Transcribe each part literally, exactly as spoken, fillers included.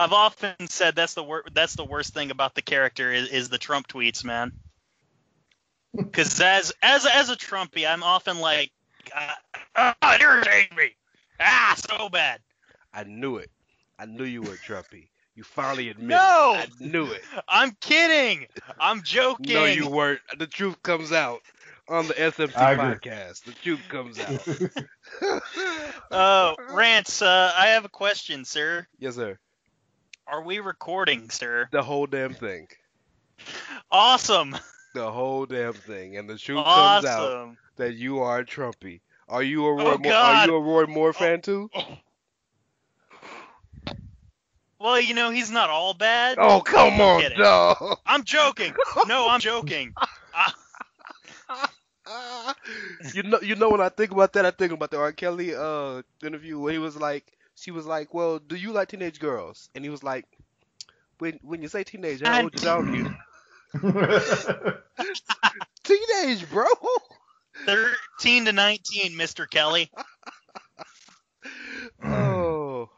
I've often said that's the wor- that's the worst thing about the character is, is the Trump tweets, man. Because as as as a Trumpy, I'm often like, ah, oh, it irritates me. Ah, so bad. I knew it. I knew you were a Trumpy. You finally admitted no! it. I knew it. I'm kidding. I'm joking. No, you weren't. The truth comes out on the S M T podcast. The truth comes out. uh, Rance, uh, I have a question, sir. Yes, sir. Are we recording, sir? The whole damn thing. Awesome. The whole damn thing. And the truth awesome. comes out that you are a Trumpy. Are you a Roy, oh, Moore, are you a Roy Moore fan, oh. too? Oh. Well, you know, he's not all bad. Oh, come I'm on, no. I'm joking. No, I'm joking. you know, you know, when I think about that, I think about the R. Kelly uh, interview where he was like, she was like, well, do you like teenage girls? And he was like, when when you say teenage, how old are you? Teenage, bro. thirteen to nineteen, Mister Kelly. Oh.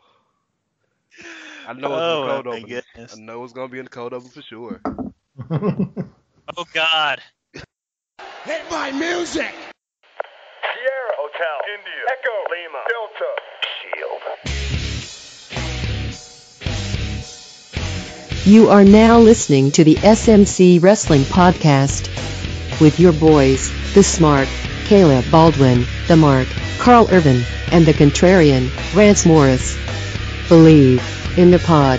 I know oh, it's in the cold open. Goodness. I know it's gonna be in the cold open for sure. Oh God! Hit my music. Sierra Hotel, India, Echo, Lima, Delta, Shield. You are now listening to the S M C Wrestling Podcast with your boys, the Smart, Caleb Baldwin, the Mark, Carl Irvin, and the Contrarian, Rance Morris. Believe in the pod.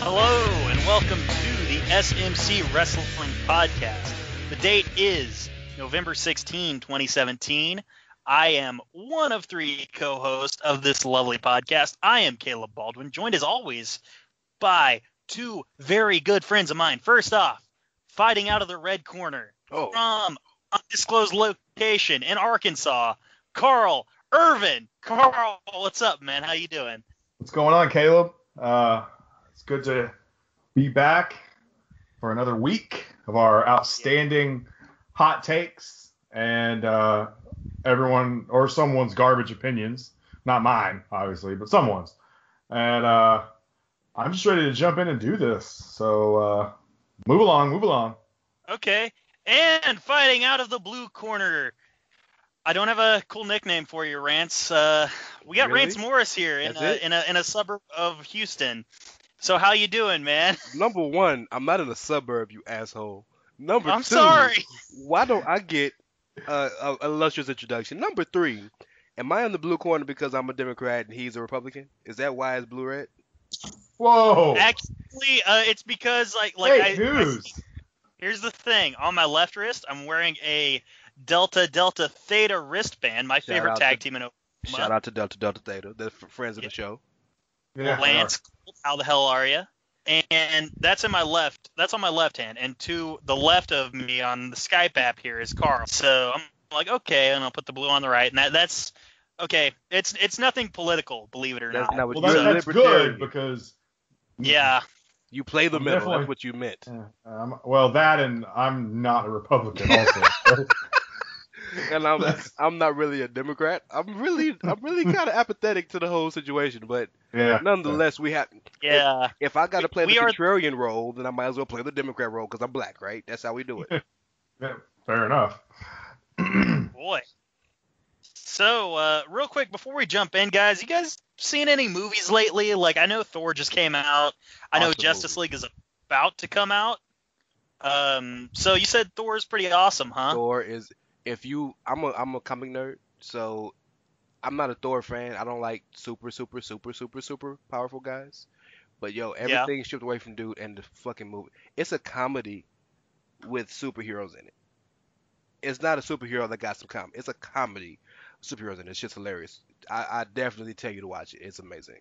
Hello and welcome to the S M C Wrestling Podcast. The date is November sixteenth, twenty seventeen. I am one of three co-hosts of this lovely podcast. I am Caleb Baldwin, joined as always by two very good friends of mine. First off, fighting out of the red corner oh. from undisclosed location in Arkansas, Carl Irvin. Carl, what's up, man? How you doing? What's going on, Caleb? Uh, it's good to be back for another week of our outstanding hot takes and uh, everyone or someone's garbage opinions. Not mine, obviously, but someone's. And uh, I'm just ready to jump in and do this. So uh, move along, move along. Okay. And fighting out of the blue corner, I don't have a cool nickname for you, Rance. Uh, we got really? Rance Morris here in a, in a in a suburb of Houston. So how you doing, man? Number one, I'm not in a suburb, you asshole. Number I'm two, sorry. Why don't I get uh, a, a illustrious introduction? Number three, am I in the blue corner because I'm a Democrat and he's a Republican? Is that why it's blue red? Whoa! Actually, uh, it's because like like hey, I, news. I, here's the thing. On my left wrist, I'm wearing a Delta Delta Theta wristband, my favorite tag team in Oklahoma. Shout out to Delta Delta Theta. They're friends of the show. Yeah, Lance, how the hell are you? And that's in my left. That's on my left hand. And to the left of me on the Skype app here is Carl. So I'm like, okay, and I'll put the blue on the right. And that, that's okay. It's it's nothing political, believe it or not. That's not what well, that, that's good because yeah. You play the I'm middle. That's what you meant. Uh, um, well, that and I'm not a Republican also. And I'm I'm not really a Democrat. I'm really I'm really kind of apathetic to the whole situation, but yeah. nonetheless, we have. Yeah. If, if I got to play we, the we contrarian are... role, then I might as well play the Democrat role because I'm black, right? That's how we do it. Yeah, fair enough. Boy. So, uh, real quick before we jump in, guys, you guys seen any movies lately? Like, I know Thor just came out. I know awesome Justice movie. League is about to come out. Um, so you said Thor is pretty awesome, huh? Thor is. If you, I'm a, I'm a comic nerd, so I'm not a Thor fan. I don't like super, super, super, super, super powerful guys. But yo, everything yeah. stripped away from dude and the fucking movie. It's a comedy with superheroes in it. It's not a superhero that got some comedy. It's a comedy, superheroes in it. It's just hilarious. I, I definitely tell you to watch it. It's amazing.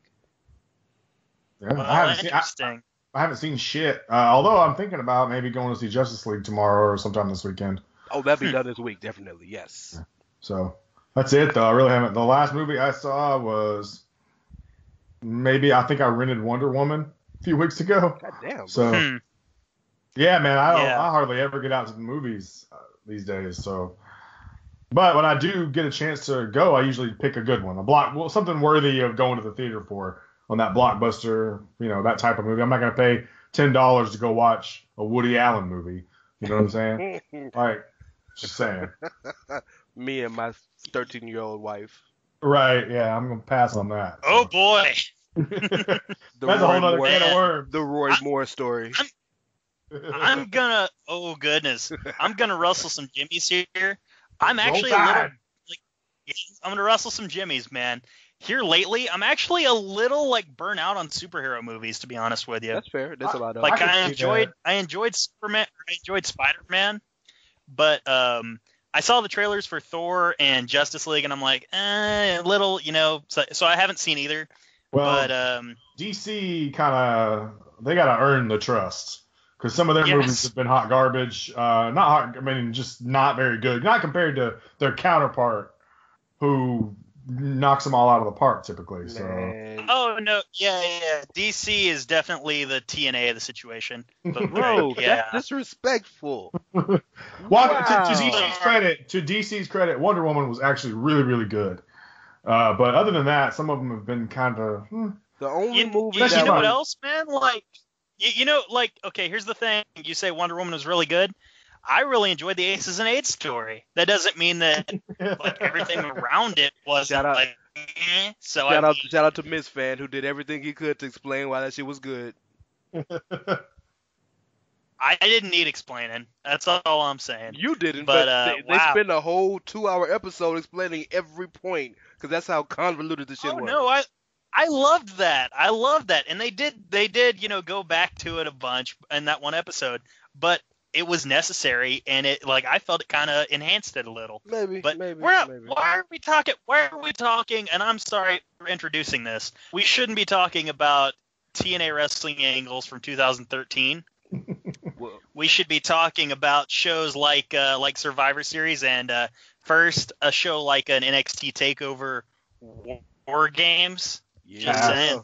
Yeah, well, I haven't interesting. Seen, I, I haven't seen shit. Uh, although I'm thinking about maybe going to see Justice League tomorrow or sometime this weekend. Oh, that'd be done this week, definitely, yes. So, that's it, though. I really haven't. The last movie I saw was maybe, I think I rented Wonder Woman a few weeks ago. God damn. So, hmm. yeah, man, I, don't, yeah. I hardly ever get out to the movies uh, these days. So, But when I do get a chance to go, I usually pick a good one, a block, well, something worthy of going to the theater for on that blockbuster, you know, that type of movie. I'm not going to pay ten dollars to go watch a Woody Allen movie. You know what I'm saying? Like, just saying. Me and my thirteen-year-old wife. Right, yeah, I'm going to pass on that. Oh, so. Boy. That's Roy a whole other can of worms. The Roy I, Moore story. I'm, I'm going to, oh, goodness. I'm going to wrestle some jimmies here. I'm actually a little, like, I'm going to wrestle some jimmies, man. Here lately, I'm actually a little, like, burnt out on superhero movies, to be honest with you. That's fair. That's I, a lot of Like, I, I enjoyed I enjoyed Superman, I enjoyed Spider-Man, but um, I saw the trailers for Thor and Justice League, and I'm like, eh, a little, you know, so, so I haven't seen either. Well, but, um, D C kind of, they got to earn the trust, because some of their yes. movies have been hot garbage. Uh, not hot, I mean, just not very good. Not compared to their counterpart, who... knocks them all out of the park typically. So. Oh no, yeah, yeah. D C is definitely the T N A of the situation. But, bro, yeah. That's disrespectful. Well, wow. to, to D C's credit, to D C's credit, Wonder Woman was actually really, really good. Uh, but other than that, some of them have been kind of hmm. the only you, movie. You, that you know what else, man? Like, you, you know, like, okay, here's the thing. You say Wonder Woman was really good. I really enjoyed the Aces and AIDS story. That doesn't mean that like, everything around it wasn't shout out, like, eh. So shout, I mean, out, shout out to Miz Fan, who did everything he could to explain why that shit was good. I didn't need explaining. That's all I'm saying. You didn't, but, but uh, they, wow. they spent a whole two-hour episode explaining every point, because that's how convoluted the shit oh, was. No, I... I loved that. I loved that. And they did, they did, you know, go back to it a bunch in that one episode, but it was necessary, and it like I felt it kind of enhanced it a little. Maybe, but maybe, we're not, maybe. Why are we talking? Why are we talking? And I'm sorry for introducing this. We shouldn't be talking about T N A wrestling angles from two thousand thirteen. We should be talking about shows like uh, like Survivor Series and uh, first a show like an N X T Takeover War Games. Yeah. Just saying.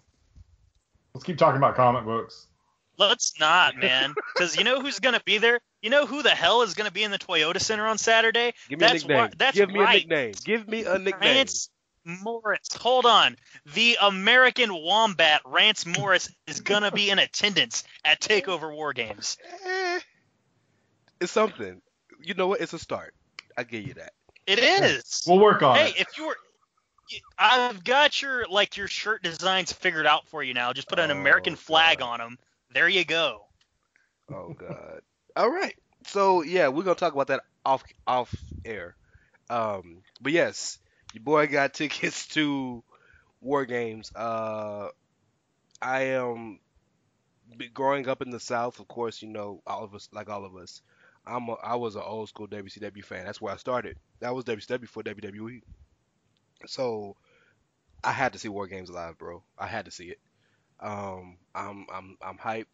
Let's keep talking about comic books. Let's not, man, because you know who's going to be there? You know who the hell is going to be in the Toyota Center on Saturday? Give me that's a nickname. Wh- that's Give me right. a nickname. Give me a nickname. Rance Morris. Hold on. The American Wombat, Rance Morris, is going to be in attendance at Takeover War Games. Eh, it's something. You know what? It's a start. I give you that. It is. We'll work on hey, it. Hey, if you were... I've got your like your shirt designs figured out for you now. Just put an oh, American flag God. on them. There you go. Oh God. All right. So yeah, we're gonna talk about that off off air. Um, but yes, your boy got tickets to War Games. Uh, I am growing up in the South. Of course, you know, all of us, like all of us, I'm a, I was an old school W C W fan. That's where I started. That was W C W before W W E. So, I had to see War Games live, bro. I had to see it. Um, I'm I'm I'm hyped.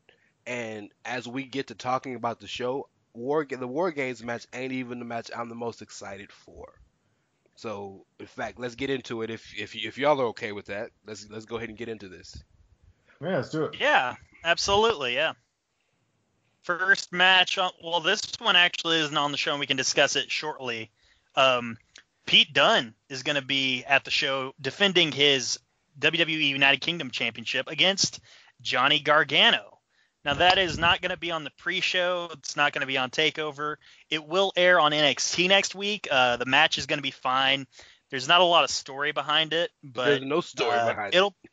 And as we get to talking about the show, War the War Games match ain't even the match I'm the most excited for. So, in fact, let's get into it. If if if y'all are okay with that, let's let's go ahead and get into this. Yeah, let's do it. Yeah, absolutely. Yeah. First match. On, well, this one actually isn't on the show, and we can discuss it shortly. Um. Pete Dunne is going to be at the show defending his W W E United Kingdom Championship against Johnny Gargano. Now, that is not going to be on the pre-show. It's not going to be on TakeOver. It will air on N X T next week. Uh, the match is going to be fine. There's not a lot of story behind it, but there's no story uh, behind it'll... it.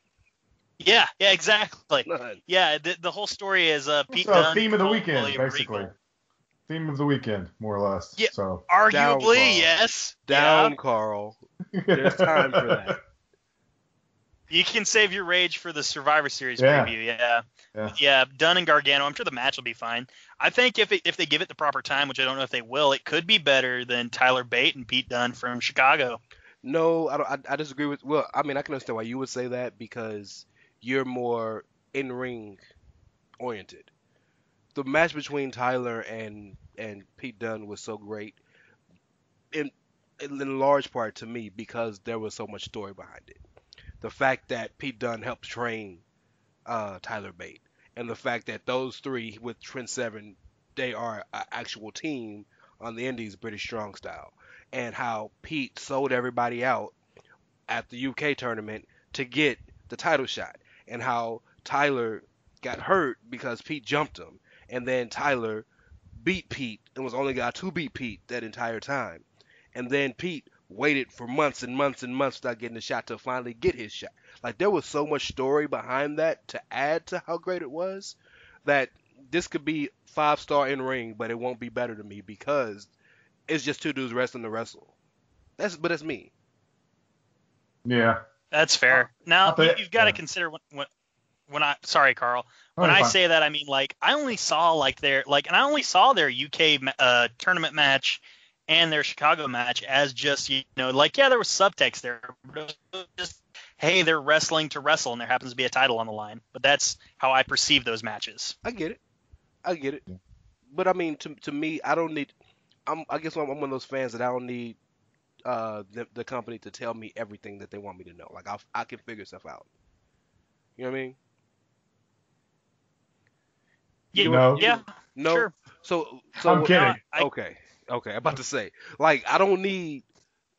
Yeah, yeah, exactly. None. Yeah, the, the whole story is uh, Pete Dunne. Theme of the weekend, William basically. Regal. Theme of the weekend, more or less. Yeah, so. Arguably, down, yes. Down, yeah. Carl. There's time for that. You can save your rage for the Survivor Series yeah. preview, yeah. yeah. Yeah, Dunn and Gargano, I'm sure the match will be fine. I think if it, if they give it the proper time, which I don't know if they will, it could be better than Tyler Bate and Pete Dunne from Chicago. No, I, don't, I, I disagree with – well, I mean, I can understand why you would say that because you're more in-ring oriented. The match between Tyler and, and Pete Dunne was so great, in, in large part to me, because there was so much story behind it. The fact that Pete Dunne helped train uh, Tyler Bate, and the fact that those three with Trent Seven, they are an actual team on the Indies, British Strong style. and how Pete sold everybody out at the U K tournament to get the title shot, and how Tyler got hurt because Pete jumped him, and then Tyler beat Pete and was only got to beat Pete that entire time, and then Pete waited for months and months and months without getting a shot to finally get his shot. Like, there was so much story behind that to add to how great it was that this could be five star in ring, but it won't be better to me because it's just two dudes wrestling to wrestle. That's but that's me. Yeah, that's fair. Now bet, you've got yeah. to consider when, when, when I sorry Carl when oh, I fine. say that I mean like I only saw like their like and I only saw their U K uh, tournament match and their Chicago match as just, you know, like, yeah, there was subtext there, but it was just, hey, they're wrestling to wrestle, and there happens to be a title on the line. But that's how I perceive those matches. I get it. I get it. But, I mean, to to me, I don't need – I'm I guess I'm one of those fans that I don't need uh, the, the company to tell me everything that they want me to know. Like, I'll, I can figure stuff out. You know what I mean? Yeah. You know, no. Yeah, no? Sure. So, so, I'm kidding. I, I, okay. Okay, I'm about to say, like, I don't need,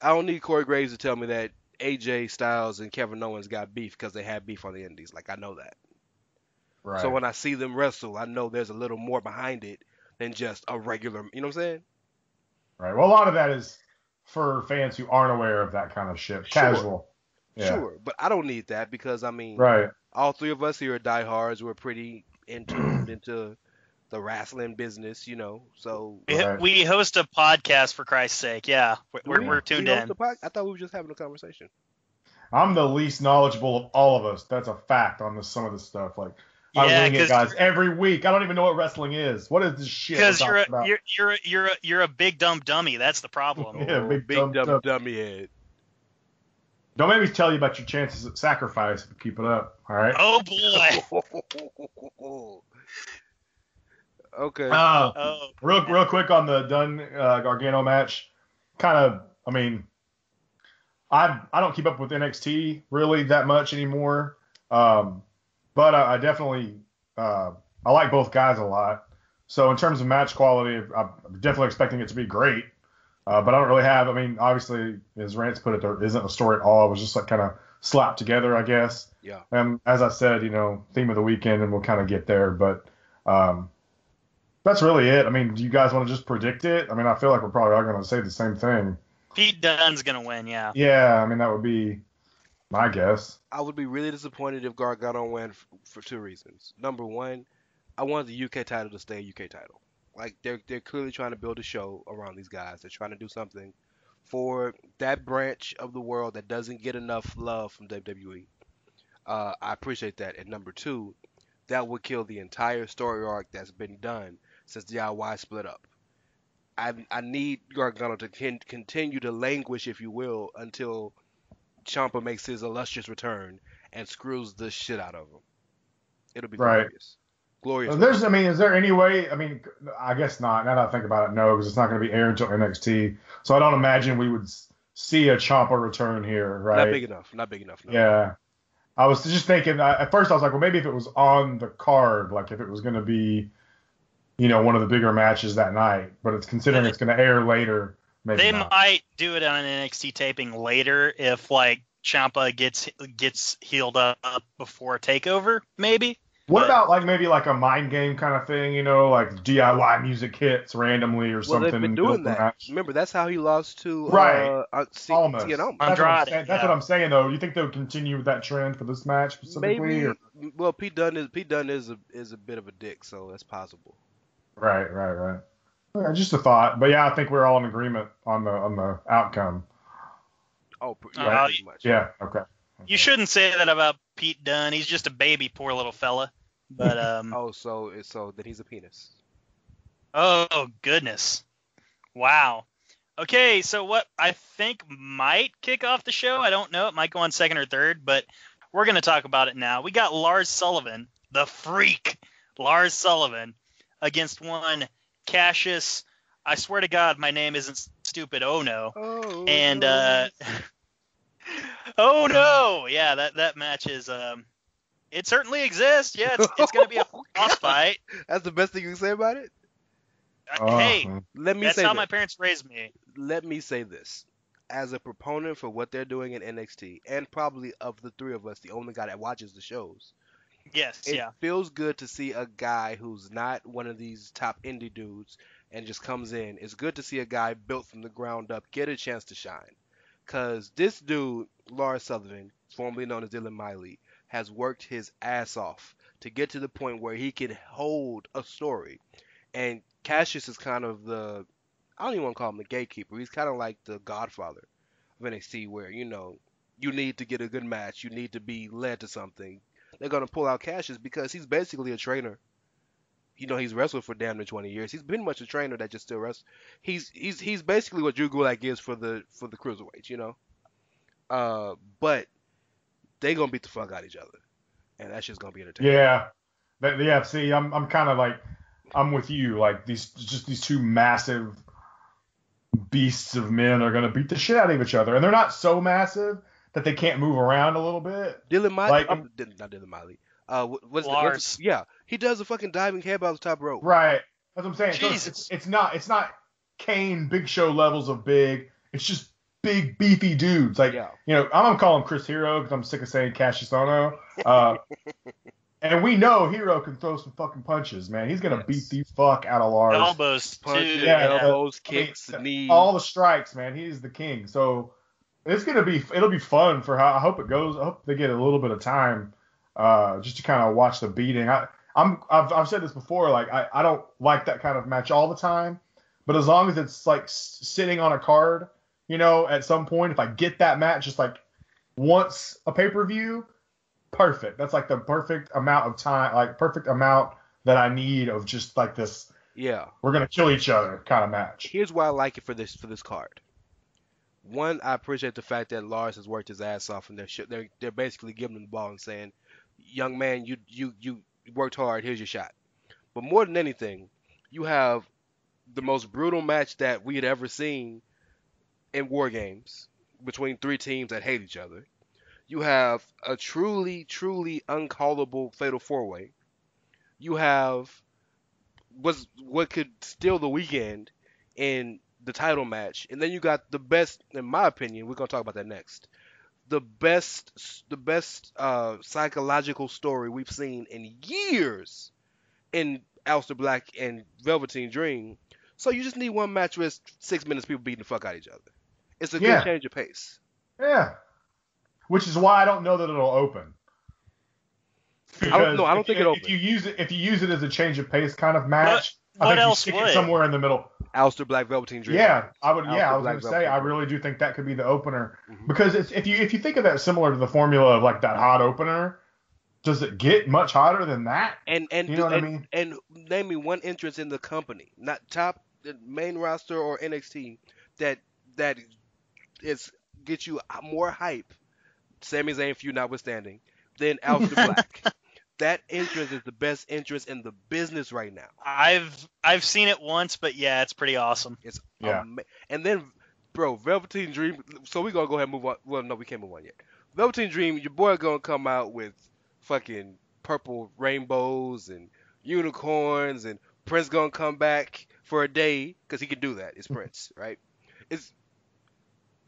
I don't need Corey Graves to tell me that A J Styles and Kevin Owens got beef because they had beef on the Indies. Like, I know that. Right. So when I see them wrestle, I know there's a little more behind it than just a regular. You know what I'm saying? Right. Well, a lot of that is for fans who aren't aware of that kind of shit. Sure. Casual. Yeah. Sure, but I don't need that because I mean, right. All three of us here are diehards. We're pretty into into. the wrestling business, you know, so... Right. We host a podcast, for Christ's sake, yeah. We're, we, we're tuned we in. Pod- I thought we were just having a conversation. I'm the least knowledgeable of all of us. That's a fact on this, some of this stuff. Like, yeah, I wing it, guys, every week. I don't even know what wrestling is. What is this shit? Because you're, you're, you're, you're, you're a big dumb dummy. That's the problem. yeah, big, big dumb, dumb, dumb dummy head. Don't make me tell you about your chances at sacrifice if you keep it up, all right? Oh, boy. Okay. Uh, oh, real, real quick on the Dunn uh, Gargano match. Kind of, I mean, I I don't keep up with N X T really that much anymore. Um, but I, I definitely uh, I like both guys a lot. So in terms of match quality, I'm definitely expecting it to be great. Uh, but I don't really have. I mean, obviously, as Rance put it, there isn't a story at all. It was just like kind of slapped together, I guess. Yeah. And as I said, you know, theme of the weekend, and we'll kind of get there, but. Um, That's really it. I mean, do you guys want to just predict it? I mean, I feel like we're probably all going to say the same thing. Pete Dunne's going to win, yeah. Yeah, I mean, that would be my guess. I would be really disappointed if Gargano won for, for two reasons. Number one, I wanted the U K title to stay a U K title. Like, they're, they're clearly trying to build a show around these guys. They're trying to do something for that branch of the world that doesn't get enough love from W W E. Uh, I appreciate that. And number two, that would kill the entire story arc that's been done since the I Y split up. I I need Gargano to con- continue to languish, if you will, until Ciampa makes his illustrious return and screws the shit out of him. It'll be right. glorious. Glorious. Well, there's, I mean, is there any way? I mean, I guess not. Now that I think about it, no, because it's not going to be aired until N X T. So I don't imagine we would see a Ciampa return here, right? Not big enough. Not big enough. No. Yeah. I was just thinking, at first I was like, well, maybe if it was on the card, like if it was going to be, you know, one of the bigger matches that night, but it's considering it's going to air later. Maybe they not. might do it on an N X T taping later if like Ciampa gets gets healed up before Takeover, maybe. What but, about like maybe like a mind game kind of thing, you know, like D I Y music hits randomly or well, something. Well, they've been doing that. Match. Remember, that's how he lost to right. uh, C- Almost. That's, Andrade, what, I'm saying. that's yeah. what I'm saying, though. You think they'll continue that trend for this match specifically? Maybe. Or? Well, Pete Dunne is Pete Dunne is a, is a bit of a dick, so that's possible. Right, right, right. Just a thought, but yeah, I think we're all in agreement on the on the outcome. Oh, pretty, right? uh, pretty much. Yeah, okay. You okay. shouldn't say that about Pete Dunne. He's just a baby, poor little fella. But um. oh, so so that he's a penis. Oh goodness! Wow. Okay, so what I think might kick off the show. I don't know. It might go on second or third, but we're gonna talk about it now. We got Lars Sullivan, the freak, Lars Sullivan. Against one Cassius, I swear to God, my name isn't stupid. Oh no! Oh, and uh, oh no! Yeah, that that match is um, it certainly exists. Yeah, it's, it's gonna be a boss fight. That's the best thing you can say about it. Uh, hey, let me that's say how that. my parents raised me. let me say this. As a proponent for what they're doing in N X T, and probably of the three of us, the only guy that watches the shows. Yes, it yeah. It feels good to see a guy who's not one of these top indie dudes and just comes in. It's good to see a guy built from the ground up get a chance to shine. Because this dude, Lars Sullivan, formerly known as Dylan Miley, has worked his ass off to get to the point where he can hold a story. And Cassius is kind of the... I don't even want to call him the gatekeeper. He's kind of like the godfather of N X T where, you know, you need to get a good match. You need to be led to something. They're going to pull out Cassius because he's basically a trainer. You know, he's wrestled for damn near twenty years. He's been much a trainer that just still wrestles. He's he's he's basically what Drew Gulak is for the for the cruiserweights, you know. Uh, but they're going to beat the fuck out of each other. And that shit's going to be entertaining. Yeah. But, yeah, see, I'm, I'm kind of like, I'm with you. Like, these just these two massive... beasts of men are going to beat the shit out of each other. And they're not so massive that they can't move around a little bit. Dylan Miley. Like, um, not Dylan Miley. Uh, what's Lars. The, yeah. He does a fucking diving head off the top rope. Right. That's what I'm saying. Jesus. So it's, it's not it's not Kane, Big Show levels of big. It's just big, beefy dudes. Like, yeah. you know, I'm going to call him Chris Hero because I'm sick of saying Cassius Ohno. Uh, and we know Hero can throw some fucking punches, man. He's going to yes. beat the fuck out of Lars. Elbows, punches, yeah, elbows, yeah. kicks, I mean, knees. All the strikes, man. He's the king. So it's going to be – it'll be fun for how – I hope it goes. I hope they get a little bit of time uh, just to kind of watch the beating. I, I'm, I've, I've said this before. Like, I, I don't like that kind of match all the time. But as long as it's, like, sitting on a card, you know, at some point, if I get that match just, like, once a pay-per-view – perfect. That's like the perfect amount of time, like perfect amount that I need of just like this. Yeah, we're gonna kill each other kind of match. Here's why I like it for this for this card. One, I appreciate the fact that Lars has worked his ass off, and they're sh- they're they're basically giving him the ball and saying, "Young man, you you you worked hard. Here's your shot." But more than anything, you have the most brutal match that we had ever seen in War Games between three teams that hate each other. You have a truly, truly uncallable fatal four-way. You have what's, what could steal the weekend in the title match. And then you got the best, in my opinion, we're going to talk about that next, the best the best uh, psychological story we've seen in years in Aleister Black and Velveteen Dream. So you just need one match with six minutes of people beating the fuck out of each other. It's a yeah. good change of pace. Yeah. Which is why I don't know that it'll open. Because I don't, no, I don't if, think it opens. If you use it, if you use it as a change of pace kind of match, what, I what think else you stick would? It somewhere in the middle. Aleister Black, Velveteen Dream. Yeah, I would. Aleister yeah, I was going to say I really do think that could be the opener mm-hmm. because it's, if you if you think of that similar to the formula of like that hot opener, does it get much hotter than that? And and you know and, what I mean. And name me one entrance in the company, not top main roster or N X T, that that is gets you more hype. Sami Zayn feud notwithstanding, then Aleister Black. That entrance is the best entrance in the business right now. I've I've seen it once, but yeah, it's pretty awesome. It's yeah. Ama- and then, bro, Velveteen Dream. So we're gonna go ahead and move on. Well, no, we can't move on yet. Velveteen Dream, your boy gonna come out with fucking purple rainbows and unicorns, and Prince gonna come back for a day because he can do that. It's Prince, right? It's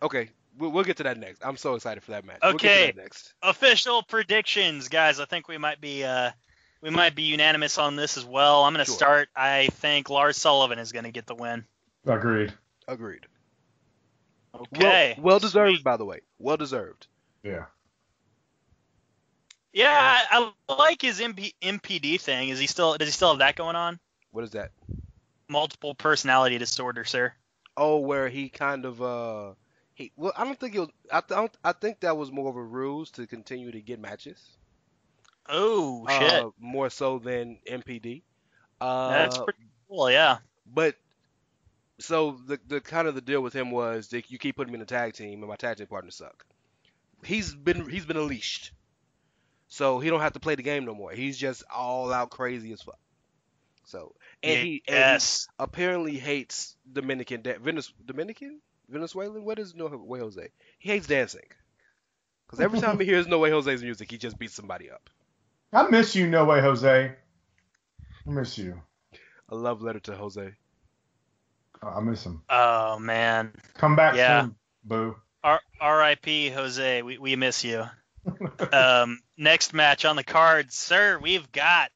okay. We'll get to that next. I'm so excited for that match. Okay. We'll get to that next. Official predictions, guys. I think we might be uh, we might be unanimous on this as well. I'm going to sure. start. I think Lars Sullivan is going to get the win. Agreed. Agreed. Okay. Well, well deserved, by the way. Well deserved. Yeah. Yeah, I, I like his M P, M P D thing. Is he still? Does he still have that going on? What is that? Multiple personality disorder, sir. Oh, where he kind of. Uh... He, well, I don't think it was. I, don't, I think that was more of a ruse to continue to get matches. Oh shit! Uh, more so than M P D. Uh, That's pretty cool, yeah. But so the the kind of the deal with him was that you keep putting me in a tag team, and my tag team partners suck. He's been he's been unleashed, so he don't have to play the game no more. He's just all out crazy as fuck. So and he, yes. and he apparently hates Dominican da- Venice, Dominican. Venezuelan? What is No Way Jose? He hates dancing. Because every time he hears No Way Jose's music, he just beats somebody up. I miss you, No Way Jose. I miss you. A love letter to Jose. Oh, I miss him. Oh, man. Come back yeah. soon, boo. R- R.I.P. Jose. We we miss you. um, next match on the card, sir, we've got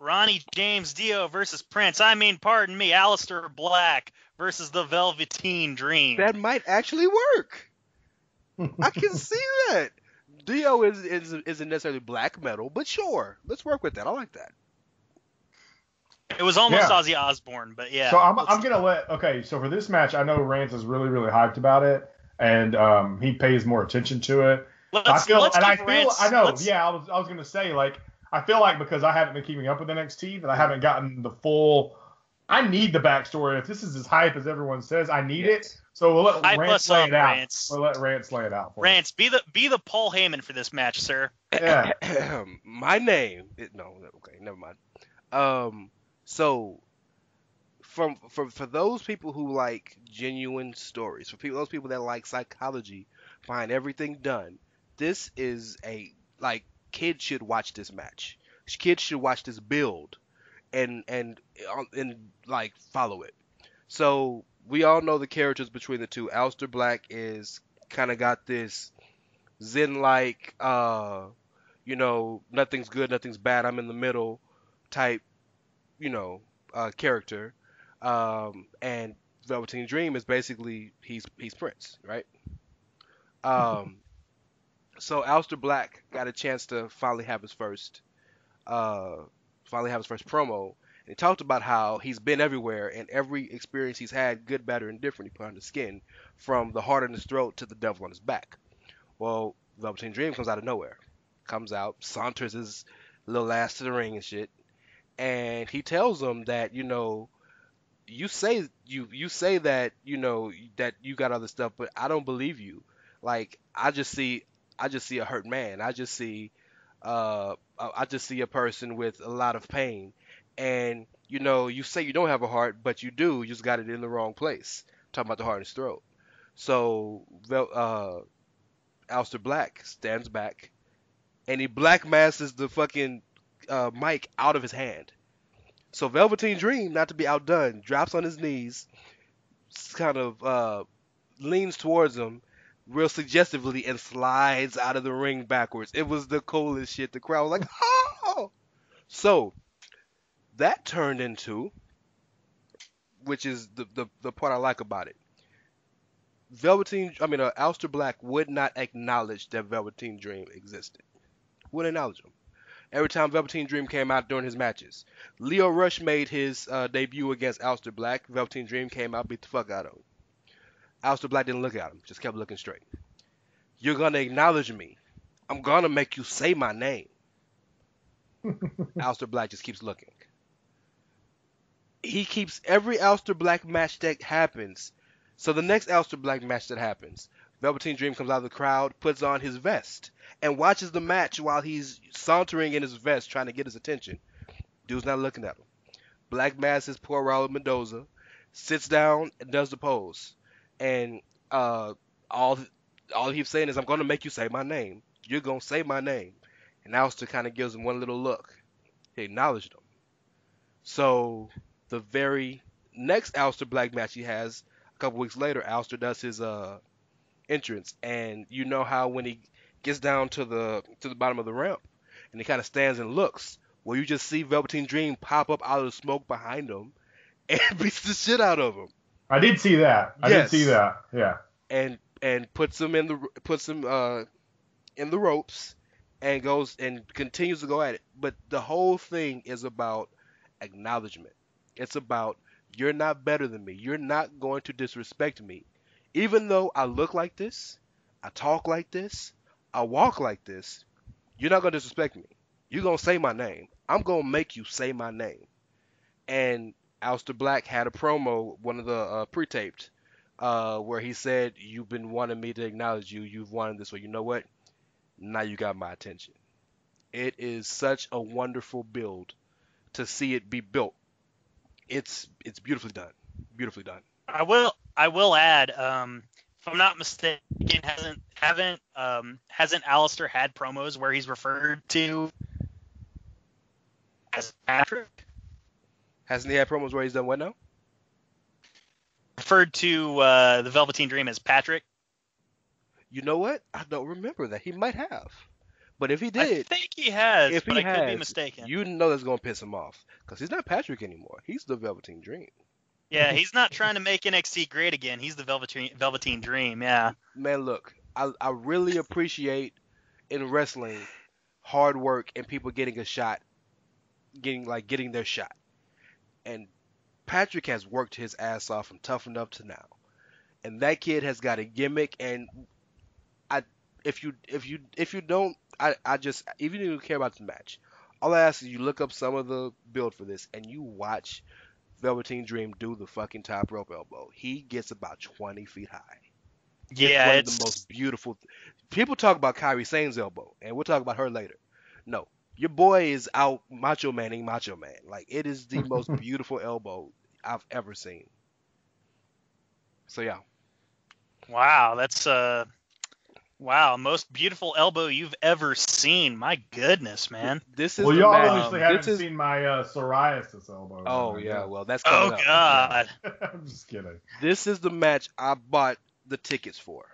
Ronnie James Dio versus Prince. I mean, pardon me, Aleister Black versus the Velveteen Dream. That might actually work. I can see that. Dio is, is, isn't necessarily black metal, but sure, let's work with that. I like that. It was almost yeah. Ozzy Osbourne, but yeah. So I'm, I'm going to let – okay, so for this match, I know Rance is really, really hyped about it, and um, he pays more attention to it. Let's, I feel, let's and I feel, Rance, I know, yeah, I was, I was going to say, like, I feel like because I haven't been keeping up with N X T, that I haven't gotten the full – I need the backstory. If this is as hype as everyone says, I need yes. it. So we'll let I Rance lay it out. Rance. We'll let Rance lay it out for Rance, us. be the be the Paul Heyman for this match, sir. Yeah. My name – no, okay, never mind. Um, so from, from for those people who like genuine stories, for people, those people that like psychology behind everything done, this is a, like, kids should watch this match. Kids should watch this build and, and, and like, follow it. So we all know the characters between the two. Aleister Black is kind of got this zen-like, uh, you know, nothing's good, nothing's bad, I'm in the middle type, you know, uh, character. Um, and Velveteen Dream is basically, he's, he's Prince, right? Um, So Aleister Black got a chance to finally have his first, uh, finally have his first promo. And he talked about how he's been everywhere, and every experience he's had, good, bad, or indifferent, he put on his skin, from the heart on his throat to the devil on his back. Well, Velveteen Dream comes out of nowhere, comes out, saunters his little ass to the ring and shit, and he tells him that, you know, you say you you say that, you know, that you got other stuff, but I don't believe you. Like, I just see. I just see a hurt man. I just see, uh, I just see a person with a lot of pain. And, you know, you say you don't have a heart, but you do. You just got it in the wrong place. I'm talking about the heart in his throat. So, uh, Aleister Black stands back, and he black masses the fucking uh, mic out of his hand. So Velveteen Dream, not to be outdone, drops on his knees, kind of uh, leans towards him, real suggestively, and slides out of the ring backwards. It was the coolest shit. The crowd was like, oh! So, that turned into, which is the the, the part I like about it, Velveteen, I mean, uh, Aleister Black would not acknowledge that Velveteen Dream existed. Wouldn't acknowledge him. Every time Velveteen Dream came out during his matches, Leo Rush made his uh, debut against Aleister Black. Velveteen Dream came out, beat the fuck out of him. Aleister Black didn't look at him, just kept looking straight. You're going to acknowledge me. I'm going to make you say my name. Aleister Black just keeps looking. He keeps every Aleister Black match that happens. So the next Aleister Black match that happens, Velveteen Dream comes out of the crowd, puts on his vest, and watches the match while he's sauntering in his vest trying to get his attention. Dude's not looking at him. Black masses poor Raul Mendoza, sits down, and does the pose. And uh, all all he's saying is, I'm going to make you say my name. You're going to say my name. And Aleister kind of gives him one little look. He acknowledged him. So the very next Aleister Black match he has, a couple weeks later, Aleister does his uh, entrance. And you know how when he gets down to the to the bottom of the ramp and he kind of stands and looks, well, you just see Velveteen Dream pop up out of the smoke behind him and beats the shit out of him. I did see that. I yes. did see that. Yeah. And and puts him in the puts him uh in the ropes and goes and continues to go at it. But the whole thing is about acknowledgement. It's about, you're not better than me. You're not going to disrespect me. Even though I look like this, I talk like this, I walk like this, you're not going to disrespect me. You're going to say my name. I'm going to make you say my name. And Aleister Black had a promo, one of the uh, pre-taped, uh, where he said, you've been wanting me to acknowledge you. You've wanted this. Well, you know what? Now you got my attention. It is such a wonderful build to see it be built. It's it's beautifully done. Beautifully done. I will I will add, um, if I'm not mistaken, hasn't haven't um, hasn't Aleister had promos where he's referred to as Patrick? Hasn't he had promos where he's done what now? referred to uh, the Velveteen Dream as Patrick? You know what? I don't remember that. He might have. But if he did... I think he has, if but he I has, could be mistaken. You know that's going to piss him off. Because he's not Patrick anymore. He's the Velveteen Dream. Yeah, he's not trying to make N X T great again. He's the Velveteen, Velveteen Dream, yeah. Man, look. I, I really appreciate, in wrestling, hard work and people getting a shot. Getting, like, getting their shot. And Patrick has worked his ass off from Tough Enough to now. And that kid has got a gimmick, and... I, if you if you if you don't, I, I just even if you don't care about the match, all I ask is you look up some of the build for this and you watch Velveteen Dream do the fucking top rope elbow. He gets about twenty feet high. Yeah, it's one it's... of the most beautiful. Th- People talk about Kairi Sane's elbow, and we'll talk about her later. No, your boy is out Macho Manning Macho Man. Like, it is the most beautiful elbow I've ever seen. So yeah. Wow, that's uh. Wow, most beautiful elbow you've ever seen. My goodness, man. This is well, you obviously um, haven't is... seen my uh, psoriasis elbow. Oh, right yeah, now. Well, that's coming up. Oh, God. I'm just kidding. This is the match I bought the tickets for.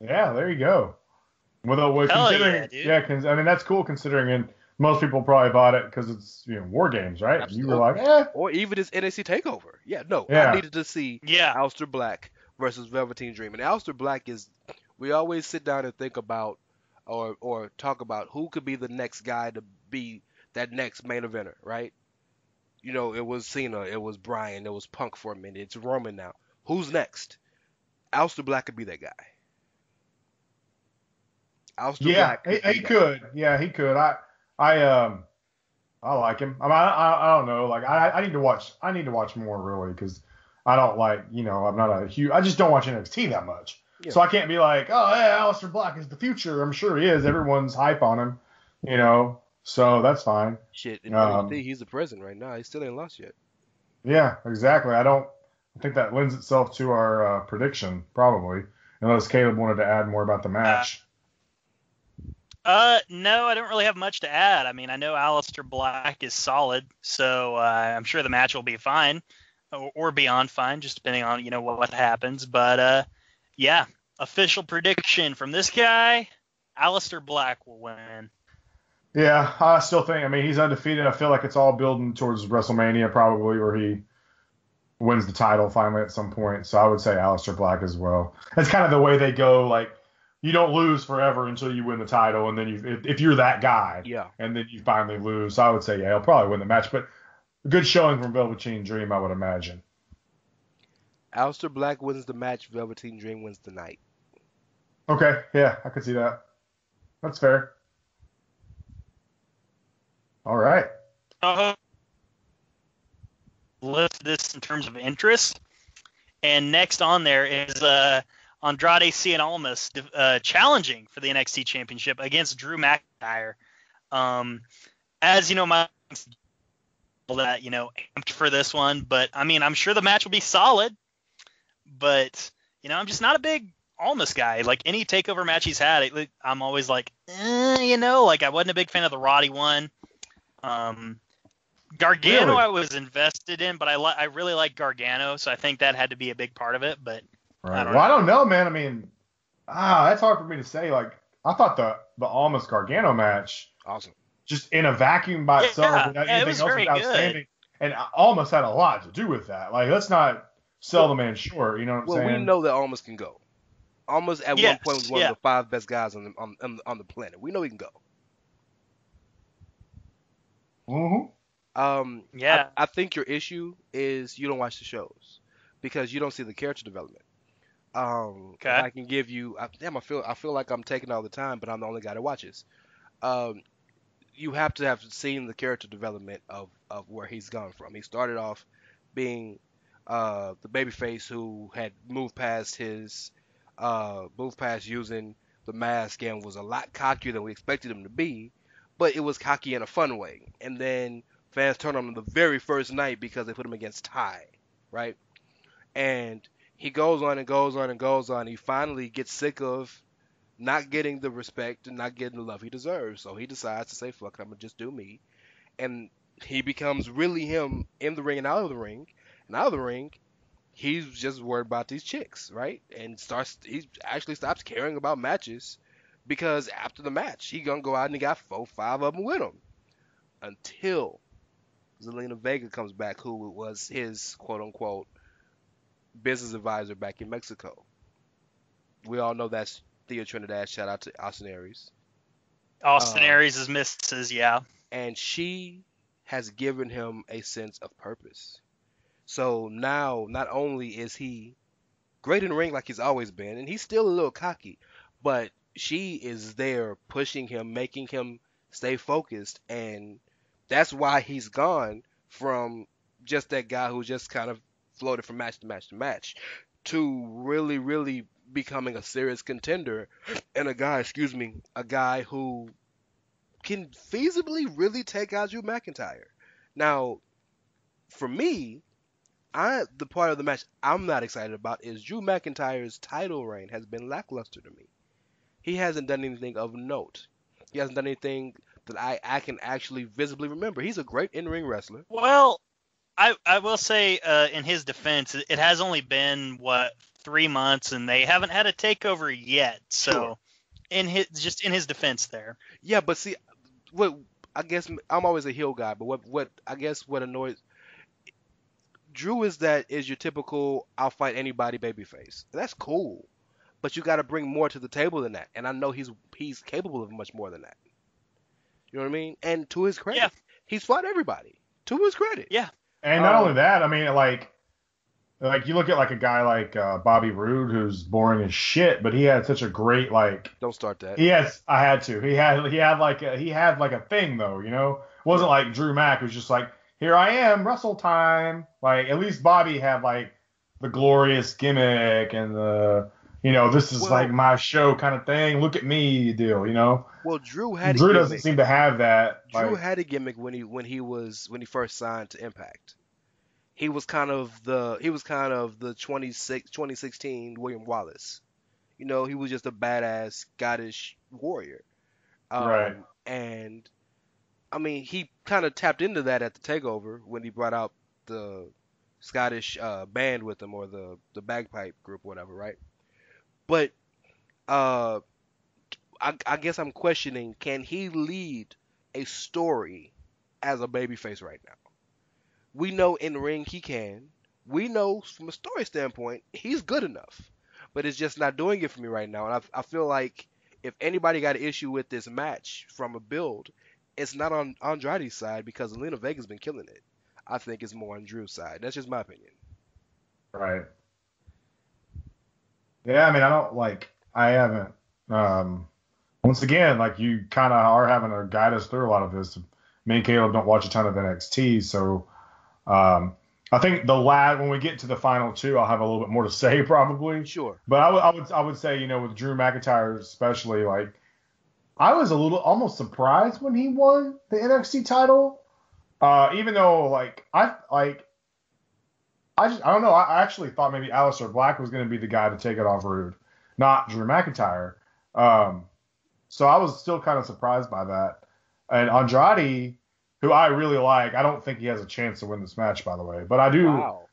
Yeah, there you go. Well, well, Hell considering, yeah, dude. Yeah, cause, I mean, that's cool considering and most people probably bought it because it's, you know, War Games, right? Absolutely. You were like, eh. Or even it's N X T TakeOver. Yeah, no, yeah. I needed to see yeah. Aleister Black versus Velveteen Dream. And Aleister Black is... We always sit down and think about or or talk about who could be the next guy to be that next main eventer, right? You know, it was Cena, it was Bryan, it was Punk for a minute, it's Roman now. Who's next? Aleister Black could be that guy. Aleister yeah, Black he, he could. Guy. Yeah, he could. I I um I like him. I mean, I, I I don't know. Like I I need to watch I need to watch more really because I don't like you know I'm not a huge I just don't watch N X T that much. Yeah. So I can't be like, oh, yeah, Aleister Black is the future. I'm sure he is. Everyone's hype on him, you know. So that's fine. Shit, in um, N X T, he's the president right now. He still ain't lost yet. Yeah, exactly. I don't I think that lends itself to our uh, prediction, probably, unless Caleb wanted to add more about the match. Uh, uh, no, I don't really have much to add. I mean, I know Aleister Black is solid, so uh, I'm sure the match will be fine or, or beyond fine, just depending on you know what, what happens. But uh. Yeah, official prediction from this guy, Aleister Black will win. Yeah, I still think, I mean, he's undefeated. I feel like it's all building towards WrestleMania probably where he wins the title finally at some point. So I would say Aleister Black as well. That's kind of the way they go. Like, you don't lose forever until you win the title, and then you, if, if you're that guy, yeah. And then you finally lose. So I would say, yeah, he'll probably win the match. But a good showing from Velveteen Dream, I would imagine. Aleister Black wins the match. Velveteen Dream wins the night. Okay, yeah, I could see that. That's fair. All right. Uh, list this in terms of interest. And next on there is uh, Andrade Cien Almas uh, challenging for the N X T Championship against Drew McIntyre. Um, as you know, my that you know amped for this one, but I mean, I'm sure the match will be solid. But, you know, I'm just not a big Almas guy. Like, any takeover match he's had, it, I'm always like, eh, you know, like I wasn't a big fan of the Roddy one. Um, Gargano really? I was invested in, but I li- I really like Gargano, so I think that had to be a big part of it. But right. I don't well, know. I don't know, man. I mean, ah, that's hard for me to say. Like, I thought the, the Almas-Gargano match awesome. Just in a vacuum by yeah, itself without yeah, anything it was else very was outstanding. Good. And Almas had a lot to do with that. Like, let's not... Sell the man short, you know what I'm well, saying? Well, we know that Almas can go. Almas at yes, one point was one yeah. of the five best guys on the, on, on, on the planet. We know he can go. Mm-hmm. Um, yeah. I, I think your issue is you don't watch the shows because you don't see the character development. Um, okay. I can give you. I, damn, I feel I feel like I'm taking all the time, but I'm the only guy that watches. Um, you have to have seen the character development of of where he's gone from. He started off being. Uh, the babyface who had moved past his uh, moved past using the mask and was a lot cockier than we expected him to be, but it was cocky in a fun way. And then fans turned on him the very first night because they put him against Ty, right? And he goes on and goes on and goes on. He finally gets sick of not getting the respect and not getting the love he deserves, so he decides to say, "Fuck it, I'm gonna just do me." And he becomes really him in the ring and out of the ring. And out of the ring, he's just worried about these chicks, right? And starts he actually stops caring about matches, because after the match, he gonna go out and he got four, five of them with him, until Zelina Vega comes back, who was his quote unquote business advisor back in Mexico. We all know that's Theo Trinidad. Shout out to Austin Aries. Austin um, Aries is Missus Yeah. And she has given him a sense of purpose. So now, not only is he great in the ring like he's always been, and he's still a little cocky, but she is there pushing him, making him stay focused. And that's why he's gone from just that guy who just kind of floated from match to match to match to really, really becoming a serious contender, and a guy, excuse me, a guy who can feasibly really take out Drew McIntyre. Now, for me, I the part of the match I'm not excited about is Drew McIntyre's title reign has been lackluster to me. He hasn't done anything of note. He hasn't done anything that I, I can actually visibly remember. He's a great in-ring wrestler. Well, I, I will say uh, in his defense, it has only been, what, three months, and they haven't had a takeover yet. So, sure. in his just in his defense there. Yeah, but see, what I guess I'm always a heel guy, but what, what I guess what annoys Drew is that is your typical I'll fight anybody babyface. That's cool, but you got to bring more to the table than that. And I know he's he's capable of much more than that. You know what I mean? And to his credit, yeah. he's fought everybody. To his credit, yeah. And not um, only that, I mean, like, like you look at like a guy like uh, Bobby Roode, who's boring as shit, but he had such a great like. Don't start that. Yes, I had to. He had he had like a, he had like a thing though, you know. It wasn't like Drew Mac was just like, here I am, wrestle time. Like at least Bobby had like the glorious gimmick and the, you know, this is well, like my show kind of thing. Look at me deal, you know. Well, Drew had Drew a doesn't seem to have that. Drew like, had a gimmick when he when he was when he first signed to Impact. He was kind of the he was kind of the twenty sixteen William Wallace. You know, he was just a badass Scottish warrior. Um, right. And I mean, he kind of tapped into that at the takeover when he brought out the Scottish uh, band with him, or the, the bagpipe group, whatever, right? But uh, I, I guess I'm questioning, can he lead a story as a babyface right now? We know in ring he can. We know from a story standpoint he's good enough, but it's just not doing it for me right now. And I, I feel like if anybody got an issue with this match from a build, it's not on Andrade's side, because Zelina Vega's been killing it. I think it's more on Drew's side. That's just my opinion. Right. Yeah, I mean, I don't like. I haven't. Um, once again, like you kind of are having to guide us through a lot of this. Me and Caleb don't watch a ton of N X T, so. Um, I think the last when we get to the final two, I'll have a little bit more to say probably. Sure. But I, w- I would I would say, you know, with Drew McIntyre especially, like I was a little almost surprised when he won the N X T title, uh, even though like I like I just I don't know I actually thought maybe Aleister Black was going to be the guy to take it off Roode, not Drew McIntyre. Um, so I was still kind of surprised by that, and Andrade, who I really like. I don't think he has a chance to win this match, by the way. But I do. Wow.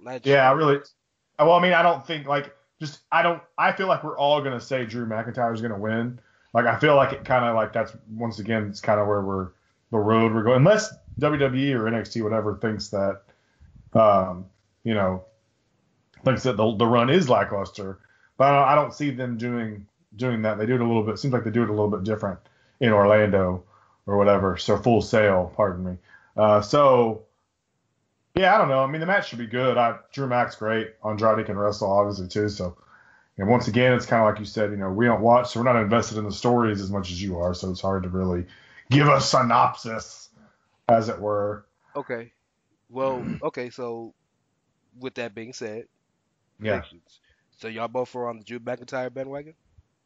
Nice yeah, chance. I really. Well, I mean, I don't think like just I don't. I feel like we're all gonna say Drew McIntyre is gonna win. Like I feel like it kind of like that's once again it's kind of where we're the road we're going. Unless W W E or N X T whatever thinks that, um, you know, thinks that the the run is lackluster. But I don't, I don't see them doing doing that. They do it a little bit. Seems like they do it a little bit different in Orlando. Or whatever, so Full Sail, pardon me. Uh, so, yeah, I don't know. I mean, the match should be good. I, Drew Mac's great. Andrade can wrestle, obviously, too. So, and once again, it's kind of like you said, you know, we don't watch, so we're not invested in the stories as much as you are, so it's hard to really give a synopsis, as it were. Okay. Well, okay, so with that being said, yeah. So y'all both are on the Drew McIntyre bandwagon?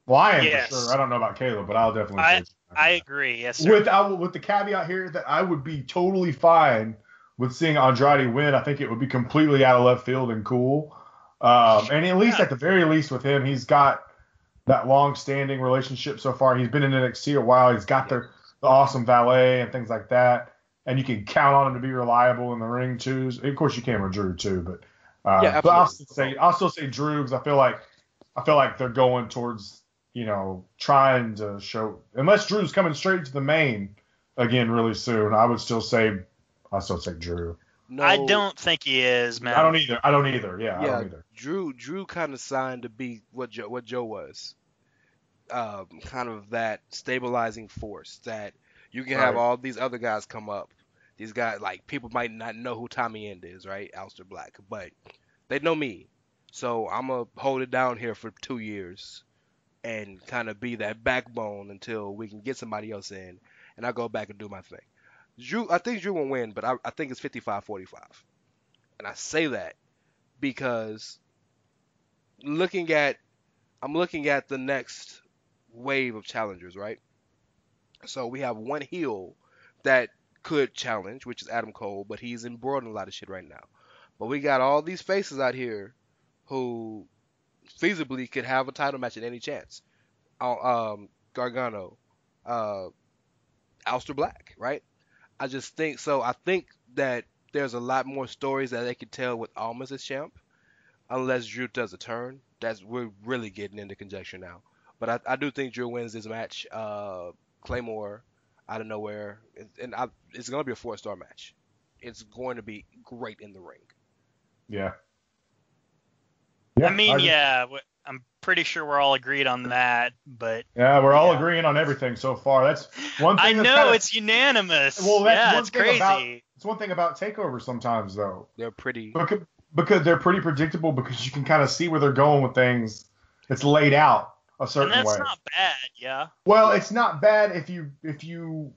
Well, I am yes. for sure. I don't know about Caleb, but I'll definitely I, say I agree, yes, sir. With, I, with the caveat here that I would be totally fine with seeing Andrade win. I think it would be completely out of left field and cool. Um, and at least, yeah. at the very least with him, he's got that long-standing relationship so far. He's been in N X T a while. He's got yeah. the, the awesome valet and things like that. And you can count on him to be reliable in the ring, too. Of course, you can with Drew, too. But Uh, yeah, but I'll still say I'll still say Drew because I feel like I feel like they're going towards, you know, trying to show, unless Drew's coming straight to the main again really soon, I would still say I still say Drew. No, I don't think he is, man. I don't either. I don't either. Yeah, yeah, I don't either. Drew Drew kind of signed to be what Joe, what Joe was, um, kind of that stabilizing force that you can right. have all these other guys come up. These guys, like, people might not know who Tommy End is, right? Aleister Black. But they know me. So I'm going to hold it down here for two years and kind of be that backbone until we can get somebody else in. And I'll go back and do my thing. Drew, I think Drew will win, but I, I think it's fifty-five forty-five. And I say that because looking at, I'm looking at the next wave of challengers, right? So we have one heel that could challenge, which is Adam Cole, but he's embroiled in a lot of shit right now. But we got all these faces out here who feasibly could have a title match at any chance. Um, Gargano, uh, Aleister Black, right? I just think so. I think that there's a lot more stories that they could tell with Almas as champ, unless Drew does a turn. That's we're really getting into conjecture now. But I, I do think Drew wins this match. Uh, Claymore out of nowhere, and I, it's going to be a four-star match. It's going to be great in the ring. Yeah. yeah I mean, I just, yeah, I'm pretty sure we're all agreed on that, but... Yeah, we're all yeah. agreeing on everything so far. That's one thing. I know, kind of, it's unanimous. Well, that's yeah, one it's thing crazy. About, it's one thing about takeovers sometimes, though. They're pretty... Because, because they're pretty predictable, because you can kind of see where they're going with things. It's laid out. A certain and that's way. Not bad, yeah. Well, it's not bad if you if you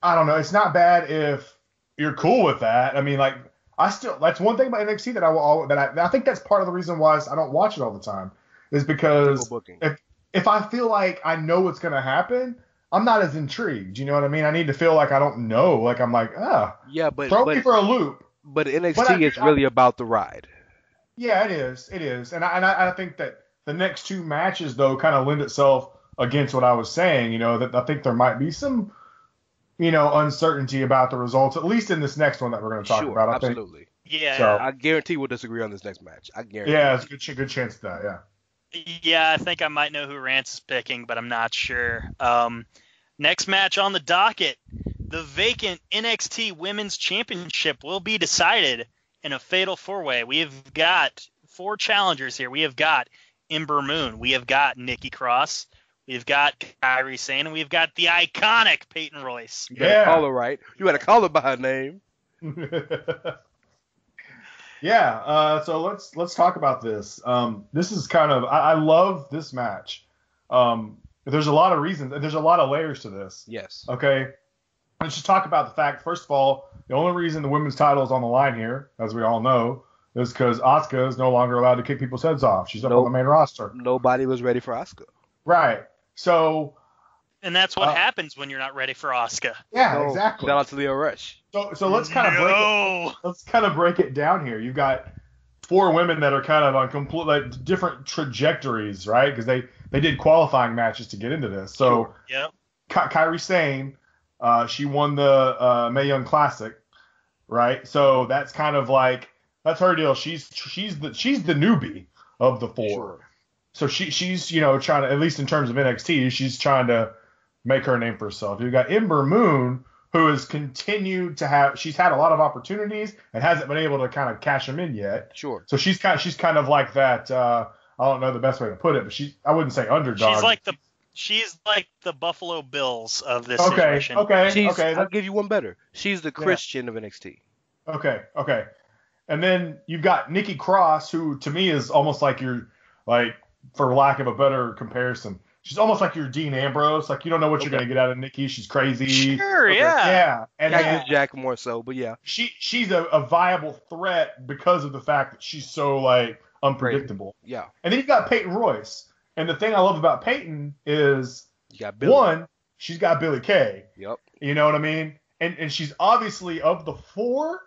I don't know, it's not bad if you're cool with that. I mean, like, I still that's one thing about N X T that I will all that I I think that's part of the reason why I don't watch it all the time, is because if if I feel like I know what's gonna happen, I'm not as intrigued. You know what I mean? I need to feel like I don't know, like I'm like, ah, yeah, but throw but, me for a loop. But N X T but I, is I, really I, about the ride. Yeah, it is. It is. And I and I, I think that the next two matches, though, kind of lend itself against what I was saying, you know, that I think there might be some, you know, uncertainty about the results, at least in this next one that we're going to talk sure, about. I absolutely. Think. Yeah. So, I guarantee we'll disagree on this next match. I guarantee. Yeah, it's a good, good chance of that, yeah. Yeah, I think I might know who Rance is picking, but I'm not sure. Um, next match on the docket, the vacant N X T Women's Championship will be decided in a fatal four-way. We have got four challengers here. We have got Ember Moon, we have got Nikki Cross, we've got Kairi Sane, and we've got the iconic Peyton Royce. You yeah, call her right. You had to call her by her name. yeah. Uh, so let's let's talk about this. Um, this is kind of I, I love this match. Um, there's a lot of reasons. There's a lot of layers to this. Yes. Okay. Let's just talk about the fact. First of all, the only reason the women's title is on the line here, as we all know, is because Asuka is no longer allowed to kick people's heads off. She's up nope. on the main roster. Nobody was ready for Asuka. Right. So. And that's what uh, happens when you're not ready for Asuka. Yeah, so, exactly. Shout out to Lio Rush. So, so let's kind of no. break it. Let's kind of break it down here. You've got four women that are kind of on complete like different trajectories, right? Because they they did qualifying matches to get into this. So. Sure. Yep. Ka- Kairi Sane, uh, she won the uh, Mae Young Classic, right? So that's kind of like. That's her deal. She's she's the she's the newbie of the four. Sure. So she she's, you know, trying to, at least in terms of N X T, she's trying to make her name for herself. You've got Ember Moon, who has continued to have she's had a lot of opportunities and hasn't been able to kind of cash them in yet. Sure. So she's kind of, she's kind of like that. Uh, I don't know the best way to put it, but she I wouldn't say underdog. She's like the she's like the Buffalo Bills of this okay, situation. Okay. She's, okay. I'll give you one better. She's the Christian yeah. of N X T. Okay. Okay. And then you've got Nikki Cross, who to me is almost like your, like, for lack of a better comparison, she's almost like your Dean Ambrose. Like, you don't know what okay. you're going to get out of Nikki. She's crazy. Sure, okay. yeah. Yeah. And I get Jack more so, but yeah. She She's a, a viable threat because of the fact that she's so, like, unpredictable. Crazy. Yeah. And then you've got Peyton Royce. And the thing I love about Peyton is, you got Billy. One, she's got Billie Kay. Yep. You know what I mean? And And she's obviously, of the four,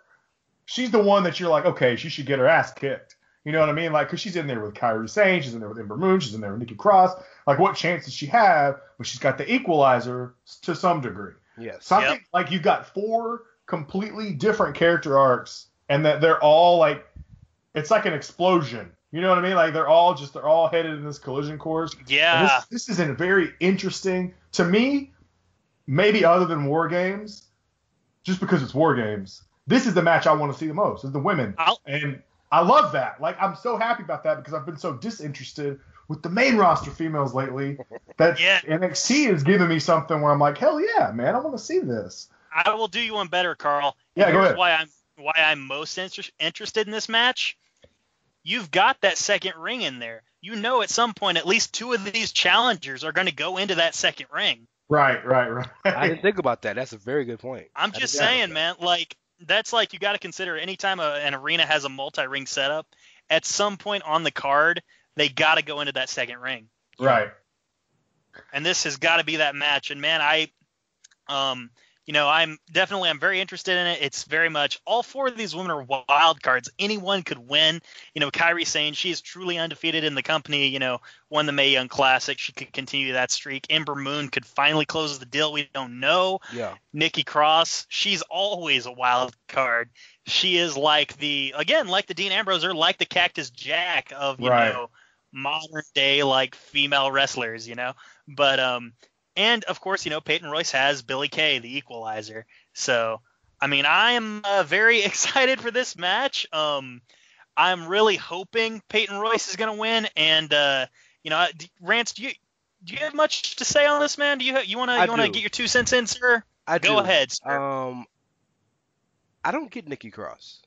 she's the one that you're like, okay, she should get her ass kicked. You know what I mean? Like, because she's in there with Kairi Sane, she's in there with Ember Moon, she's in there with Nikki Cross. Like, what chance does she have? But she's got the equalizer to some degree. Yes. So yep. I think, like, you've got four completely different character arcs and that they're all like, it's like an explosion. You know what I mean? Like they're all just, they're all headed in this collision course. Yeah. This, this is a very interesting to me, maybe other than War Games, just because it's War Games. This is the match I want to see the most, is the women. I'll- and I love that. Like, I'm so happy about that because I've been so disinterested with the main roster females lately that yeah. N X T is giving me something where I'm like, hell yeah, man, I want to see this. I will do you one better, Carl. Yeah, go ahead. Why I'm, why I'm most inter- interested in this match. You've got that second ring in there. You know at some point at least two of these challengers are going to go into that second ring. Right, right, right. I didn't think about that. That's a very good point. I'm just saying, man, like that's like you got to consider anytime a, an arena has a multi-ring setup, at some point on the card, they got to go into that second ring. Right. And this has got to be that match. And, man, I um, – you know, I'm definitely, I'm very interested in it. It's very much, all four of these women are wild cards. Anyone could win. You know, Kairi Sane, she is truly undefeated in the company, you know, won the Mae Young Classic. She could continue that streak. Ember Moon could finally close the deal. We don't know. Yeah. Nikki Cross, she's always a wild card. She is like the, again, like the Dean Ambrose or like the Cactus Jack of, you right. know, modern day, like female wrestlers, you know, but, um, and, of course, you know, Peyton Royce has Billy Kay, the equalizer. So, I mean, I am uh, very excited for this match. Um, I'm really hoping Peyton Royce is going to win. And, uh, you know, Rance, do you do you have much to say on this, man? Do you you want to you want to get your two cents in, sir? I do. Go ahead, sir. Um, I don't get Nikki Cross.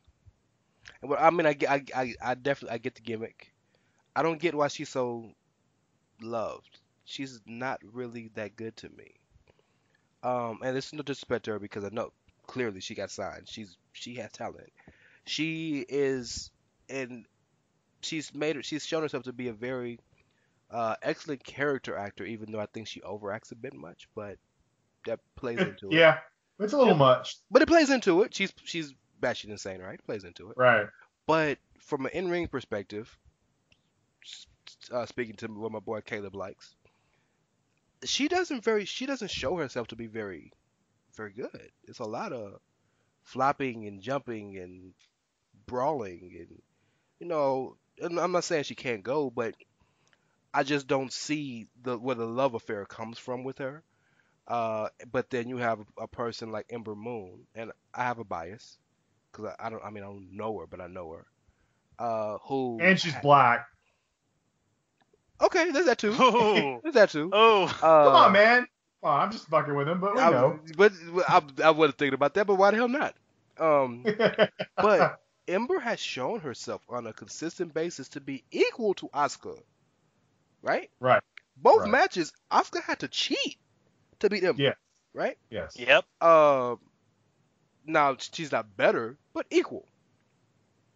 Well, I mean, I, I, I, I definitely I get the gimmick. I don't get why she's so loved. She's not really that good to me. Um, and it's no disrespect to her because I know clearly she got signed. She's she has talent. She is, and she's made her, she's shown herself to be a very uh, excellent character actor. Even though I think she overacts a bit much, but that plays into it. Yeah, it's a little yeah, much. But it plays into it. She's she's batshit insane, right? It plays into it. Right. But from an in-ring perspective, uh, speaking to what my boy Caleb likes. She doesn't very. She doesn't show herself to be very, very good. It's a lot of flopping and jumping and brawling and, you know. And I'm not saying she can't go, but I just don't see the where the love affair comes from with her. Uh, but then you have a person like Ember Moon, and I have a bias because I, I don't. I mean, I don't know her, but I know her. Uh, who and she's black. Okay, there's that too. Oh. There's that too. Oh, uh, come on, man. Oh, I'm just fucking with him, but we I, know. But I, I wasn't thinking about that. But why the hell not? Um, but Ember has shown herself on a consistent basis to be equal to Asuka, right? Right. Both right. matches, Asuka had to cheat to beat Ember. Yeah. Right. Yes. Yep. Uh, now she's not better, but equal.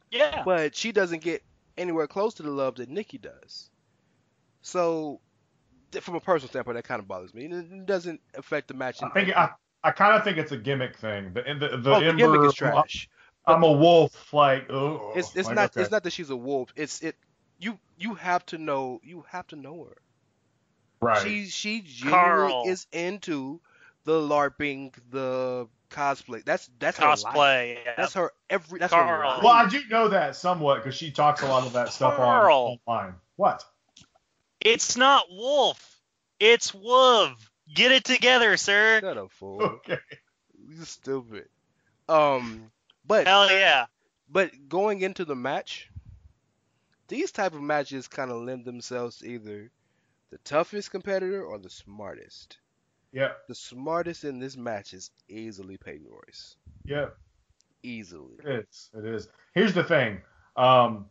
Yeah. But she doesn't get anywhere close to the love that Nikki does. So, from a personal standpoint, that kind of bothers me. It doesn't affect the match. I think I, I kind of think it's a gimmick thing. The the, the, oh, the Ember, gimmick is trash. I'm, I'm a wolf. Like, oh, it's it's like, not okay. It's not that she's a wolf. It's it. You you have to know you have to know her. Right. She she genuinely Carl. is into the LARPing, the cosplay. That's that's cosplay. Her life. Yeah. That's her every. That's Carl. Her life. Well, I do know that somewhat because she talks a lot of that stuff Carl. on online. What? It's not wolf. It's wov. Get it together, sir. Shut up, fool. Okay. You're stupid. Um, but hell yeah. But going into the match, these type of matches kind of lend themselves to either the toughest competitor or the smartest. Yeah. The smartest in this match is easily Peyton Royce. Yeah. Easily. It is. It is. Here's the thing. Um.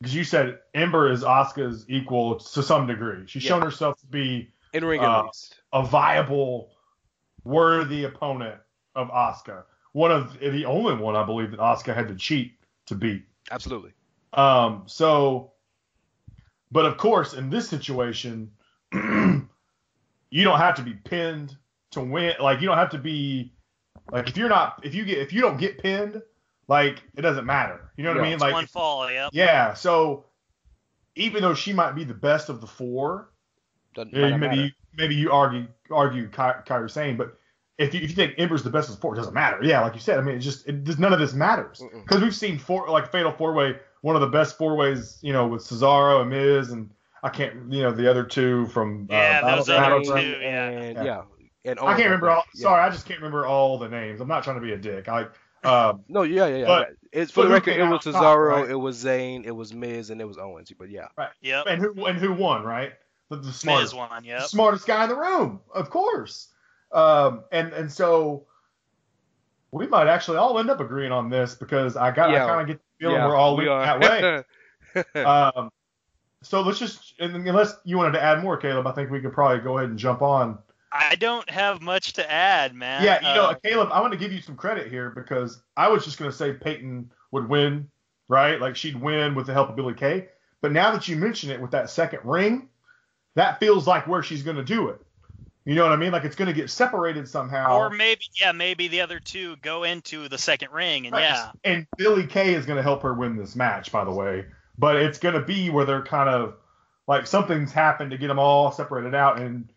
Because you said Ember is Asuka's equal to some degree. She's yeah. shown herself to be in ring uh, at least. a viable, worthy opponent of Asuka. One of the only one I believe that Asuka had to cheat to beat. Absolutely. Um. So, but of course, in this situation, you don't have to be pinned to win. Like you don't have to be like if you're not if you get if you don't get pinned. Like, it doesn't matter. You know what yeah, I mean? It's like one fall, yeah. Yeah, so even though she might be the best of the four, doesn't, maybe maybe you argue argue Kairi Sane, but if you, if you think Ember's the best of support, it doesn't matter. Yeah, like you said, I mean, it's just, it just none of this matters because we've seen four like Fatal Four Way, one of the best four ways, you know, with Cesaro and Miz, and I can't, you know, the other two from uh, yeah, Battle, those other two, yeah, and, yeah. yeah. And I can't remember all. Yeah. Sorry, I just can't remember all the names. I'm not trying to be a dick. I um, no, yeah, yeah, yeah. But, it's for the record. It was Cesaro, top, right? It was Zayn, it was Miz, and it was Owens. But yeah, right. Yep. And who and who won? Right. The, the smartest Miz won. Yeah. Smartest guy in the room, of course. Um, and and so we might actually all end up agreeing on this because I got yeah. I kind of get the feeling yeah, we're all we leaning that way. um, so let's just unless you wanted to add more, Caleb, I think we could probably go ahead and jump on. I don't have much to add, man. Yeah, you know, uh, Caleb, I want to give you some credit here because I was just going to say Peyton would win, right? Like she'd win with the help of Billie Kay. But now that you mention it with that second ring, that feels like where she's going to do it. You know what I mean? Like it's going to get separated somehow. Or maybe, yeah, maybe the other two go into the second ring, and right. yeah. And Billie Kay is going to help her win this match, by the way. But it's going to be where they're kind of like something's happened to get them all separated out and.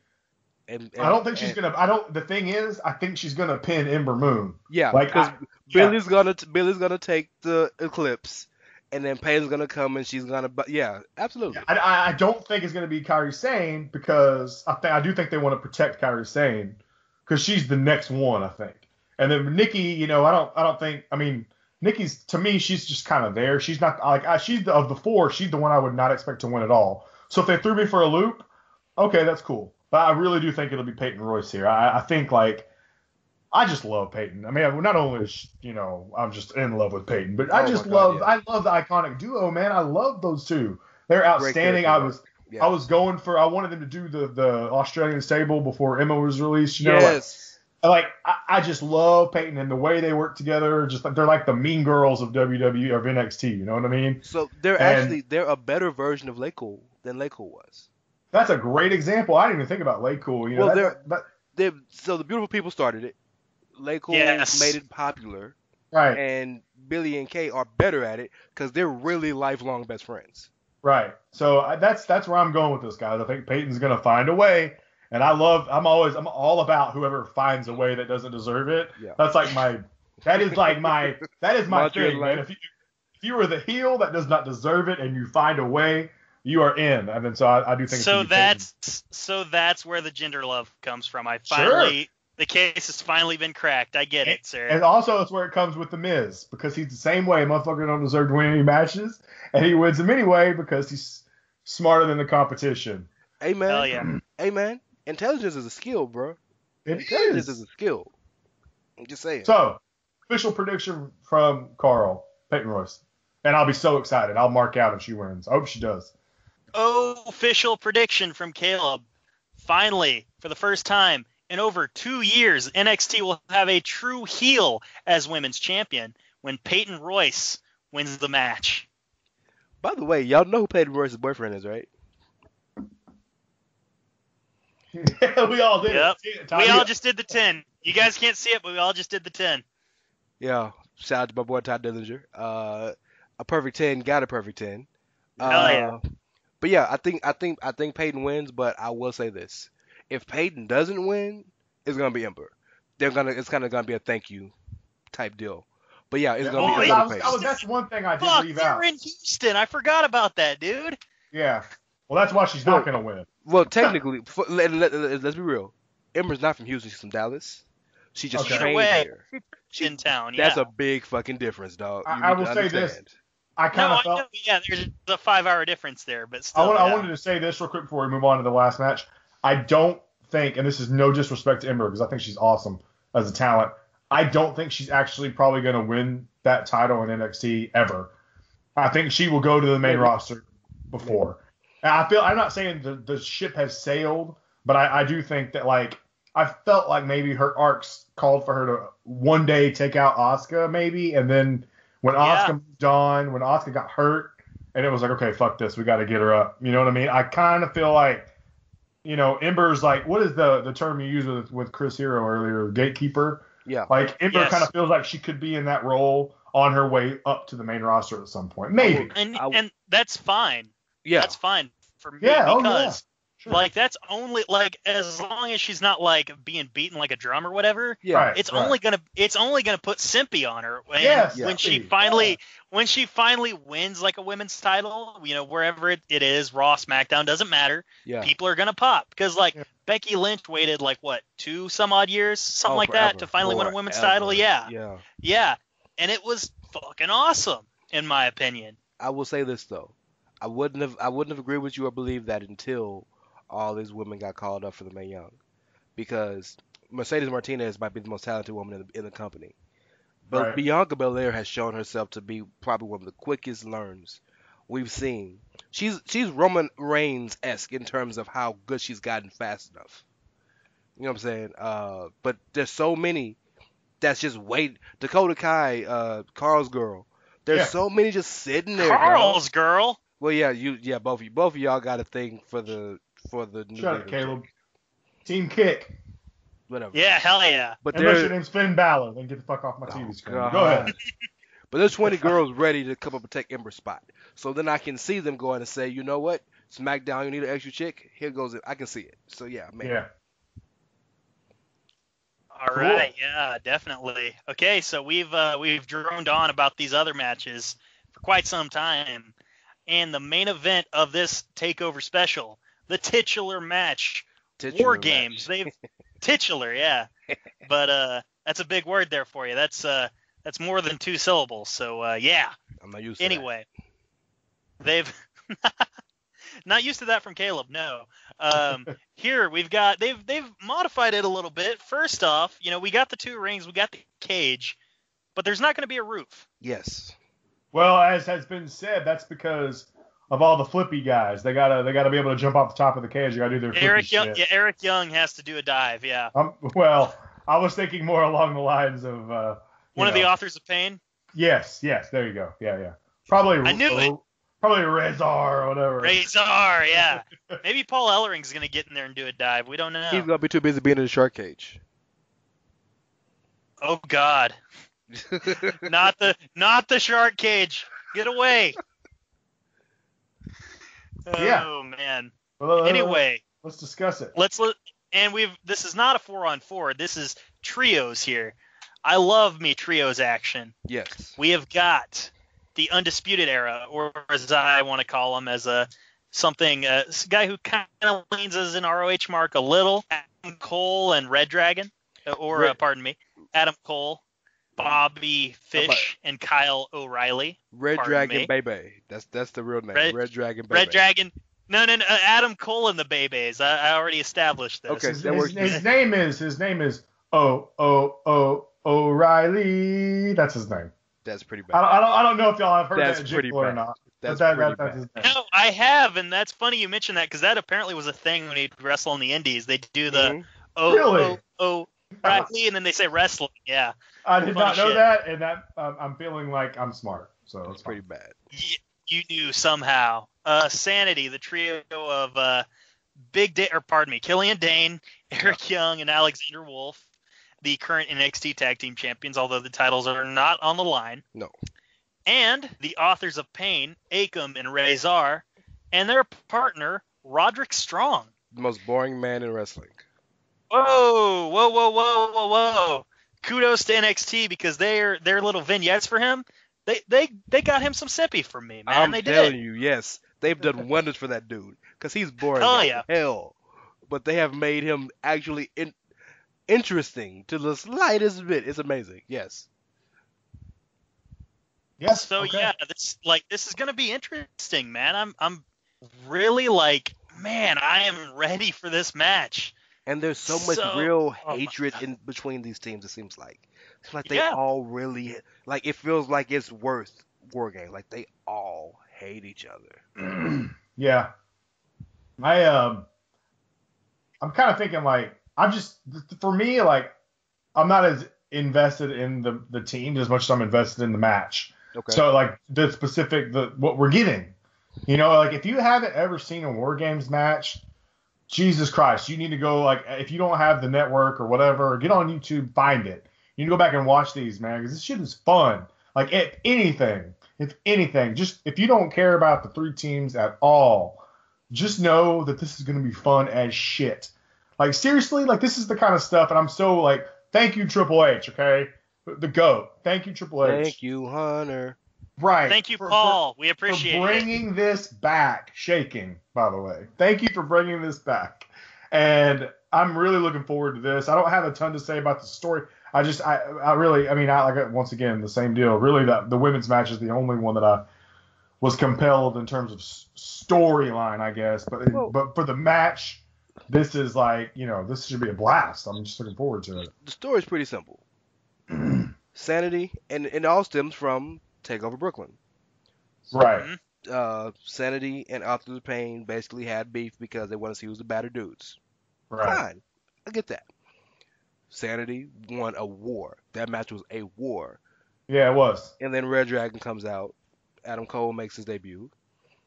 And, and, I don't think she's and, gonna. I don't. The thing is, I think she's gonna pin Ember Moon. Yeah, like because Billy's yeah. gonna Billy's gonna take the Eclipse, and then Paige's gonna come and she's gonna. But yeah, absolutely. Yeah, I, I don't think it's gonna be Kairi Sane because I think I do think they want to protect Kairi Sane because she's the next one, I think. And then Nikki, you know, I don't. I don't think. I mean, Nikki's to me, she's just kind of there. She's not like I, she's the, of the four. She's the one I would not expect to win at all. So if they threw me for a loop, okay, that's cool. But I really do think it'll be Peyton Royce here. I, I think, like, I just love Peyton. I mean, not only is, you know, I'm just in love with Peyton, but I oh just God, love, yeah. I love the iconic duo, man. I love those two. They're outstanding. I was, yeah. I was going for, I wanted them to do the, the Australian Stable before Emma was released. You know, yes. Like, like I, I just love Peyton and the way they work together. Just like they're like the mean girls of W W E or of N X T. You know what I mean? So they're and, actually they're a better version of Lakel than Lakel was. That's a great example. I didn't even think about Lakel. You know, well, that, that, they're, so the Beautiful People started it. Lakel yes. made it popular. Right. And Billie and Kay are better at it because they're really lifelong best friends. Right. So I, that's that's where I'm going with this, guys. I think Peyton's going to find a way. And I love, I'm always, I'm all about whoever finds a way that doesn't deserve it. Yeah. That's like my, that is like my, that is my thing, man. If you, if you were the heel that does not deserve it and you find a way, you are in. I mean, so I, I do think. So that's Peyton. So that's where the gender love comes from. I finally sure. the case has finally been cracked. I get and, it, sir. And also, it's where it comes with the Miz because he's the same way. Motherfucker don't deserve to win any matches, and he wins them anyway because he's smarter than the competition. Amen. Hell yeah. Amen. Intelligence is a skill, bro. It Intelligence is. is a skill. I'm just saying. So, official prediction from Carl, Peyton Royce, and I'll be so excited. I'll mark out if she wins. I hope she does. Official prediction from Caleb. Finally, for the first time in over two years, N X T will have a true heel as women's champion when Peyton Royce wins the match. By the way, y'all know who Peyton Royce's boyfriend is, right? Yeah, we all did. Yep. We all just did the ten. You guys can't see it, but we all just did the ten. Yeah. Shout out to my boy Ty Dillinger. Uh, a perfect ten got a perfect ten. Oh, uh, yeah. But yeah, I think I think I think Peyton wins, but I will say this. If Peyton doesn't win, it's gonna be Ember. They're gonna it's kinda gonna be a thank you type deal. But yeah, it's yeah, gonna oh, be Ember. Was, was, that's one thing I did Fuck, leave out. You're in Houston. I forgot about that, dude. Yeah. Well, that's why she's well, not gonna win. Well, technically for, let, let, let, let's be real. Ember's not from Houston, she's from Dallas. She just okay. trained here. She's in town, yeah. That's a big fucking difference, dog. You I, I will say this. I kind of no, felt I know, yeah, there's a five-hour difference there, but still. I, want, yeah. I wanted to say this real quick before we move on to the last match. I don't think, and this is no disrespect to Ember because I think she's awesome as a talent. I don't think she's actually probably going to win that title in N X T ever. I think she will go to the main Maybe. roster before. And I feel I'm not saying the, the ship has sailed, but I, I do think that like. I felt like maybe her arcs called for her to one day take out Asuka, maybe, and then when Asuka yeah. moved on, when Asuka got hurt, and it was like, okay, fuck this, we got to get her up. You know what I mean? I kind of feel like, you know, Ember's like, what is the the term you used with, with Chris Hero earlier, gatekeeper? Yeah. Like Ember yes. kind of feels like she could be in that role on her way up to the main roster at some point, maybe. And and that's fine. Yeah, that's fine for me yeah, because. Oh, yeah. Sure. Like, that's only, like, as long as she's not, like, being beaten like a drum or whatever, yeah, right, it's right. only gonna, it's only gonna put Simpy on her when, yes, when yeah, she finally, yeah. when she finally wins, like, a women's title, you know, wherever it, it is, Raw, SmackDown, doesn't matter, yeah. people are gonna pop, because, like, yeah. Becky Lynch waited, like, what, two some odd years, something oh, like forever. that, to finally forever. win a women's forever. title, yeah. yeah, yeah, and it was fucking awesome, in my opinion. I will say this, though, I wouldn't have, I wouldn't have agreed with you or believed that until all these women got called up for the Mae Young, because Mercedes Martinez might be the most talented woman in the, in the company, but right. Bianca Belair has shown herself to be probably one of the quickest learns we've seen. She's she's Roman Reigns-esque in terms of how good she's gotten fast enough. You know what I'm saying? Uh, but there's so many that's just wait. Dakota Kai, uh, Carl's girl. There's yeah. so many just sitting there. Carl's bro. girl. Well, yeah, you, yeah, both of you, both of y'all got a thing for the. For the new Shut up, Caleb. Team Kick. Whatever. Yeah, hell yeah. But unless your name's Finn Balor, then get the fuck off my oh, T V screen. God. Go ahead. But there's twenty girls ready to come up and take Ember's spot. So then I can see them going and say, you know what? SmackDown, you need an extra chick? Here goes it. I can see it. So yeah, man. Yeah. All cool. right. Yeah, definitely. Okay, so we've uh, we've droned on about these other matches for quite some time, and the main event of this Takeover special. The titular match, titular War Games. Match. They've titular, yeah. But uh, that's a big word there for you. That's uh, that's more than two syllables. So uh, yeah. I'm not used to anyway, that. They've not used to that from Caleb. No. Um, here we've got they've they've modified it a little bit. First off, you know, we got the two rings, we got the cage, but there's not going to be a roof. Yes. Well, as has been said, that's because of all the flippy guys, they gotta they gotta be able to jump off the top of the cage. They gotta do their flippy Eric Young, shit. Yeah, Eric Young has to do a dive. Yeah. Um, well, I was thinking more along the lines of uh, one know. of the authors of Pain. Yes, yes. There you go. Yeah, yeah. Probably. I knew uh, it. Probably Razor or whatever. Razor, yeah. Maybe Paul Ellering's gonna get in there and do a dive. We don't know. He's gonna be too busy being in the shark cage. Oh God. not the not the shark cage. Get away. Oh yeah. man. Well, anyway, let's discuss it. Let's look, and we've this is not a four on four. This is trios here. I love me trios action. Yes. We have got the Undisputed Era, or as I want to call him, as a something a guy who kind of leans as an R O H mark a little. Adam Cole and Red Dragon, or uh, pardon me, Adam Cole, Bobby Fish, and Kyle O'Reilly. Red Dragon me. Bebe. That's that's the real name. Red, Red Dragon Bebe. Red Dragon. No, no, no. Adam Cole and the Bebes. I, I already established this. Okay, his, that works. His, his name is his name is O O O O'Reilly. That's his name. That's pretty bad. I, I don't I don't know if y'all have heard that's that jig or not. That's that, pretty that, that's his name. No, I have, and that's funny you mentioned that, because that apparently was a thing when he'd wrestle in the Indies. They do the mm-hmm. O really? O O. Bradley, and then they say wrestling. Yeah, I did Funny not know shit. that, and that um, I'm feeling like I'm smart, so it's pretty bad. You, you knew somehow. Uh, Sanity, the trio of uh, Big Day, or pardon me, Killian Dane, Eric Young, and Alexander Wolfe, the current N X T Tag Team Champions, although the titles are not on the line. No. And the authors of Pain, Akam and Razor, and their partner Roderick Strong, the most boring man in wrestling. Whoa, whoa, whoa, whoa, whoa, whoa. Kudos to N X T, because their their little vignettes for him, they they, they got him some sippy from me, man. I'm they telling did. you, yes. They've done wonders for that dude, because he's boring oh, as yeah. hell. But they have made him actually in, interesting to the slightest bit. It's amazing, yes. Yes. So, okay. yeah, this, like, this is going to be interesting, man. I'm I'm really like, man, I am ready for this match. And there's so much so, real oh hatred in between these teams, it seems like. It's like they yeah. all really, like, it feels like it's worth War Games. Like, they all hate each other. yeah. I, um, I'm kind of thinking, like, I'm just, for me, like, I'm not as invested in the, the team as much as I'm invested in the match. Okay. So, like, the specific, the what we're getting. You know, like, if you haven't ever seen a War Games match, Jesus Christ, you need to go, like, if you don't have the network or whatever, get on YouTube, find it. You need to go back and watch these, man, because this shit is fun. Like, if anything, if anything, just if you don't care about the three teams at all, just know that this is going to be fun as shit. Like, seriously, like, this is the kind of stuff, and I'm so, like, thank you, Triple H, okay? The GOAT. Thank you, Triple H. Thank you, Hunter. Right. Thank you, for, Paul. For, we appreciate for bringing it. this back. Shaking, by the way. Thank you for bringing this back. And I'm really looking forward to this. I don't have a ton to say about the story. I just, I, I really, I mean, I like once again the same deal. Really, the, the women's match is the only one that I was compelled in terms of storyline, I guess. But it, but for the match, this is like, you know, this should be a blast. I'm just looking forward to it. The story's pretty simple. Sanity, and it all stems from Takeover Brooklyn. So, right. Uh, Sanity and Authors of Pain basically had beef because they wanted to see who's the badder dudes. Right. Fine, I get that. Sanity won a war. That match was a war. Yeah, it was. And then Red Dragon comes out. Adam Cole makes his debut.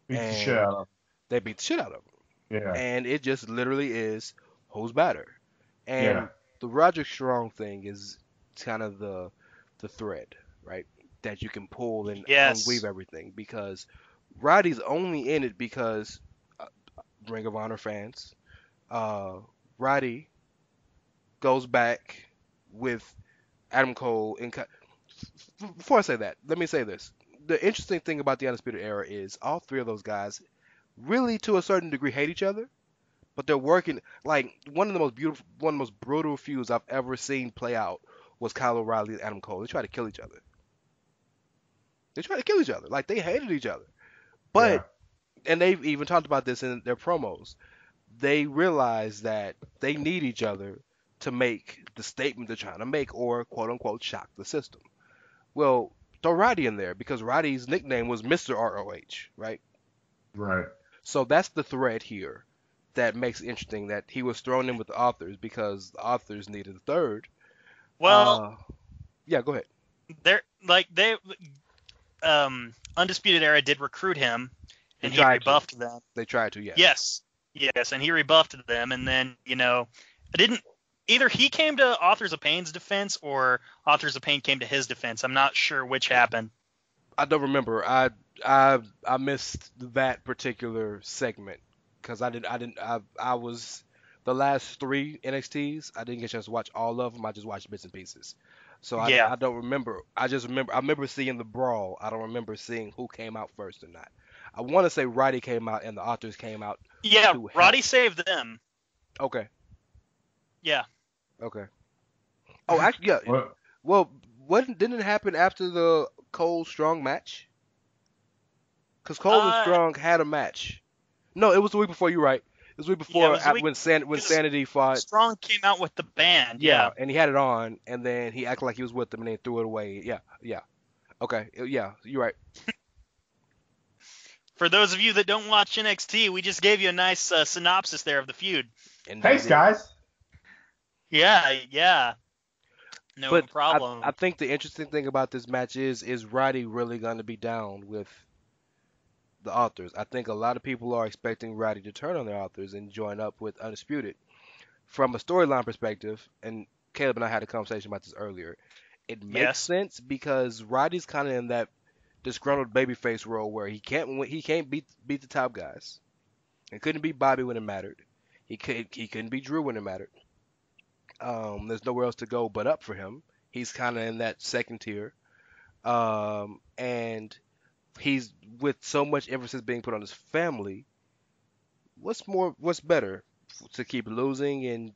Beat the shit out of him. They beat the shit out of him. Yeah. And it just literally is who's badder. And yeah. the Roderick Strong thing is kind of the the thread, right? That you can pull and yes. weave everything, because Roddy's only in it because uh, Ring of Honor fans. Uh, Roddy goes back with Adam Cole. And co- before I say that, let me say this: the interesting thing about the Undisputed Era is all three of those guys really, to a certain degree, hate each other, but they're working. Like, one of the most beautiful, one of the most brutal feuds I've ever seen play out was Kyle O'Reilly and Adam Cole. They tried to kill each other. They tried to kill each other. Like, they hated each other. But, yeah. and they've even talked about this in their promos, they realize that they need each other to make the statement they're trying to make, or, quote-unquote, shock the system. Well, throw Roddy in there, because Roddy's nickname was Mister R O H, right? Right. So that's the thread here that makes it interesting, that he was thrown in with the Authors because the Authors needed a third. Well... Uh, yeah, go ahead. They're, like, they... Um, Undisputed Era did recruit him, and he rebuffed to. them. They tried to, yes. Yes, yes, and he rebuffed them, and then, you know, I didn't... Either he came to Authors of Pain's defense, or Authors of Pain came to his defense. I'm not sure which happened. I don't remember. I I I missed that particular segment, because I didn't... I, didn't, I, I was... The last three N X Ts, I didn't get a chance to watch all of them. I just watched bits and pieces. So I, yeah. I don't remember. I just remember. I remember seeing the brawl. I don't remember seeing who came out first or not. I want to say Roddy came out and the Authors came out. Yeah, Roddy help. saved them. Okay. Yeah. Okay. Oh, actually, yeah. What? Well, what didn't it happen after the Cole Strong match? Because Cole uh, and Strong had a match. No, it was the week before. You're right. It was the week before, yeah, was the week, when, San, when Sanity fought. Strong came out with the band. Yeah. yeah, and he had it on, and then he acted like he was with them, and then threw it away. Yeah, yeah. Okay, yeah, you're right. For those of you that don't watch N X T, we just gave you a nice uh, synopsis there of the feud. And Thanks, guys. Yeah, yeah. No but problem. I, I think the interesting thing about this match is, is Roddy really going to be down with the Authors? I think a lot of people are expecting Roddy to turn on their Authors and join up with Undisputed. From a storyline perspective, and Caleb and I had a conversation about this earlier, it makes yes. sense, because Roddy's kind of in that disgruntled babyface role where he can't he can't beat beat the top guys. He couldn't beat Bobby when it mattered. He could he couldn't beat Drew when it mattered. Um, there's nowhere else to go but up for him. He's kind of in that second tier, um, and he's with so much emphasis being put on his family. What's more? What's better, to keep losing and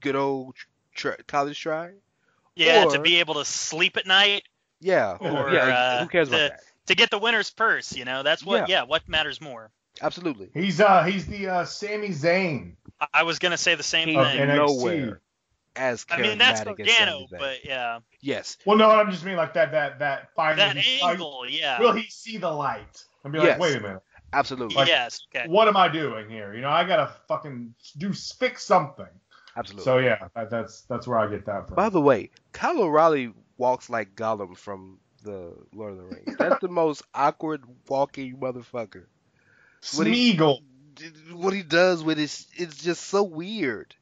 good old tri- college try? Yeah, or, to be able to sleep at night. Yeah. Or yeah, uh, who cares to, about that? To get the winner's purse, you know. That's what. Yeah. yeah what matters more? Absolutely. He's uh he's the uh, Sami Zayn. I-, I was gonna say the same he's thing. Nowhere. As charismatic, I mean, that's Gargano, but yeah. Yes. Well, no, I'm just mean like that, that, that. Finally, that he, angle, like, yeah. Will he see the light? And be like, yes. wait a minute. Absolutely. Like, yes. Okay. What am I doing here? You know, I gotta fucking do fix something. Absolutely. So yeah, that, that's that's where I get that from. By the way, Kyle O'Reilly walks like Gollum from the Lord of the Rings. That's the most awkward walking motherfucker. Smeagol. What, what he does with his, it's just so weird.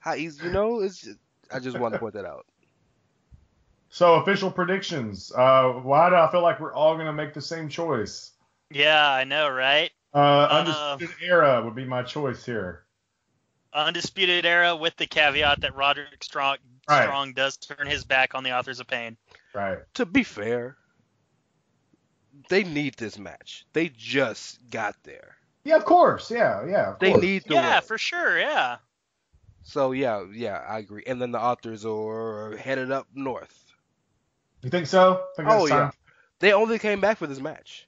How he's, you know, it's just, I just want to point that out. So, official predictions. Uh, why do I feel like we're all going to make the same choice? Yeah, I know, right? Uh, Undisputed uh, Era would be my choice here. Undisputed Era with the caveat that Roderick Strong, right. Strong does turn his back on the Authors of Pain. Right. To be fair, they need this match. They just got there. Yeah, of course. Yeah, yeah. They course. need the Yeah, win. for sure, yeah. So, yeah, yeah, I agree. And then the Authors are headed up north. You think so? I think oh, yeah. Time. They only came back for this match.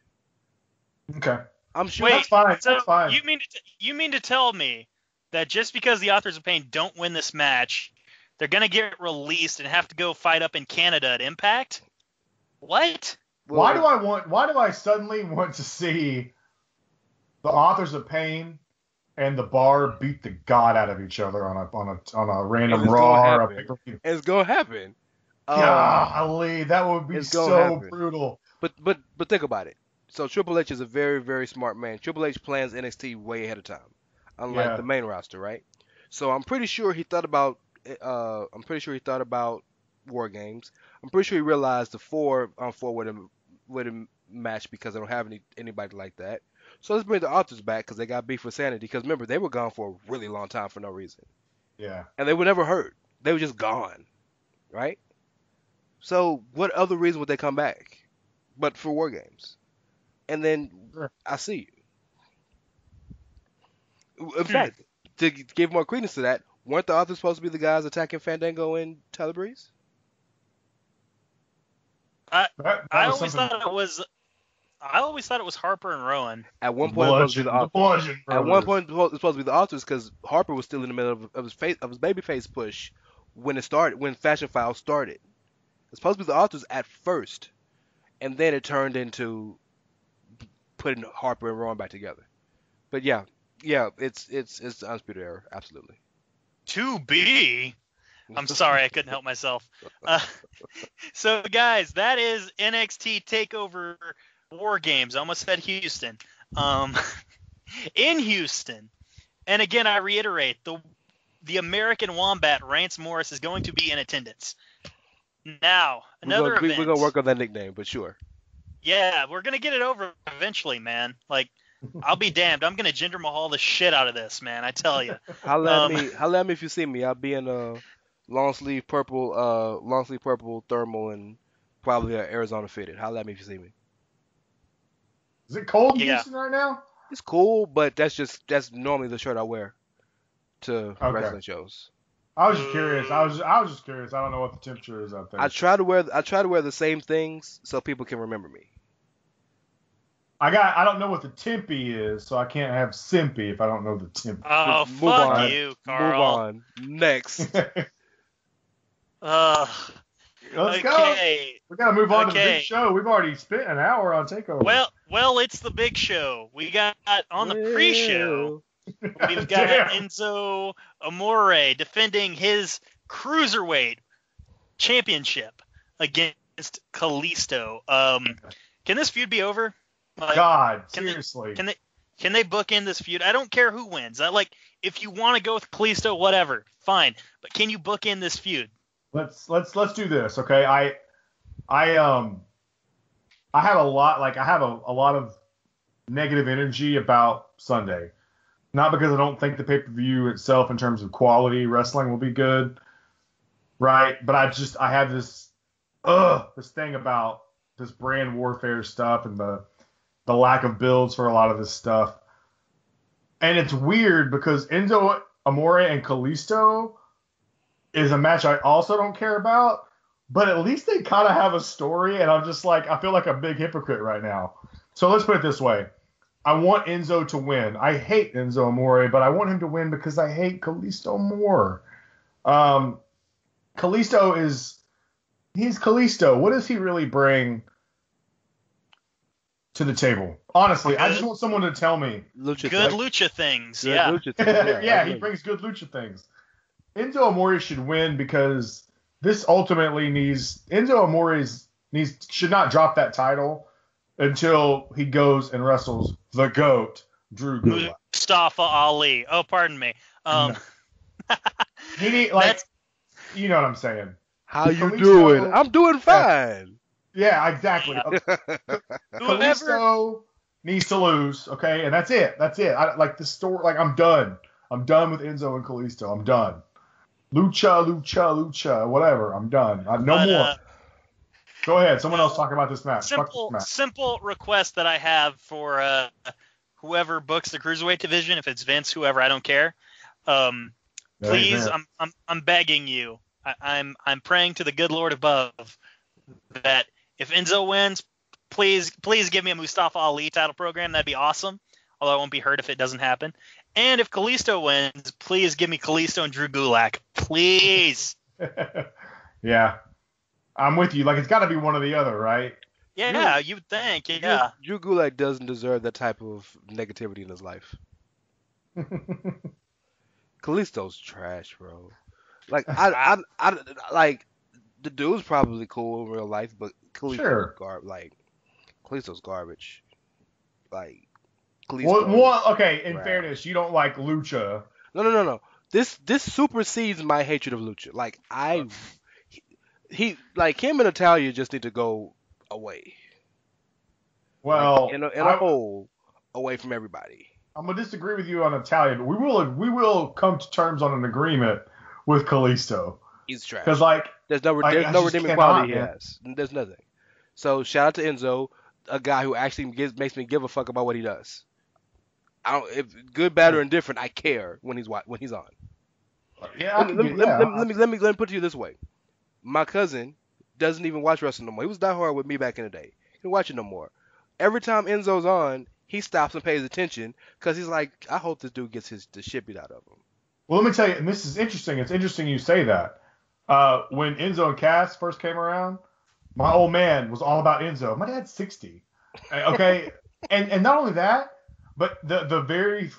Okay. I'm sure Wait, that's fine. So that's fine. You mean to t- you mean to tell me that just because the Authors of Pain don't win this match, they're gonna get released and have to go fight up in Canada at Impact? What? Why do I want? Why do I suddenly want to see the Authors of Pain and the Bar beat the god out of each other on a on a on a random Raw or a pay-per-view? It's gonna happen. Golly, that would be so brutal. But but but think about it. So Triple H is a very, very smart man. Triple H plans N X T way ahead of time, unlike yeah. the main roster, right? So I'm pretty sure he thought about. Uh, I'm pretty sure he thought about War Games. I'm pretty sure he realized the four on four with him with him match because they don't have any anybody like that. So let's bring the Authors back because they got beef with Sanity. Because remember, they were gone for a really long time for no reason. Yeah. And they were never hurt. They were just gone, right? So what other reason would they come back, but for War Games? And then I see you. In fact, to give more credence to that, weren't the Authors supposed to be the guys attacking Fandango and Tyler Breeze? I that, that I always something. thought it was I always thought it was Harper and Rowan. At one point, Bludgeon, it was supposed to be the Authors. The At one point, it was supposed to be the Authors because Harper was still in the middle of, of his face of his babyface push when it started when Fashion Files started. It's supposed to be the Authors at first, and then it turned into putting Harper and Rowan back together. But yeah, yeah, it's it's it's the Undisputed Era, absolutely. To be, I'm sorry, I couldn't help myself. Uh, so guys, that is N X T Takeover War Games. I almost said Houston. Um, in Houston, and again, I reiterate the the American Wombat Rance Morris is going to be in attendance. Now, another we're gonna, event. We're gonna work on that nickname, but sure. Yeah, we're going to get it over eventually, man. Like, I'll be damned. I'm going to Jinder Mahal the shit out of this, man. I tell you. Holla um, at me. Holla at me if you see me. I'll be in a long-sleeve purple uh, long-sleeve purple thermal and probably an Arizona fitted. Holla at me if you see me. Is it cold in yeah. Houston right now? It's cool, but that's just that's normally the shirt I wear to okay. wrestling shows. I was just curious. I was I was just curious. I don't know what the temperature is out there. I try to wear I try to wear the same things so people can remember me. I got I don't know what the tempy is, so I can't have simpy if I don't know the tempy. Oh, move fuck on. you, Carl. Move on. Next. uh, Let's okay. go. We gotta move on okay. to the big show. We've already spent an hour on Takeover. Well, well, it's the big show. We got on the yeah. pre-show. We've got Damn. Enzo Amore defending his Cruiserweight Championship against Kalisto. Um, can this feud be over? Like, God, can seriously. They, can they can they book in this feud? I don't care who wins. I like if you want to go with Kalisto, whatever, fine. But can you book in this feud? Let's let's let's do this, okay? I I um I have a lot like I have a, a lot of negative energy about Sunday. Not because I don't think the pay-per-view itself in terms of quality wrestling will be good, right? But I just I have this ugh this thing about this brand warfare stuff and the the lack of builds for a lot of this stuff. And it's weird because Enzo Amore and Kalisto is a match I also don't care about, but at least they kind of have a story, and I'm just like I feel like a big hypocrite right now. So let's put it this way. I want Enzo to win. I hate Enzo Amore, but I want him to win because I hate Kalisto more. Um, Kalisto is – he's Kalisto. What does he really bring to the table? Honestly, good. I just want someone to tell me. Lucha good lucha things, good yeah. Lucha things. Yeah, yeah he brings good lucha things. Enzo Amore should win because this ultimately needs – Enzo Amore needs, should not drop that title until he goes and wrestles the GOAT, Drew Gulak. Mustafa Ali. Oh, pardon me. Um, no. he need, like, That's... you know what I'm saying. How Kalisto, you doing? I'm doing fine. Yeah, yeah exactly. Whoever, Kalisto needs to lose, okay? And that's it. That's it. I, like, the story, like, I'm done. I'm done with Enzo and Kalisto. I'm done. Lucha, lucha, lucha, whatever. I'm done. I, no but, more. Uh, Go ahead. Someone else talk about this match. Simple, this match. simple request that I have for uh, whoever books the Cruiserweight division, if it's Vince, whoever, I don't care. Um, please, I'm, I'm I'm begging you. I, I'm I'm praying to the good Lord above that if Enzo wins, please please give me a Mustafa Ali title program. That'd be awesome. Although I won't be hurt if it doesn't happen. And if Kalisto wins, please give me Kalisto and Drew Gulak. Please. Yeah. I'm with you. Like, it's got to be one or the other, right? Yeah, you would think. Yeah. Drew, Drew Gulak doesn't deserve that type of negativity in his life. Kalisto's trash, bro. Like, I, I, I, like the dude's probably cool in real life, but Kalisto's sure. garbage. Like, Kalisto's garbage. Like, Kalisto's well, well, okay. In right. fairness, you don't like lucha. No, no, no, no. This this supersedes my hatred of lucha. Like, I. He like him and Natalya just need to go away. Well, like, in a, in a I, hole away from everybody. I'm gonna disagree with you on Natalya, but we will we will come to terms on an agreement with Kalisto. He's trash. Because like there's no like, there's no redeeming quality he has. There's nothing. So shout out to Enzo, a guy who actually gives, makes me give a fuck about what he does. I don't if good, bad, or indifferent. I care when he's when he's on. Yeah. Let me, yeah. Let, me, let, me, let me let me let me put it to you this way. My cousin doesn't even watch wrestling no more. He was diehard with me back in the day. He didn't watch it no more. Every time Enzo's on, he stops and pays attention because he's like, I hope this dude gets his the shit beat out of him. Well, let me tell you, and this is interesting. It's interesting you say that. Uh, when Enzo and Cass first came around, my old man was all about Enzo. My dad's sixty. Okay? and and not only that, but the, the very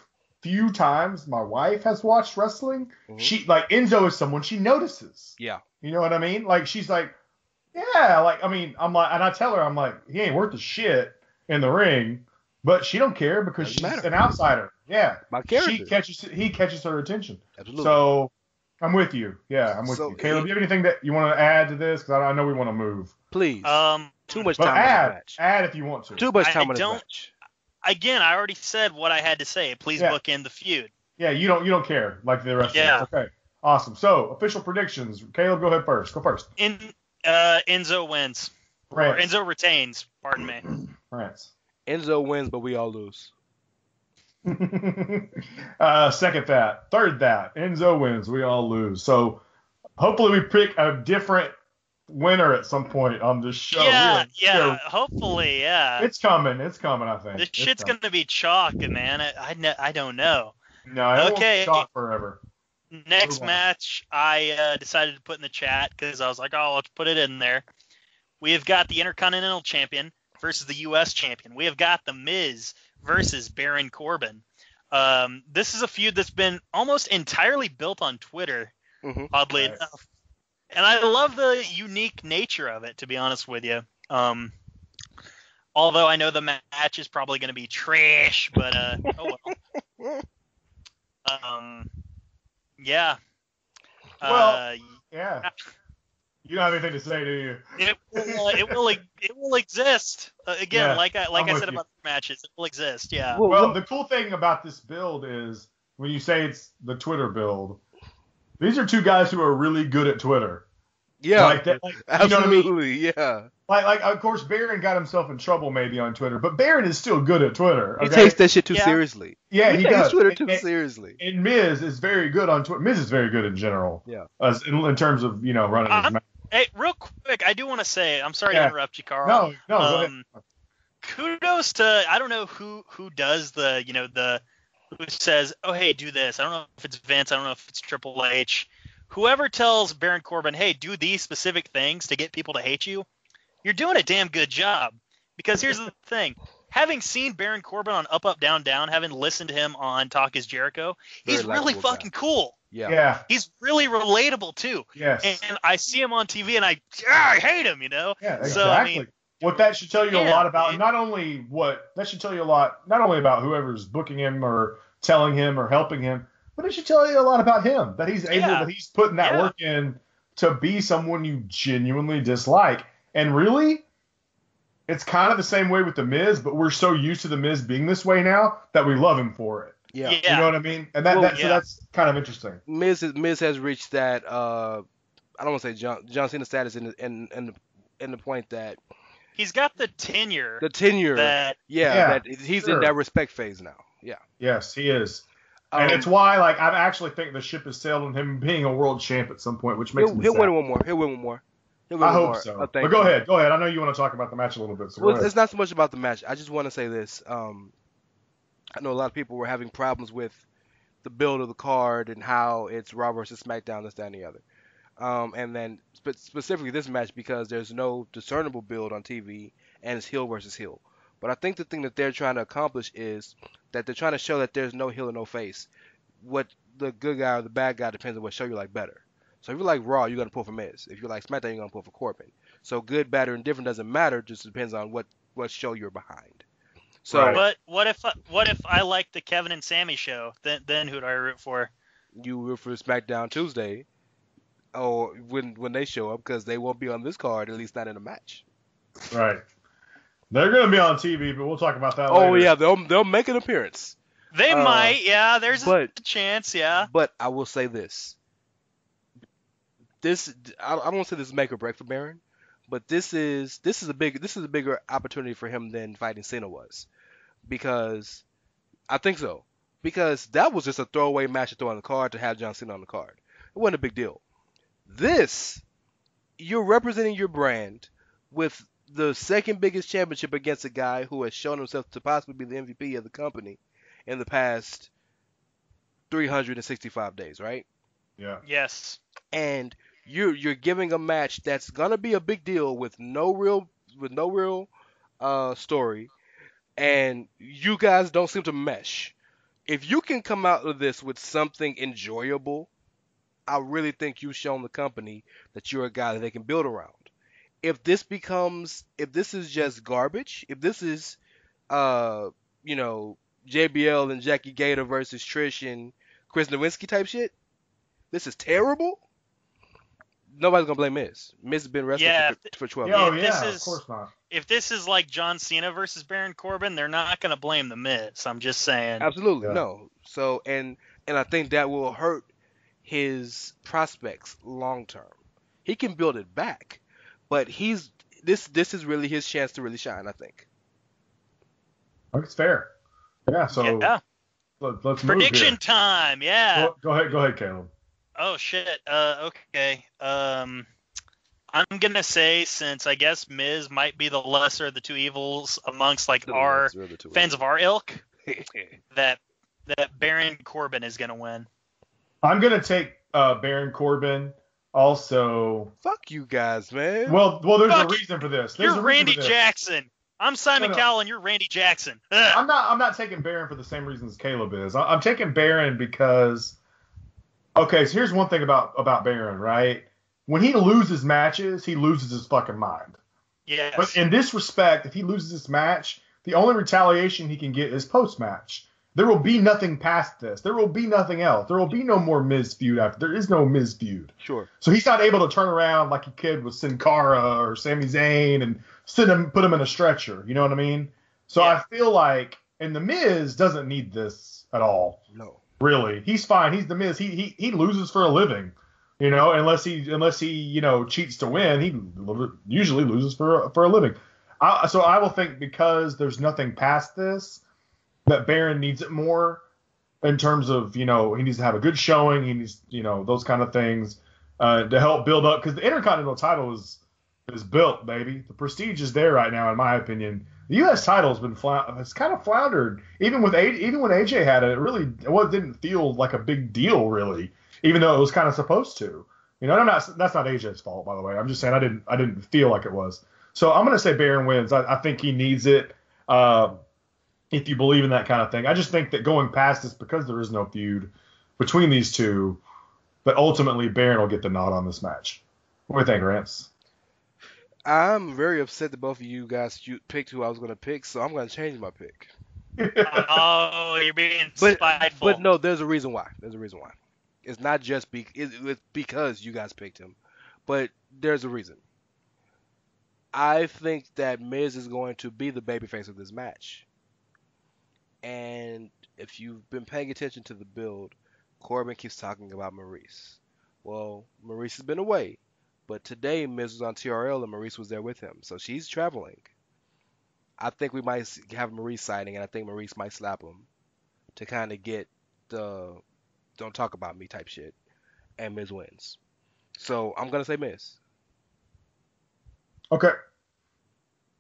few times my wife has watched wrestling, mm-hmm. she like Enzo is someone she notices. Yeah. You know what I mean? Like, she's like, yeah, like, I mean, I'm like, and I tell her, I'm like, he ain't worth the shit in the ring, but she don't care because she's an outsider. Yeah. My character. She catches, he catches her attention. Absolutely. So, I'm with you. Yeah, I'm with so, you. Caleb, do you have anything that you want to add to this? Because I, I know we want to move. Please. Um, Too much time on the match. Add if you want to. Too much time on the match. Again, I already said what I had to say. Please yeah. book in the feud. Yeah, you don't, you don't care like the rest yeah. of us. Yeah. Okay. Awesome. So, official predictions. Caleb, go ahead first. Go first. In, uh, Enzo wins. Or Enzo retains. Pardon me. Rance. Enzo wins, but we all lose. uh, second that. Third that. Enzo wins. We all lose. So, hopefully we pick a different winner at some point on this show. Yeah, yeah. yeah. Hopefully, yeah. It's coming. It's coming, I think. This it's shit's going to be chalk, man. I, I, know, I don't know. No, it okay. won't be chalk forever. Next match, I uh, decided to put in the chat because I was like, oh, let's put it in there. We have got the Intercontinental Champion versus the U S Champion. We have got The Miz versus Baron Corbin. Um, this is a feud that's been almost entirely built on Twitter, mm-hmm. oddly right. enough. And I love the unique nature of it, to be honest with you. Um, although I know the match is probably going to be trash, but uh, oh well. Um... Yeah. Well, uh, yeah. You don't have anything to say, do you? It will. Uh, it will. It will exist uh, again. Yeah, like I like I'm I said you. about the matches, it will exist. Yeah. Well, well, the cool thing about this build is when you say it's the Twitter build, these are two guys who are really good at Twitter. Yeah. Like that. Like, absolutely. You know what I mean? Yeah. Like, like of course, Baron got himself in trouble maybe on Twitter, but Baron is still good at Twitter. Okay? He takes that shit too yeah. seriously. Yeah, he, he takes does. Twitter too and, seriously. And Miz is very good on Twitter. Miz is very good in general. Yeah. As in, in terms of you know running his mouth. Hey, real quick, I do want to say I'm sorry yeah. to interrupt you, Carl. No, no. Um, go ahead. Kudos to I don't know who who does the you know the who says oh hey do this. I don't know if it's Vince. I don't know if it's Triple H. Whoever tells Baron Corbin, hey, do these specific things to get people to hate you, you're doing a damn good job. Because here's the thing. Having seen Baron Corbin on Up, Up, Down, Down, having listened to him on Talk is Jericho, Very he's really fucking guy. cool. Yeah. yeah. He's really relatable, too. Yes. And, and I see him on T V, and I, ah, I hate him, you know? Yeah, exactly. So, I mean, what that should tell you yeah, a lot about, it, not only what, that should tell you a lot, not only about whoever's booking him or telling him or helping him, but it should tell you a lot about him, that he's able, yeah. that he's putting that yeah. work in to be someone you genuinely dislike. And really, it's kind of the same way with The Miz, but we're so used to The Miz being this way now that we love him for it. Yeah. yeah. You know what I mean? And that, well, that yeah. so that's kind of interesting. Miz is, Miz has reached that, uh, I don't want to say John, John Cena status in, in, in, the, in the point that he's got the tenure. The tenure. That, yeah, yeah. That he's sure. in that respect phase now. Yeah. Yes, he is. Um, and it's why, like, I actually think the ship has sailed on him being a world champ at some point, which makes he'll, me he'll sad. He'll win one more. He'll win one more. He'll win I one hope more. so. Oh, but go you. ahead. Go ahead. I know you want to talk about the match a little bit. So well, it's ahead. not so much about the match. I just want to say this. Um, I know a lot of people were having problems with the build of the card and how it's Raw versus SmackDown, this, that, and the other. Um, and then spe- specifically this match because there's no discernible build on T V and it's heel versus heel. But I think the thing that they're trying to accomplish is that they're trying to show that there's no heel and no face. What the good guy or the bad guy depends on what show you like better. So if you like Raw, you're going to pull for Miz. If you like SmackDown, you're going to pull for Corbin. So good, bad, or indifferent doesn't matter. It just depends on what, what show you're behind. So, right. But what if I, what if I like the Kevin and Sammy show? Then then who do I root for? You root for SmackDown Tuesday, or when when they show up because they won't be on this card, at least not in a match. Right. They're gonna be on T V, but we'll talk about that. Oh later. yeah, they'll they'll make an appearance. They uh, might, yeah. There's but, a chance, yeah. But I will say this. This I, I don't say this is make or break for Baron, but this is this is a big this is a bigger opportunity for him than fighting Cena was, because I think so because that was just a throwaway match to throw on the card to have John Cena on the card. It wasn't a big deal. This, you're representing your brand with the second biggest championship against a guy who has shown himself to possibly be the M V P of the company in the past three hundred sixty-five days, right? Yeah. Yes. And you're you're giving a match that's gonna be a big deal with no real with no real uh, story, and you guys don't seem to mesh. If you can come out of this with something enjoyable, I really think you've shown the company that you're a guy that they can build around. If this becomes, if this is just garbage, if this is, uh, you know, J B L and Jackie Gator versus Trish and Chris Nowinski type shit, this is terrible. Nobody's gonna blame Miz. Miz has been wrestling yeah, for, for twelve years. Oh yeah, is, of course not. If this is like John Cena versus Baron Corbin, they're not gonna blame the Miz. I'm just saying. Absolutely yeah. no. So and and I think that will hurt his prospects long term. He can build it back. But he's this. This is really his chance to really shine, I think. I think it's fair. Yeah. So yeah. Let, let's prediction move here. time. Yeah. Go, go ahead. Go ahead, Caleb. Oh shit. Uh. Okay. Um. I'm gonna say since I guess Miz might be the lesser of the two evils amongst like the our of fans evils. of our ilk, that that Baron Corbin is gonna win. I'm gonna take uh, Baron Corbin. Also, fuck you guys, man. Well, well, there's fuck a reason for this. There's you're a Randy for this. Jackson. I'm Simon no, no. Cowell, and you're Randy Jackson. Ugh. I'm not. I'm not taking Baron for the same reasons Caleb is. I, I'm taking Baron because, okay, so here's one thing about about Baron, right? When he loses matches, he loses his fucking mind. Yes. But in this respect, if he loses this match, the only retaliation he can get is post match. There will be nothing past this. There will be nothing else. There will be no more Miz feud after. There is no Miz feud. Sure. So he's not able to turn around like he could with Sin Cara or Sami Zayn and send him, put him in a stretcher. You know what I mean? So yeah. I feel like, and the Miz doesn't need this at all. No. Really, he's fine. He's the Miz. He he he loses for a living. You know, unless he unless he you know cheats to win, he usually loses for for a living. I, so I will think because there's nothing past this. That Baron needs it more in terms of, you know, he needs to have a good showing. He needs, you know, those kind of things uh, to help build up. Because the Intercontinental title is is built, baby. The prestige is there right now, in my opinion. The U S title has been fla- it's kind of floundered. Even with A- even when A J had it, it really well, it didn't feel like a big deal, really. Even though it was kind of supposed to. You know, and I'm not, that's not A J's fault, by the way. I'm just saying I didn't I didn't feel like it was. So I'm going to say Baron wins. I, I think he needs it. Uh, If you believe in that kind of thing. I just think that going past this, because there is no feud between these two, but ultimately Baron will get the nod on this match. What do you think, Rance? I'm very upset that both of you guys picked who I was going to pick, so I'm going to change my pick. oh, you're being but, spiteful. But no, there's a reason why. There's a reason why. It's not just be- it's because you guys picked him, but there's a reason. I think that Miz is going to be the babyface of this match. And if you've been paying attention to the build, Corbin keeps talking about Maurice. Well, Maurice has been away, but today Miz was on T R L and Maurice was there with him, so she's traveling. I think we might have Maurice signing, and I think Maurice might slap him to kind of get the don't talk about me type shit, and Miz wins. So I'm going to say Miz. Okay.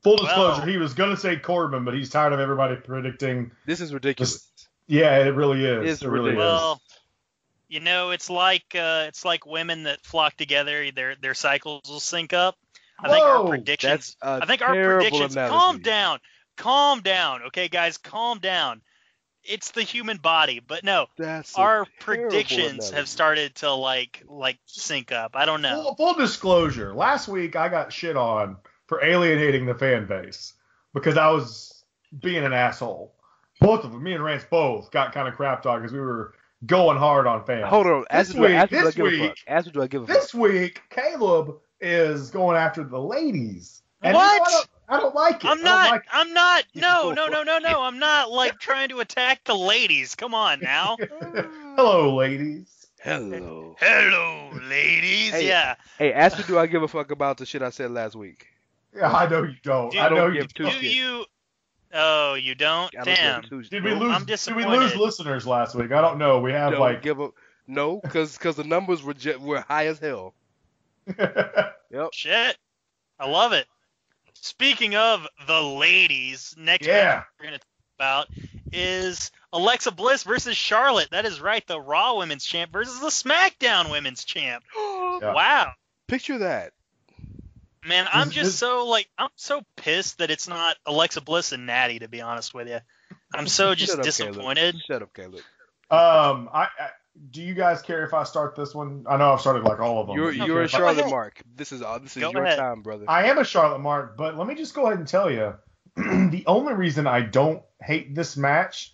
Full disclosure, wow. He was going to say Corbin, but he's tired of everybody predicting. This is ridiculous. This, yeah, it really is. It, is it really ridiculous. is. Well, you know, it's like uh, it's like women that flock together. Their their cycles will sync up. I Whoa, think our predictions. I think our predictions. Analogy. Calm down, calm down. Okay, guys, calm down. It's the human body, but no, that's our predictions analogy. have started to like like sync up. I don't know. Full, full disclosure: last week I got shit on for alienating the fan base because I was being an asshole. Both of them, me and Rance, both got kind of crap talk because we were going hard on fans. Hold on. This week, this week, this week, Caleb is going after the ladies. And what? You know, I, don't, I don't like it. I'm not. Like I'm not. No, no, no, no, no. I'm not like trying to attack the ladies. Come on now. Hello, ladies. Hello. Hello, ladies. Hey, yeah. Hey, Astrid, do I give a fuck about the shit I said last week? Yeah, I know you don't. Do, I know you don't. Do you? Oh, you don't? Damn. Did we lose? I'm did we lose listeners last week? I don't know. We have don't like give up. No, because because the numbers were je- were high as hell. Yep. Shit, I love it. Speaking of the ladies, next yeah. thing we're gonna talk about is Alexa Bliss versus Charlotte. That is right, the Raw Women's Champ versus the SmackDown Women's Champ. Yeah. Wow. Picture that. Man, I'm just so like I'm so pissed that it's not Alexa Bliss and Natty. To be honest with you, I'm so just Shut up, disappointed. Caleb. Shut up, Caleb. Um, I, I do you guys care if I start this one? I know I've started like all of them. You're, you're a Charlotte Mark. This is all. This is go your ahead. time, brother. I am a Charlotte Mark, but let me just go ahead and tell you, the only reason I don't hate this match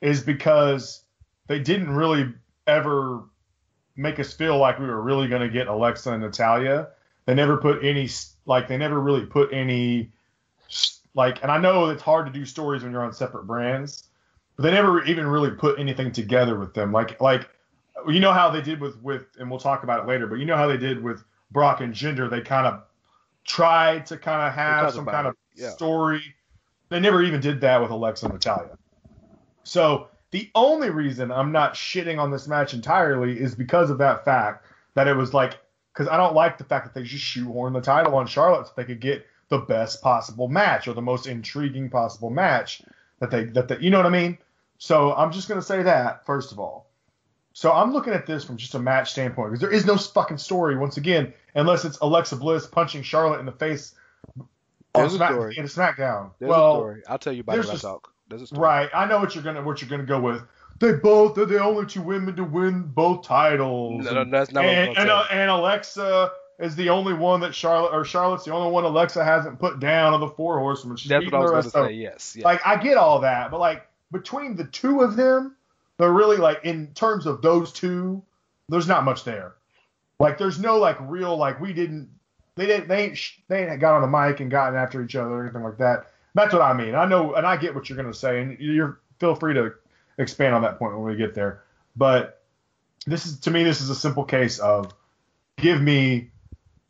is because they didn't really ever make us feel like we were really going to get Alexa and Natalya. They never put any, like, they never really put any, like, and I know it's hard to do stories when you're on separate brands, but they never even really put anything together with them. Like, like, you know how they did with, with, and we'll talk about it later, but you know how they did with Brock and Jinder. They kind of tried to kind of have some kind of yeah. story. They never even did that with Alexa and Natalya. So the only reason I'm not shitting on this match entirely is because of that fact that it was like, because I don't like the fact that they just shoehorn the title on Charlotte so they could get the best possible match or the most intriguing possible match that they that they, you know what I mean? So I'm just gonna say that first of all. So I'm looking at this from just a match standpoint because there is no fucking story once again unless it's Alexa Bliss punching Charlotte in the face on Smack, in a SmackDown. There's well, a story. I'll tell you about it when I talk. There's a story. Right, I know what you're gonna what you're gonna go with. They both are the only two women to win both titles. No, no, that's not and, what I'm and, uh, and Alexa is the only one that Charlotte or Charlotte's the only one Alexa hasn't put down on the four horsemen. She's that's what I was going to say. Yes, yes. Like I get all that, but like between the two of them, they're really like in terms of those two, there's not much there. Like there's no like real like we didn't they didn't they ain't they ain't got on the mic and gotten after each other or anything like that. That's what I mean. I know and I get what you're going to say, and you're feel free to expand on that point when we get there, but this is to me this is a simple case of give me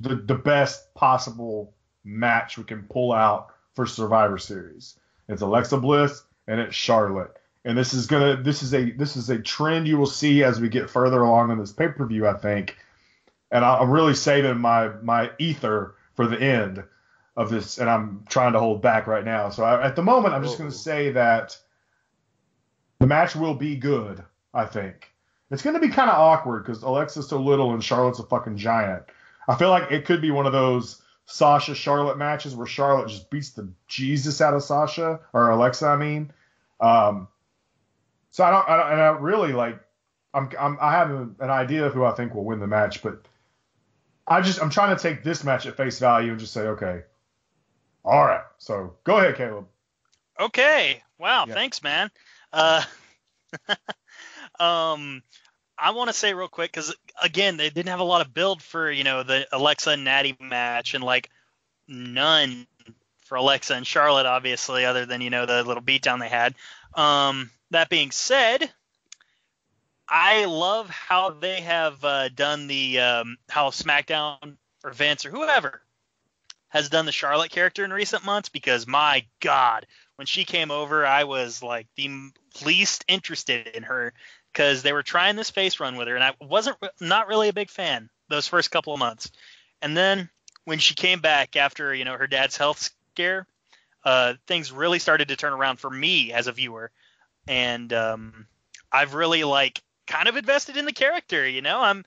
the the best possible match we can pull out for Survivor Series. It's Alexa Bliss and it's Charlotte, and this is gonna this is a this is a trend you will see as we get further along in this pay-per-view, I think, and I'm really saving my my ether for the end of this, and I'm trying to hold back right now. So I, at the moment I'm just going to say that the match will be good, I think. It's going to be kind of awkward because Alexa's so little and Charlotte's a fucking giant. I feel like it could be one of those Sasha-Charlotte matches where Charlotte just beats the Jesus out of Sasha, or Alexa, I mean. Um, so I don't, I don't, and I really like, I'm, I'm, I have an idea of who I think will win the match, but I just, I'm trying to take this match at face value and just say, okay, all right. So go ahead, Caleb. Okay. Wow. Yeah. Thanks, man. Uh, um, I want to say real quick because again, they didn't have a lot of build for you know the Alexa and Natty match, and like none for Alexa and Charlotte, obviously, other than, you know, the little beatdown they had. Um, that being said, I love how they have uh, done the um, how SmackDown or Vince or whoever has done the Charlotte character in recent months, because my God, when she came over, I was like the least interested in her because they were trying this face run with her, and I wasn't not really a big fan those first couple of months. And then when she came back after, you know, her dad's health scare, uh, things really started to turn around for me as a viewer, and um, I've really like kind of invested in the character. You know, I'm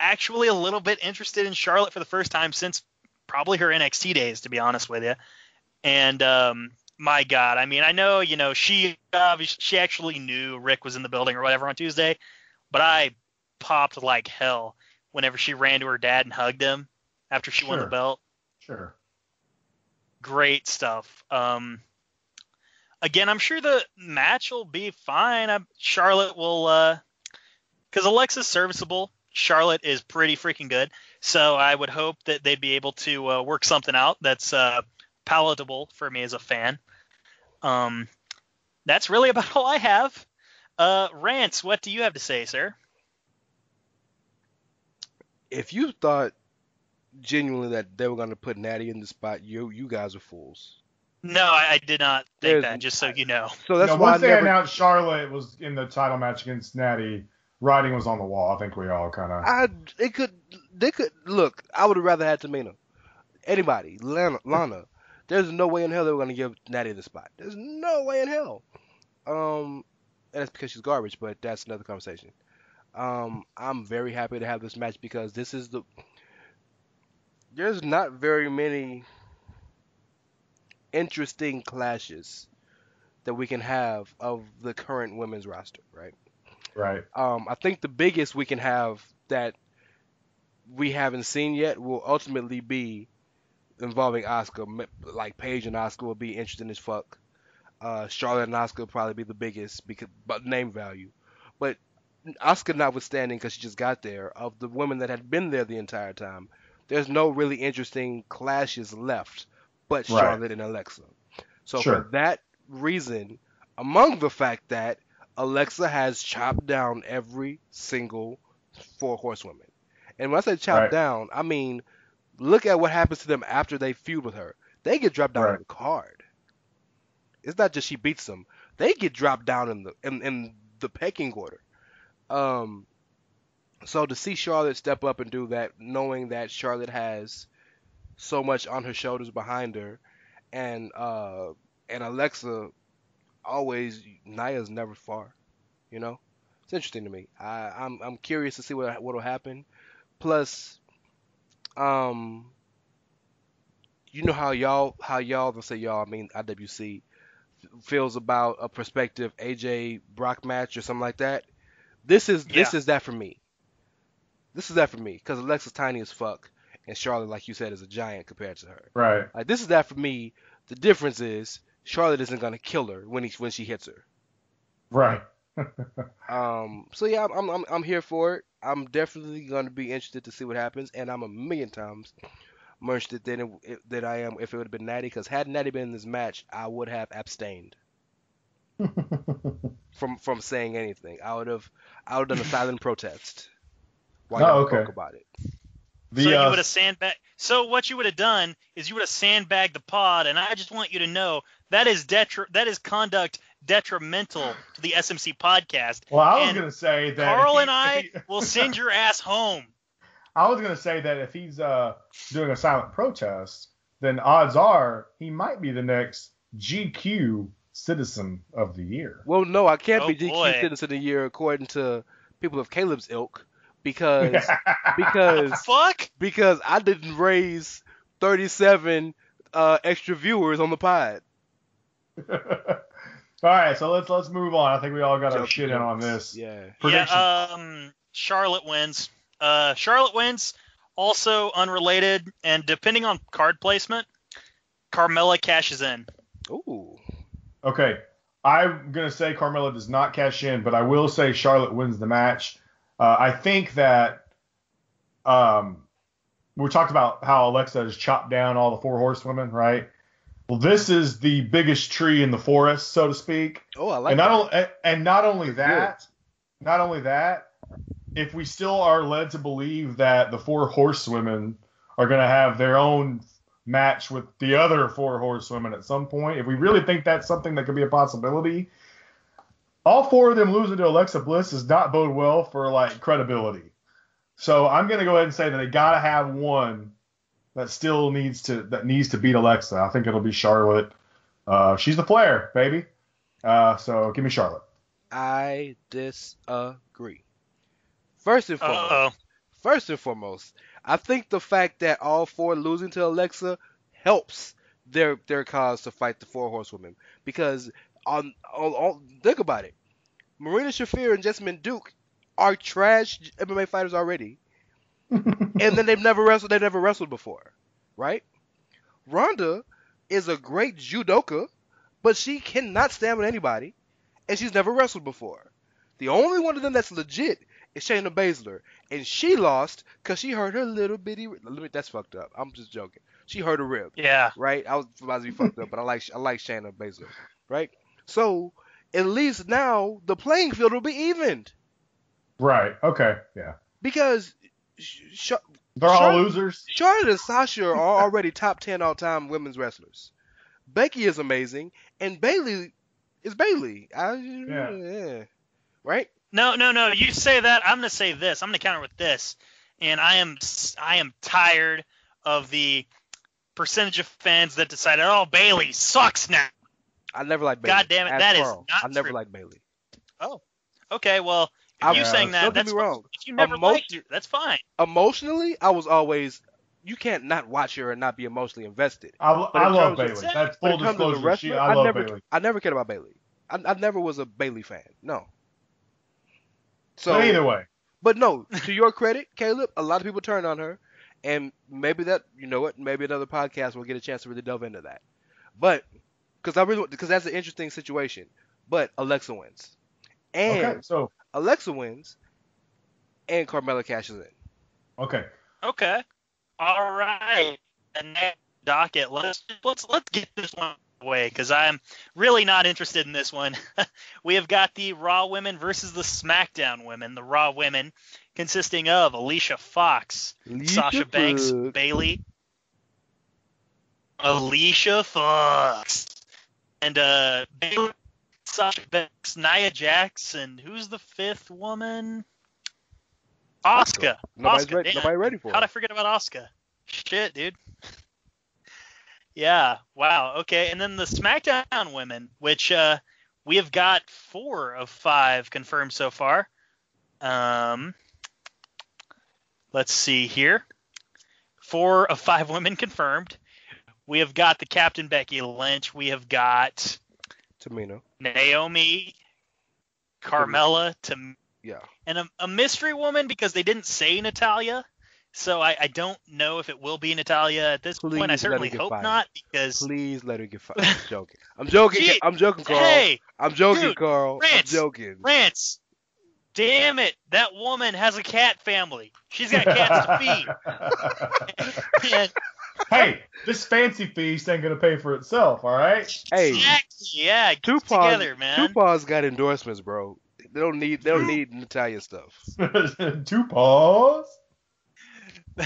actually a little bit interested in Charlotte for the first time since probably her N X T days, to be honest with you. And um, my God, I mean, I know, you know, she obviously she actually knew Rick was in the building or whatever on Tuesday, but I popped like hell whenever she ran to her dad and hugged him after she sure. won the belt. Sure. Great stuff. Um, again, I'm sure the match will be fine. I'm, Charlotte will, uh, because Alexa's serviceable. Charlotte is pretty freaking good, so I would hope that they'd be able to uh, work something out that's uh, palatable for me as a fan. Um, that's really about all I have. Uh, Rance, what do you have to say, sir? If you thought genuinely that they were going to put Natty in the spot, you you guys are fools. No, I, I did not think There's, that. Just so you know. So that's no, why once I they never... announced Charlotte was in the title match against Natty, writing was on the wall. I think we all kind of. I it could they could look. I would have rather had Tamina, anybody, Lana. Lana. There's no way in hell they were gonna give Natty the spot. There's no way in hell. Um, and that's because she's garbage. But that's another conversation. Um, I'm very happy to have this match because this is the. There's not very many interesting clashes that we can have of the current women's roster, right? Right. Um, I think the biggest we can have that we haven't seen yet will ultimately be involving Asuka. Like Paige and Asuka will be interesting as fuck. Uh, Charlotte and Asuka will probably be the biggest because but name value. But Asuka notwithstanding, because she just got there, of the women that had been there the entire time, there's no really interesting clashes left but right. Charlotte and Alexa. So sure. for that reason, among the fact that Alexa has chopped down every single four horsewomen. And when I say chopped right. down, I mean, look at what happens to them after they feud with her. They get dropped down right. in the card. It's not just she beats them. They get dropped down in the in, in the pecking order. Um, so to see Charlotte step up and do that, knowing that Charlotte has so much on her shoulders behind her, and uh, and Alexa... always Naya's never far, you know. It's interesting to me. I, I'm I'm curious to see what what'll happen. Plus, um, you know how y'all how y'all let's say y'all I mean I W C feels about a prospective A J Brock match or something like that. This is yeah. this is that for me. This is that for me because Alexa's tiny as fuck and Charlotte, like you said, is a giant compared to her. Right. Like this is that for me. The difference is. Charlotte isn't gonna kill her when he, when she hits her, right? um. So yeah, I'm I'm I'm here for it. I'm definitely gonna be interested to see what happens, and I'm a million times more interested than it, that I am if it would have been Natty, because had Natty been in this match, I would have abstained from from saying anything. I would have I would have done a silent protest while oh, I okay. talk about it. The, so you uh, would have sandbagged. So what you would have done is you would have sandbagged the pod, and I just want you to know that is detri- that is conduct detrimental to the S M C podcast. Well, I was going to say that Carl he, and I he, will send your ass home. I was going to say that if he's uh, doing a silent protest, then odds are he might be the next G Q Citizen of the Year. Well, no, I can't oh, be G Q boy. Citizen of the Year according to people of Caleb's ilk. Because, because, fuck? because I didn't raise thirty-seven uh, extra viewers on the pod. all right, so let's let's move on. I think we all got Joke our shit in on this. Yeah. Prediction. Yeah. Um, Charlotte wins. Uh, Charlotte wins. Also unrelated, and depending on card placement, Carmella cashes in. Ooh. Okay, I'm gonna say Carmella does not cash in, but I will say Charlotte wins the match. Uh, I think that um, we talked about how Alexa has chopped down all the four horsewomen, right? Well, this is the biggest tree in the forest, so to speak. Oh, I like and not that. O- and not only that, yeah. not only that, if we still are led to believe that the four horsewomen are going to have their own match with the other four horsewomen at some point, if we really think that's something that could be a possibility, all four of them losing to Alexa Bliss does not bode well for like credibility. So I'm going to go ahead and say that they got to have one that still needs to that needs to beat Alexa. I think it'll be Charlotte. Uh, she's the Flair, baby. Uh, so give me Charlotte. I disagree. First and foremost, Uh-oh. first and foremost, I think the fact that all four losing to Alexa helps their their cause to fight the four horsewomen, because on, on, on think about it, Marina Shafir and Jessamyn Duke are trash M M A fighters already. And then they've never wrestled. They've never wrestled before, right? Ronda is a great judoka, but she cannot stand with anybody, and she's never wrestled before. The only one of them that's legit is Shayna Baszler, and she lost because she hurt her little bitty. That's fucked up. I'm just joking. She hurt her rib. Yeah. Right. I was about to be fucked up, but I like I like Shayna Baszler, right? So at least now the playing field will be evened. Right. Okay. Yeah. Because. Sh- They're Charlotte, all losers. Charlotte and Sasha are already top ten all-time women's wrestlers. Becky is amazing, and Bayley is Bayley. I, yeah. yeah, right? No, no, no. You say that, I'm gonna say this. I'm gonna counter with this, and I am I am tired of the percentage of fans that decided, oh, Bayley sucks now. I never liked Bayley. God damn it, Ask that Carl. is not I never true. liked Bayley. Oh, okay. Well. If you yeah, saying that, don't that's get me wrong. If you never Emo- liked her, that's fine. Emotionally, I was always you can't not watch her and not be emotionally invested. I, I love Bayley. Of, that's full disclosure. She, I, I love never, Bayley. I never cared about Bayley. I, I never was a Bayley fan. No. So but either way. But no, to your credit, Caleb, a lot of people turned on her, and maybe that you know what? Maybe another podcast will get a chance to really delve into that. But because I really because that's an interesting situation. But Alexa wins, and okay, so. Alexa wins, and Carmella cashes in. Okay. Okay. All right. The next docket. Let's let's let's get this one away because I'm really not interested in this one. We have got the Raw Women versus the SmackDown Women. The Raw Women consisting of Alicia Fox, Alicia Sasha Fox. Banks, Bayley, Alicia Fox, and uh, Bayley. Sasha Banks, Nia Jackson. Who's the fifth woman? Asuka. Nobody's, Asuka, re- nobody ready for it. How'd I forget about Asuka? Shit, dude. Yeah. Wow. Okay. And then the SmackDown women, which uh, we have got four of five confirmed so far. Um, let's see here. Four of five women confirmed. We have got the Captain Becky Lynch. We have got Tamina, Naomi, Carmella, Tam- yeah, and a, a mystery woman because they didn't say Natalya, so I, I don't know if it will be Natalya at this Please point. I certainly hope fired. not because. Please let her get fired. I'm joking. I'm joking. Gee, I'm joking, Carl. Hey, I'm joking, dude, Carl. Rance, I'm joking. Rance, damn it! That woman has a cat family. She's got cats to feed. and, Hey, this fancy feast ain't gonna pay for itself, all right? Hey, exactly, yeah, get Tupac, together, man. Tupac's got endorsements, bro. They don't need, they don't need Natalya stuff. Tupac's. All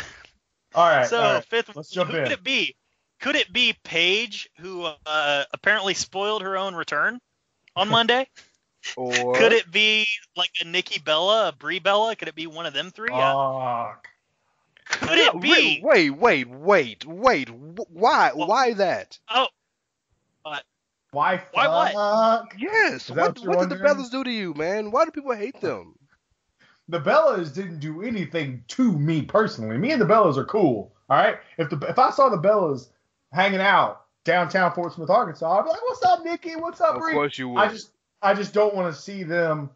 right. So all right. fifth, let's jump who in. Could it be? Could it be Paige, who uh, apparently spoiled her own return on Monday? Or could it be like a Nikki Bella, a Brie Bella? Could it be one of them three? Uh, Could yeah, it be? Wait, wait, wait, wait. Why? Well, why that? Oh. What? Why fuck? Why what? Yes. What, what, what did the Bellas do to you, man? Why do people hate them? The Bellas didn't do anything to me personally. Me and the Bellas are cool, all right? If the if I saw the Bellas hanging out downtown Fort Smith, Arkansas, I'd be like, what's up, Nikki? What's up, Bree? Of course you would. I just, I just don't want to see them,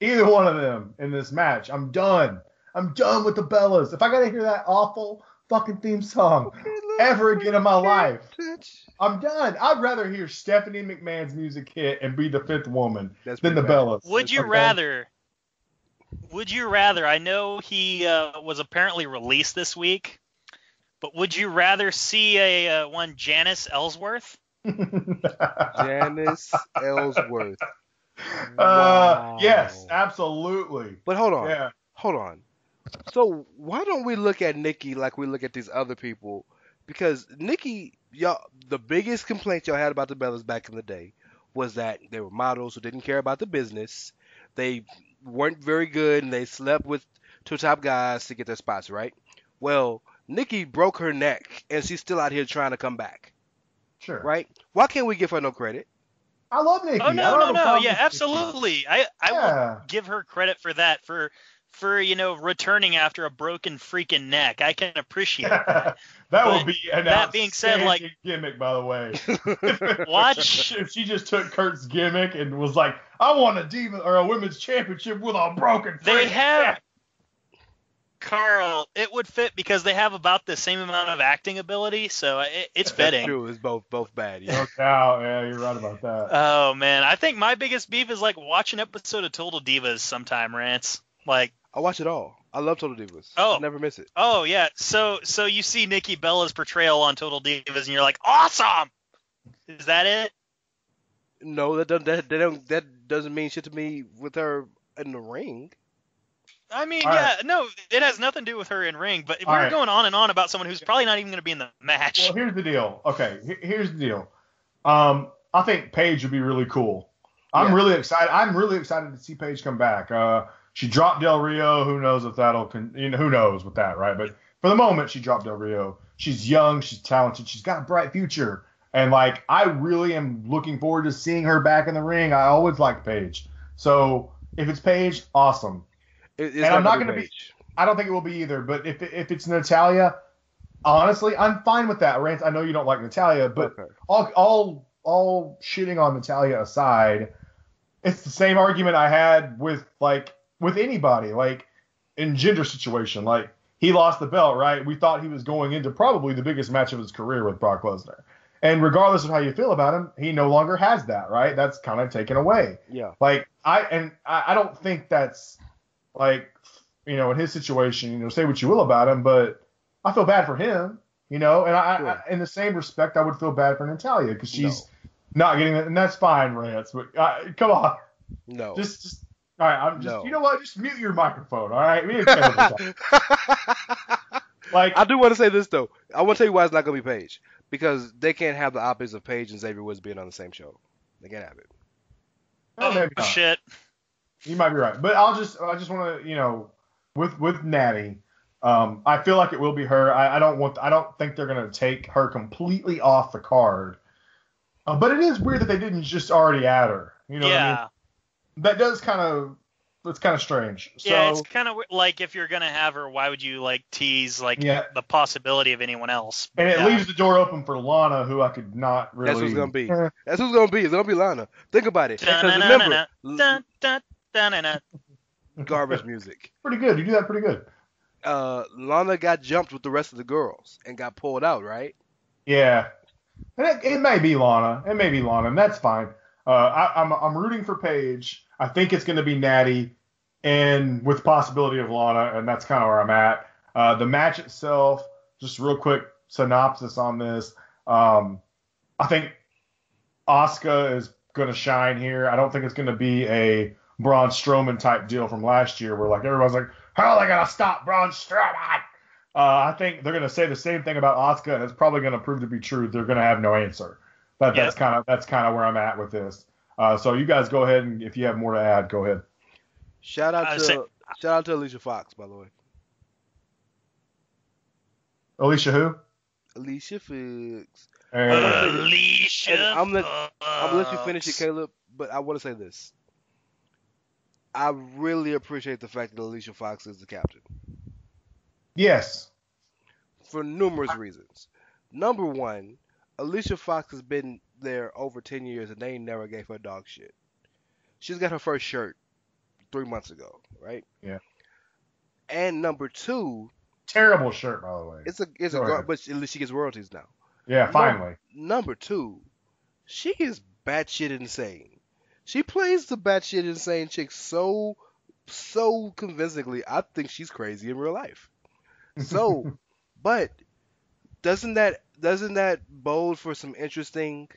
either one of them, in this match. I'm done. I'm done with the Bellas. If I gotta hear that awful fucking theme song ever again in my life, I'm done. I'd rather hear Stephanie McMahon's music hit and be the fifth woman That's than the bad. Bellas. Would you okay? rather? Would you rather? I know he uh, was apparently released this week, But would you rather see a uh, one Janice Ellsworth? Janice Ellsworth. Wow. Uh, yes, absolutely. But hold on. Yeah. Hold on. So why don't we look at Nikki like we look at these other people? Because Nikki, y'all, the biggest complaint y'all had about the Bellas back in the day was that they were models who didn't care about the business. They weren't very good, and they slept with two top guys to get their spots, right? Well, Nikki broke her neck, and she's still out here trying to come back. Sure. Right? Why can't we give her no credit? I love Nikki. Oh, no, no, no. Yeah, absolutely. I, I yeah. will give her credit for that, for, for, you know, returning after a broken freaking neck. I can appreciate that. That but would be an that being said, like gimmick, by the way. Watch. If she just took Kurt's gimmick and was like, I want a diva or a women's championship with a broken freaking They have... neck. Carl, it would fit because they have about the same amount of acting ability, so it, it's fitting. That's true. It's both both bad. Yeah. Oh, cow. Yeah, you're right about that. Oh, man. I think my biggest beef is, like, watch an episode of Total Divas sometime, Rance. Like, I watch it all. I love Total Divas. Oh. I never miss it. Oh, yeah. So, so you see Nikki Bella's portrayal on Total Divas, and you're like, awesome! Is that it? No, that doesn't, that, that, don't, that doesn't mean shit to me with her in the ring. I mean, all yeah, right. no, it has nothing to do with her in ring, but all we're right. going on and on about someone who's probably not even going to be in the match. Well, here's the deal. Okay, here's the deal. Um, I think Paige would be really cool. I'm yeah. really excited. I'm really excited to see Paige come back. Uh, she dropped Del Rio. Who knows if that'll, con- you know, who knows with that, right? But for the moment, she dropped Del Rio. She's young. She's talented. She's got a bright future. And, like, I really am looking forward to seeing her back in the ring. I always liked Paige. So if it's Paige, awesome. It's and not I'm not going to be – I don't think it will be either. But if if it's Natalya, honestly, I'm fine with that. Rance, I know you don't like Natalya, but okay. all, all all shitting on Natalya aside, it's the same argument I had with, like, with anybody, like, in gender situation. Like, he lost the belt, right? We thought he was going into probably the biggest match of his career with Brock Lesnar. And regardless of how you feel about him, he no longer has that, right? That's kind of taken away. Yeah. Like, I – and I, I don't think that's – like, you know, in his situation, you know, say what you will about him, but I feel bad for him, you know, and I, sure. I in the same respect, I would feel bad for Natalya because she's no. not getting that, and that's fine, Rance, but uh, come on. No. Just, just, all right, I'm just, no. you know what, just mute your microphone, all right? Me and like, I do want to say this, though. I want to tell you why it's not going to be Paige, because they can't have the optics of Paige and Xavier Woods being on the same show. They can't have it. Oh, maybe not. Shit. You might be right, but I'll just I just want to you know with with Natty, um, I feel like it will be her. I, I don't want I don't think they're gonna take her completely off the card, uh, but it is weird that they didn't just already add her. You know, yeah, what I mean? That does kind of it's kind of strange. So, yeah, it's kind of like if you're gonna have her, why would you like tease like yeah. the possibility of anyone else? And it yeah. leaves the door open for Lana, who I could not really. That's who's gonna be. That's who's gonna be. It's gonna be Lana. Think about it. Because remember. Dun, dun. Garbage music. Pretty good. You do that pretty good. Uh, Lana got jumped with the rest of the girls and got pulled out, right? Yeah. And it, it may be Lana. It may be Lana, and that's fine. Uh, I, I'm I'm rooting for Paige. I think it's going to be Natty, and with possibility of Lana, and that's kind of where I'm at. Uh, the match itself, just real quick synopsis on this. Um, I think Asuka is going to shine here. I don't think it's going to be a Braun Strowman type deal from last year where like everybody's like, how are they going to stop Braun Strowman? Uh, I think they're going to say the same thing about Asuka, and it's probably going to prove to be true. They're going to have no answer. But yep. that's kind of that's kind of where I'm at with this. Uh, so you guys go ahead, and if you have more to add, go ahead. Shout out to saying, shout out to Alicia Fox, by the way. Alicia who? Alicia Fox. And, Alicia. And I'm going to let you finish it, Caleb, but I want to say this. I really appreciate the fact that Alicia Fox is the captain. Yes. For numerous I, reasons. Number one, Alicia Fox has been there over ten years, and they never gave her dog shit. She's got her first shirt three months ago, right? Yeah. And number two... Terrible shirt, by the way. It's a, it's Go a ahead. But at least she gets royalties now. Yeah, finally. Number, number two, she is batshit insane. She plays the batshit insane chick so, so convincingly, I think she's crazy in real life. So, but doesn't that doesn't that bode for some interesting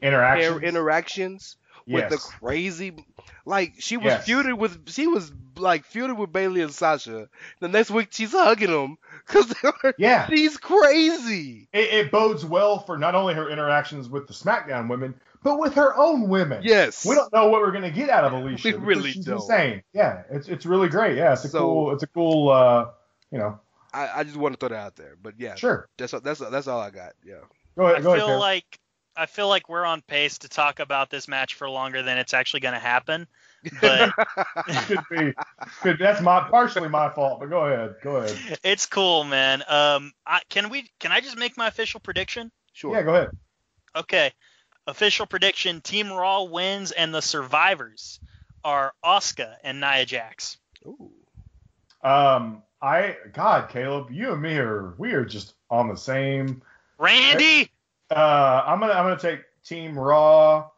interactions? Interactions yes. With the crazy, like she was yes. feuded with. She was like feuded with Bayley and Sasha. The next week she's hugging them because yeah, she's crazy. It, it bodes well for not only her interactions with the SmackDown women, but with her own women. Yes. We don't know what we're gonna get out of Alicia. We really she's don't. Insane. Yeah, it's it's really great. Yeah, it's a so, cool. It's a cool. Uh, you know. I, I just want to throw that out there, but yeah, sure. That's that's that's all I got. Yeah. Go ahead. I go feel ahead, like I feel like we're on pace to talk about this match for longer than it's actually going to happen. But could be. Could, that's my partially my fault. But go ahead. Go ahead. It's cool, man. Um, I, can we? Can I just make my official prediction? Sure. Yeah. Go ahead. Okay. Official prediction: Team Raw wins, and the survivors are Asuka and Nia Jax. Ooh. Um. I God, Caleb, you and me are we are just on the same. Randy. Uh, I'm gonna I'm gonna take Team Raw.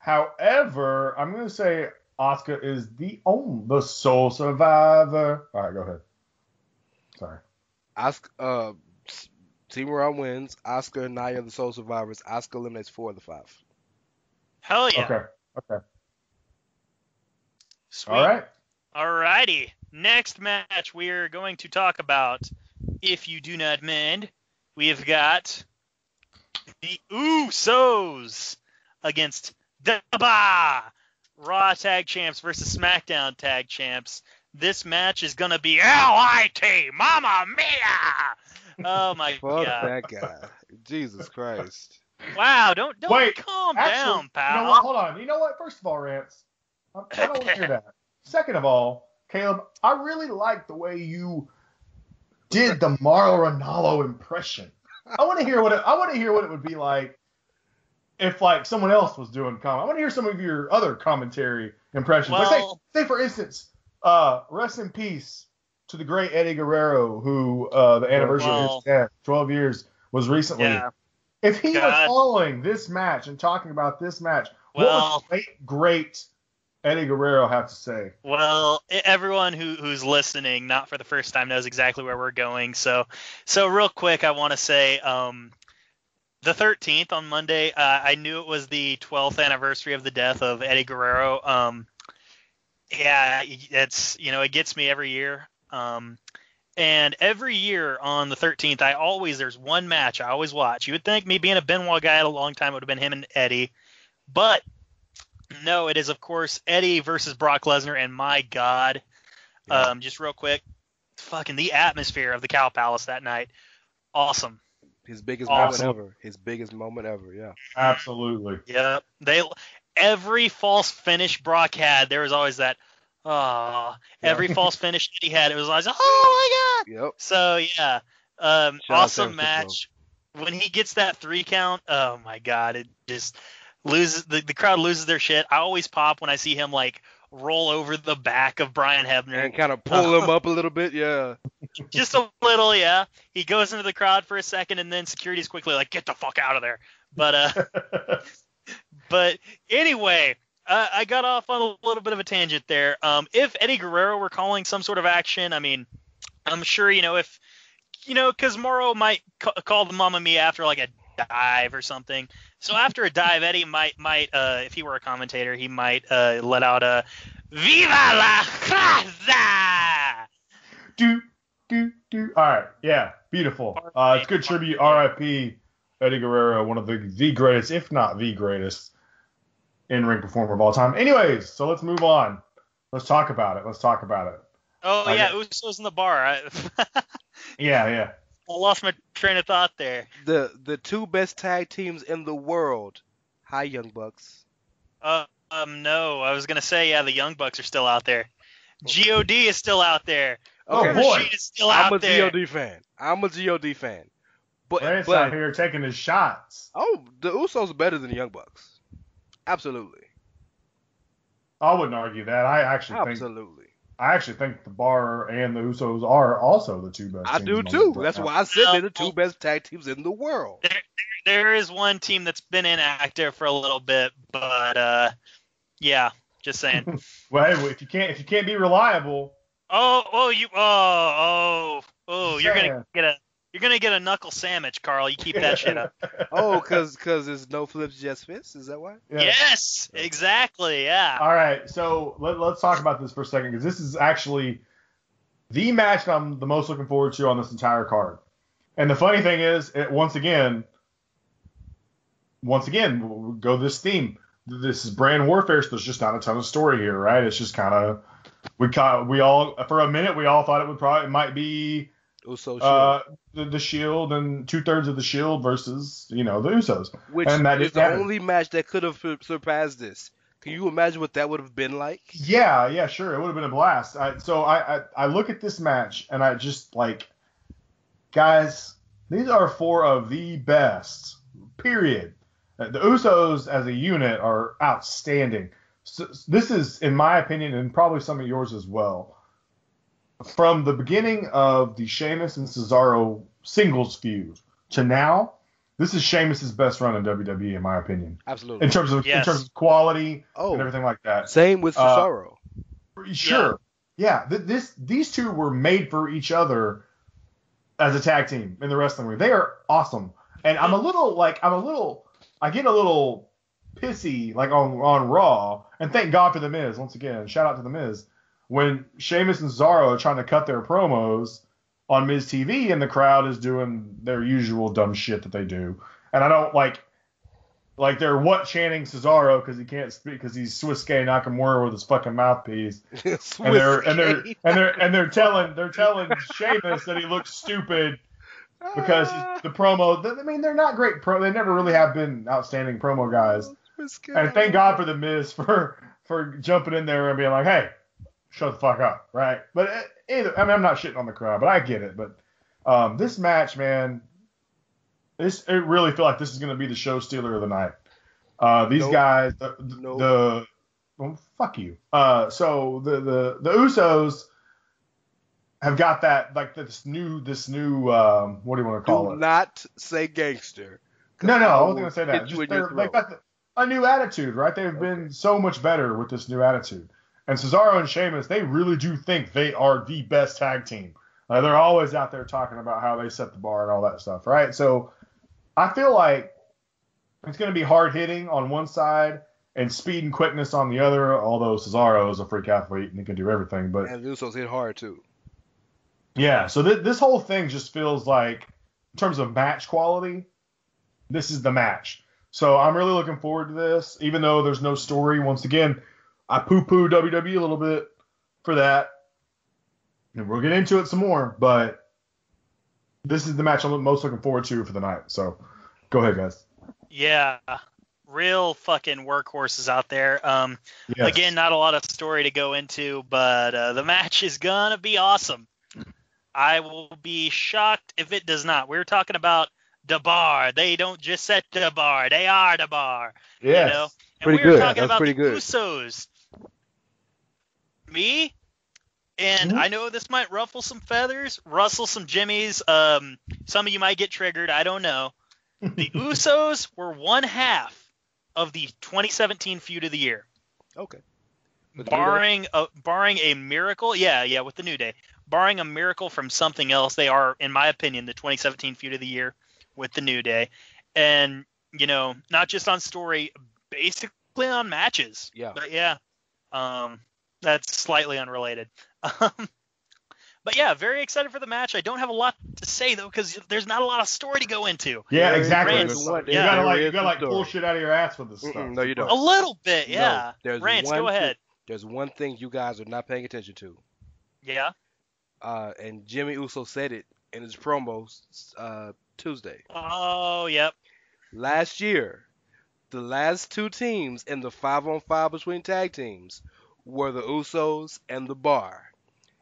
However, I'm gonna say Asuka is the only the sole survivor. All right, go ahead. Sorry. Asuka. Uh, Team Raw wins. Asuka and Nia are the sole survivors. Asuka eliminates four of the five. Hell yeah. Okay. Okay. Sweet. All right. All righty. Next match we're going to talk about, if you do not mind, we've got the Usos against The Bar, Raw Tag Champs versus SmackDown Tag Champs. This match is going to be L I T, Mama Mia! Oh, my God. Fuck that guy. Jesus Christ. Wow, don't, don't Wait, calm actually, down, pal. You know what? Hold on. You know what? First of all, Rance, I don't want to hear that. Second of all, Caleb, I really like the way you did the Marlon Ronaldo impression. I want to hear what it, I want to hear what it would be like if like someone else was doing comment. I want to hear some of your other commentary impressions. Well, like say, say for instance, uh, rest in peace to the great Eddie Guerrero, who uh, the anniversary well, of his death, twelve years, was recently. Yeah. If he God. was following this match and talking about this match, well, what was great, great Eddie Guerrero have to say? Well, everyone who, who's listening, not for the first time, knows exactly where we're going. So, so real quick, I want to say um, the thirteenth on Monday, uh, I knew it was the twelfth anniversary of the death of Eddie Guerrero. Um, yeah, it's, you know, it gets me every year. Um, and every year on the thirteenth, I always, there's one match I always watch. You would think me being a Benoit guy at a long time, it would have been him and Eddie, but no, it is, of course, Eddie versus Brock Lesnar, and my God, yeah. um, just real quick, fucking the atmosphere of the Cow Palace that night, awesome. His biggest awesome. moment ever. His biggest moment ever, yeah. Absolutely. Yeah, they every false finish Brock had, there was always that, oh, yeah. every false finish he had, it was always, oh my God. Yep. So, yeah, um, awesome match. When he gets that three count, oh my God, it just – Loses the, the crowd loses their shit. I always pop when I see him like roll over the back of Brian Hebner and kind of pull him up a little bit, yeah. Just a little, yeah. He goes into the crowd for a second, and then security's quickly like, "Get the fuck out of there!" But uh, but anyway, uh, I got off on a little bit of a tangent there. Um, if Eddie Guerrero were calling some sort of action, I mean, I'm sure you know if you know because Morrow might ca- call the Mamma Mia after like a dive or something. So after a dive, Eddie might, might uh, if he were a commentator, he might uh, let out a "Viva la Raza!" Do, do, do. All right, yeah, beautiful. Uh, it's good tribute. R I P Eddie Guerrero, one of the, the greatest, if not the greatest, in-ring performer of all time. Anyways, so let's move on. Let's talk about it. Let's talk about it. Oh, I yeah, guess. Usos in the Bar. I... yeah, yeah. I lost my train of thought there. The the two best tag teams in the world. Hi, Young Bucks. Uh, um, no, I was gonna say yeah, the Young Bucks are still out there. G O D is still out there. Oh Rashid boy, is still I'm out a there. G O D fan. I'm a G O D fan. But Rance but, out here taking his shots. Oh, the Usos are better than the Young Bucks. Absolutely. I wouldn't argue that. I actually absolutely. think I actually think the Bar and the Usos are also the two best I teams. I do, too. That's why I said they're the two best tag teams in the world. There, there is one team that's been inactive for a little bit, but, uh, yeah, just saying. Well, hey, if you can't if you can't be reliable. Oh, oh, you, oh, oh, Oh, you're yeah. gonna get a you're gonna get a knuckle sandwich, Carl. You keep that shit up. Oh, cause cause it's no flips, just fists. Is that why? Yeah. Yes, exactly. Yeah. All right, so let, let's talk about this for a second, because this is actually the match I'm the most looking forward to on this entire card. And the funny thing is, it, once again, once again, we'll go to this theme. This is brand warfare, so there's just not a ton of story here, right? It's just kind of we caught we all for a minute we all thought it would probably it might be Usos uh, the, the Shield and two thirds of the Shield versus you know the Usos, which and that is the happened. only match that could have surpassed this. Can you imagine what that would have been like? Yeah, yeah, sure, it would have been a blast. I, so I, I I look at this match and I just like, guys, these are four of the best. Period. The Usos as a unit are outstanding. So, this is, in my opinion, and probably some of yours as well, from the beginning of the Sheamus and Cesaro singles feud to now, this is Sheamus' best run in W W E, in my opinion. Absolutely. In terms of yes. in terms of quality oh, and everything like that. Same with Cesaro. Uh, sure. Yeah. yeah th- this these two were made for each other as a tag team in the wrestling ring. They are awesome. And I'm a little like I'm a little. I get a little pissy, like, on, on Raw, and thank God for The Miz, once again. Shout out to The Miz. When Sheamus and Cesaro are trying to cut their promos on Miz T V, and the crowd is doing their usual dumb shit that they do. And I don't, like, like they're what-chanting Cesaro because he can't speak, because he's Swiss-K Nakamura with his fucking mouthpiece. and they're and they're, and they're and they're telling they're telling Sheamus that he looks stupid. Because the promo, I mean, they're not great pro. They never really have been outstanding promo guys. And thank God for The Miz for for jumping in there and being like, "Hey, shut the fuck up," right? But either, I mean, I'm not shitting on the crowd, but I get it. But um, this match, man, this it really feel like this is going to be the show stealer of the night. Uh, these nope. guys, the, nope. the well, fuck you. Uh, so the the the Usos have got that, like, this new, this new, um, what do you want to call do it? Do not say gangster. No, no, I wasn't going to say that. Just they've got the, a new attitude, right? They've okay. been so much better with this new attitude. And Cesaro and Sheamus, they really do think they are the best tag team. Like, they're always out there talking about how they set the bar and all that stuff, right? So I feel like it's going to be hard-hitting on one side and speed and quickness on the other, although Cesaro is a freak athlete and he can do everything. But and Usos hit hard, too. Yeah, so th- this whole thing just feels like, in terms of match quality, this is the match. So I'm really looking forward to this, even though there's no story. Once again, I poo-poo W W E a little bit for that, and we'll get into it some more, but this is the match I'm most looking forward to for the night. So go ahead, guys. Yeah, real fucking workhorses out there. Um, yes. Again, not a lot of story to go into, but uh, the match is going to be awesome. I will be shocked if it does not. We were talking about The Bar. They don't just set The Bar. They are The Bar. Yeah. You know? And we were good. talking That's about the good. Usos. Me? And mm-hmm. I know this might ruffle some feathers, rustle some jimmies. Um, some of you might get triggered. I don't know. The Usos were one half of the twenty seventeen feud of the year. Okay. Barring a, barring a miracle. Yeah, yeah, with the New Day. Barring a miracle from something else, they are, in my opinion, the twenty seventeen feud of the year with the New Day. And, you know, not just on story, basically on matches. Yeah. But, yeah, um, that's slightly unrelated. Um, but, yeah, very excited for the match. I don't have a lot to say, though, because there's not a lot of story to go into. Yeah, exactly. Rance, yeah. You got to, like, you gotta, like pull shit out of your ass with this Mm-mm, stuff. No, you don't. A little bit, yeah. No, Rance, go ahead. Th- there's one thing you guys are not paying attention to. Yeah? Uh, and Jimmy Uso said it in his promo uh, Tuesday. Oh, yep. Last year, the last two teams in the five-on-five between tag teams were the Usos and The Bar.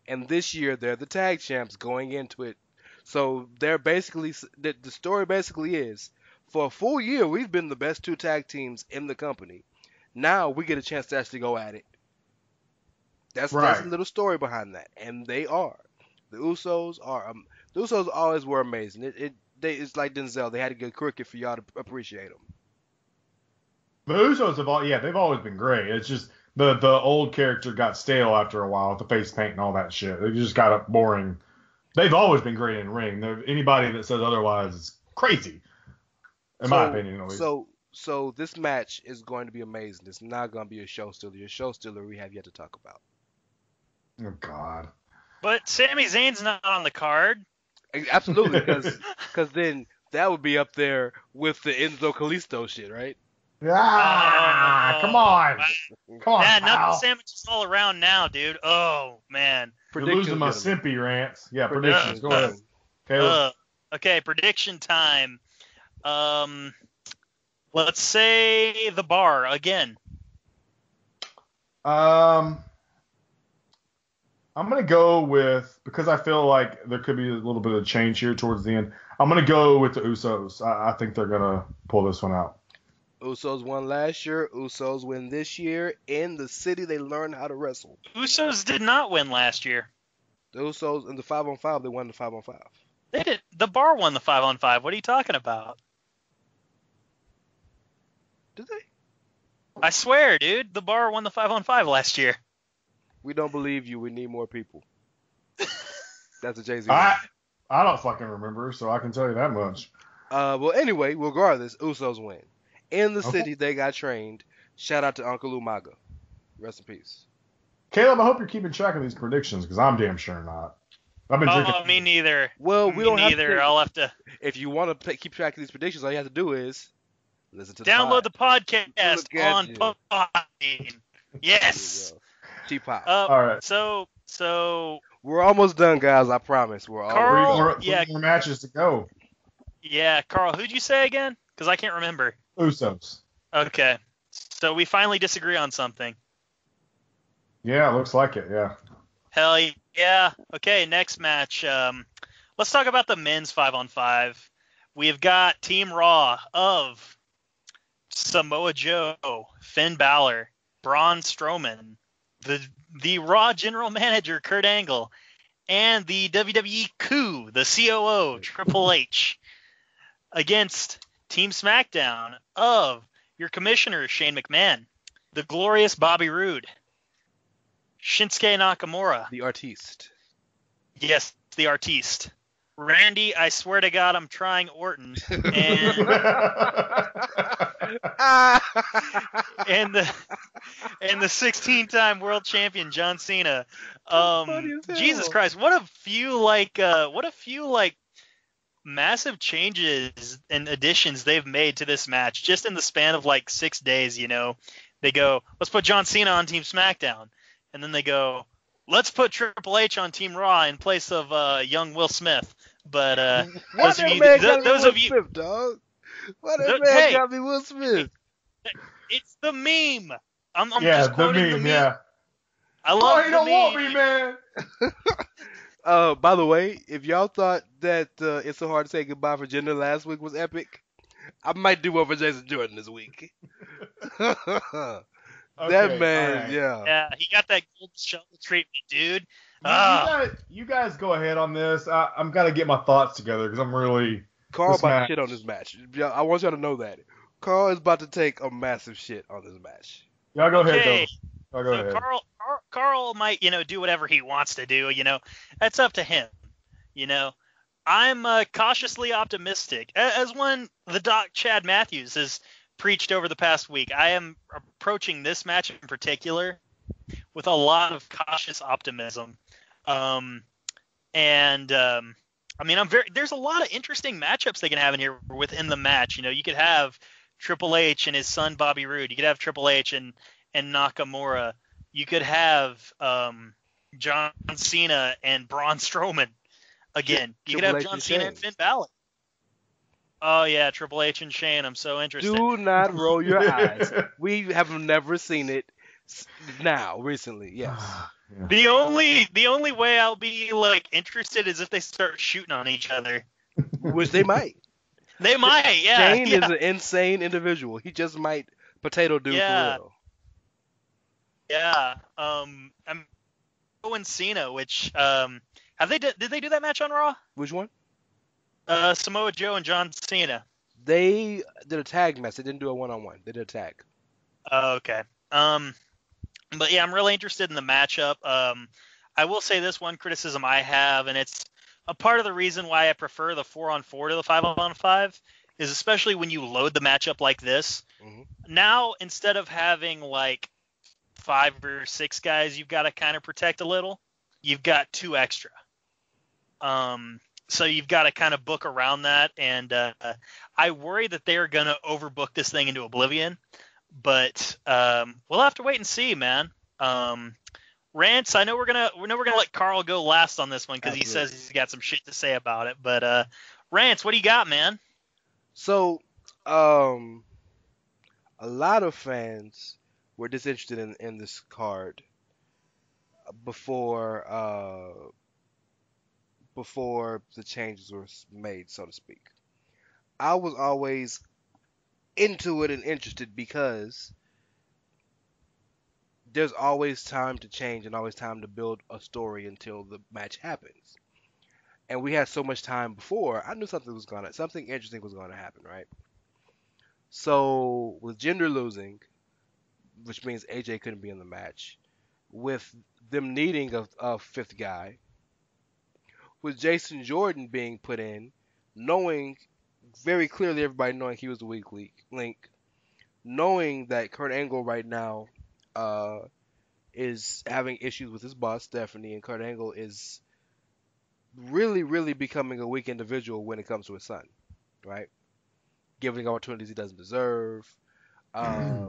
And this year, they're the tag champs going into it. So they're basically the, the story basically is, for a full year, we've been the best two tag teams in the company. Now we get a chance to actually go at it. That's, right. that's a little story behind that. And they are. The Usos are um, the Usos always were amazing. It, it they it's like Denzel. They had to get crooked for y'all to appreciate them. The Usos have all yeah they've always been great. It's just the the old character got stale after a while with the face paint and all that shit. It just got boring. They've always been great in the ring. They're, anybody that says otherwise is crazy, in so, my opinion. At least. So, so this match is going to be amazing. It's not going to be a show stealer. Your show stealer we have yet to talk about. Oh God. But Sami Zayn's not on the card. Absolutely, because then that would be up there with the Enzo Kalisto shit, right? Ah, oh, come on. I, come on, man, nothing sandwiches all around now, dude. Oh, man. You're losing my simpy rants. Yeah, predictions. Uh, Go ahead, Caleb. Uh, okay, prediction time. Um, Let's say the bar again. Um... I'm going to go with, because I feel like there could be a little bit of change here towards the end, I'm going to go with the Usos. I, I think they're going to pull this one out. Usos won last year. Usos win this year. In the city, they learned how to wrestle. Usos did not win last year. The Usos in the five on five, they won the five on five. They did. The Bar won the five on five. What are you talking about? Did they? I swear, dude. The Bar won the five on five last year. We don't believe you. We need more people. That's a Jay-Z. I, I don't fucking remember, so I can tell you that much. Uh, well, anyway, regardless, Usos win. In the okay. city, they got trained. Shout out to Uncle Umaga. Rest in peace. Caleb, I hope you're keeping track of these predictions, because I'm damn sure not. I've been oh, drinking. Oh, me neither. Well, we me don't neither. Have to, I'll have to. If you want to keep track of these predictions, all you have to do is listen to the download pod. the podcast on Podbean. Yes. T-pop. Uh, All right. So, so we're almost done, guys. I promise. We're all Carl, three more, three yeah, more matches to go. Yeah, Carl. Who'd you say again? Because I can't remember. Usos. Okay. So we finally disagree on something. Yeah, looks like it. Yeah. Hell yeah. Okay, next match. Um, let's talk about the men's five on five. We have got Team Raw of Samoa Joe, Finn Balor, Braun Strowman, The the Raw General Manager, Kurt Angle, and the W W E coup, the C O O, Triple H, against Team SmackDown of your commissioner, Shane McMahon, the glorious Bobby Roode, Shinsuke Nakamura. The artiste. Yes, the artiste. Randy, I swear to God, I'm trying Orton. And, and the and the sixteen-time world champion John Cena. Um, Jesus Christ, what a few like uh, what a few like massive changes and additions they've made to this match just in the span of like six days. You know, they go, let's put John Cena on Team SmackDown, and then they go, let's put Triple H on Team Raw in place of uh, young Will Smith. But uh, those of you, th- those Will of you, Smith, dog. Why that th- man hey, got me Will Smith? It's the meme. I'm, I'm yeah, just the meme, the meme. Yeah, I love oh, the don't meme. Want me, man. uh, by the way, if y'all thought that uh, It's So Hard to Say Goodbye for Jinder last week was epic, I might do one for Jason Jordan this week. Okay, that man, right. yeah. Yeah, he got that gold shovel treatment, dude. You, uh, you, gotta, you guys go ahead on this. I, I'm got to get my thoughts together because I'm really... Carl about match. shit on this match. I want y'all to know that. Carl is about to take a massive shit on this match. Y'all go okay. ahead, though. Y'all go so ahead. Carl, Carl, Carl might, you know, do whatever he wants to do, you know. That's up to him, you know. I'm uh, cautiously optimistic. As one, the doc Chad Matthews is... preached over the past week, I am approaching this match in particular with a lot of cautious optimism. Um, and um, I mean, I'm very. There's a lot of interesting matchups they can have in here within the match. You know, you could have Triple H and his son Bobby Roode. You could have Triple H and and Nakamura. You could have um, John Cena and Braun Strowman again. You could have John Cena and Finn Balor. Oh, yeah, Triple H and Shane. I'm so interested. Do not roll your eyes. We have never seen it now, recently, yes. yeah. The only the only way I'll be, like, interested is if they start shooting on each other. Which they might. They might, yeah. Shane yeah. is an insane individual. He just might potato do yeah. for real. Yeah. Um, I'm Owen Cena, which, um, have they, did they do that match on Raw? Which one? Uh, Samoa Joe and John Cena. They did a tag match. They didn't do a one-on-one. They did a tag. Oh, okay. Um, but yeah, I'm really interested in the matchup. Um, I will say this one criticism I have, and it's a part of the reason why I prefer the four on four to the five on five is especially when you load the matchup like this. Mm-hmm. Now, instead of having like five or six guys, you've got to kind of protect a little. You've got two extra. Um, so you've got to kind of book around that. And uh, I worry that they're going to overbook this thing into oblivion. But um, we'll have to wait and see, man. Um, Rance, I know we're gonna, we know we're gonna let Carl go last on this one because he says he's got some shit to say about it. But uh, Rance, what do you got, man? So, um, a lot of fans were disinterested in, in this card before uh, before the changes were made, so to speak. I was always into it and interested because there's always time to change and always time to build a story until the match happens. And we had so much time before, I knew something was gonna, something interesting was gonna happen, right? So with Jinder losing, which means A J couldn't be in the match, with them needing a, a fifth guy, with Jason Jordan being put in, knowing very clearly, everybody knowing he was the weak link, knowing that Kurt Angle right now uh, is having issues with his boss Stephanie, and Kurt Angle is really, really becoming a weak individual when it comes to his son, right? Giving opportunities he doesn't deserve, uh,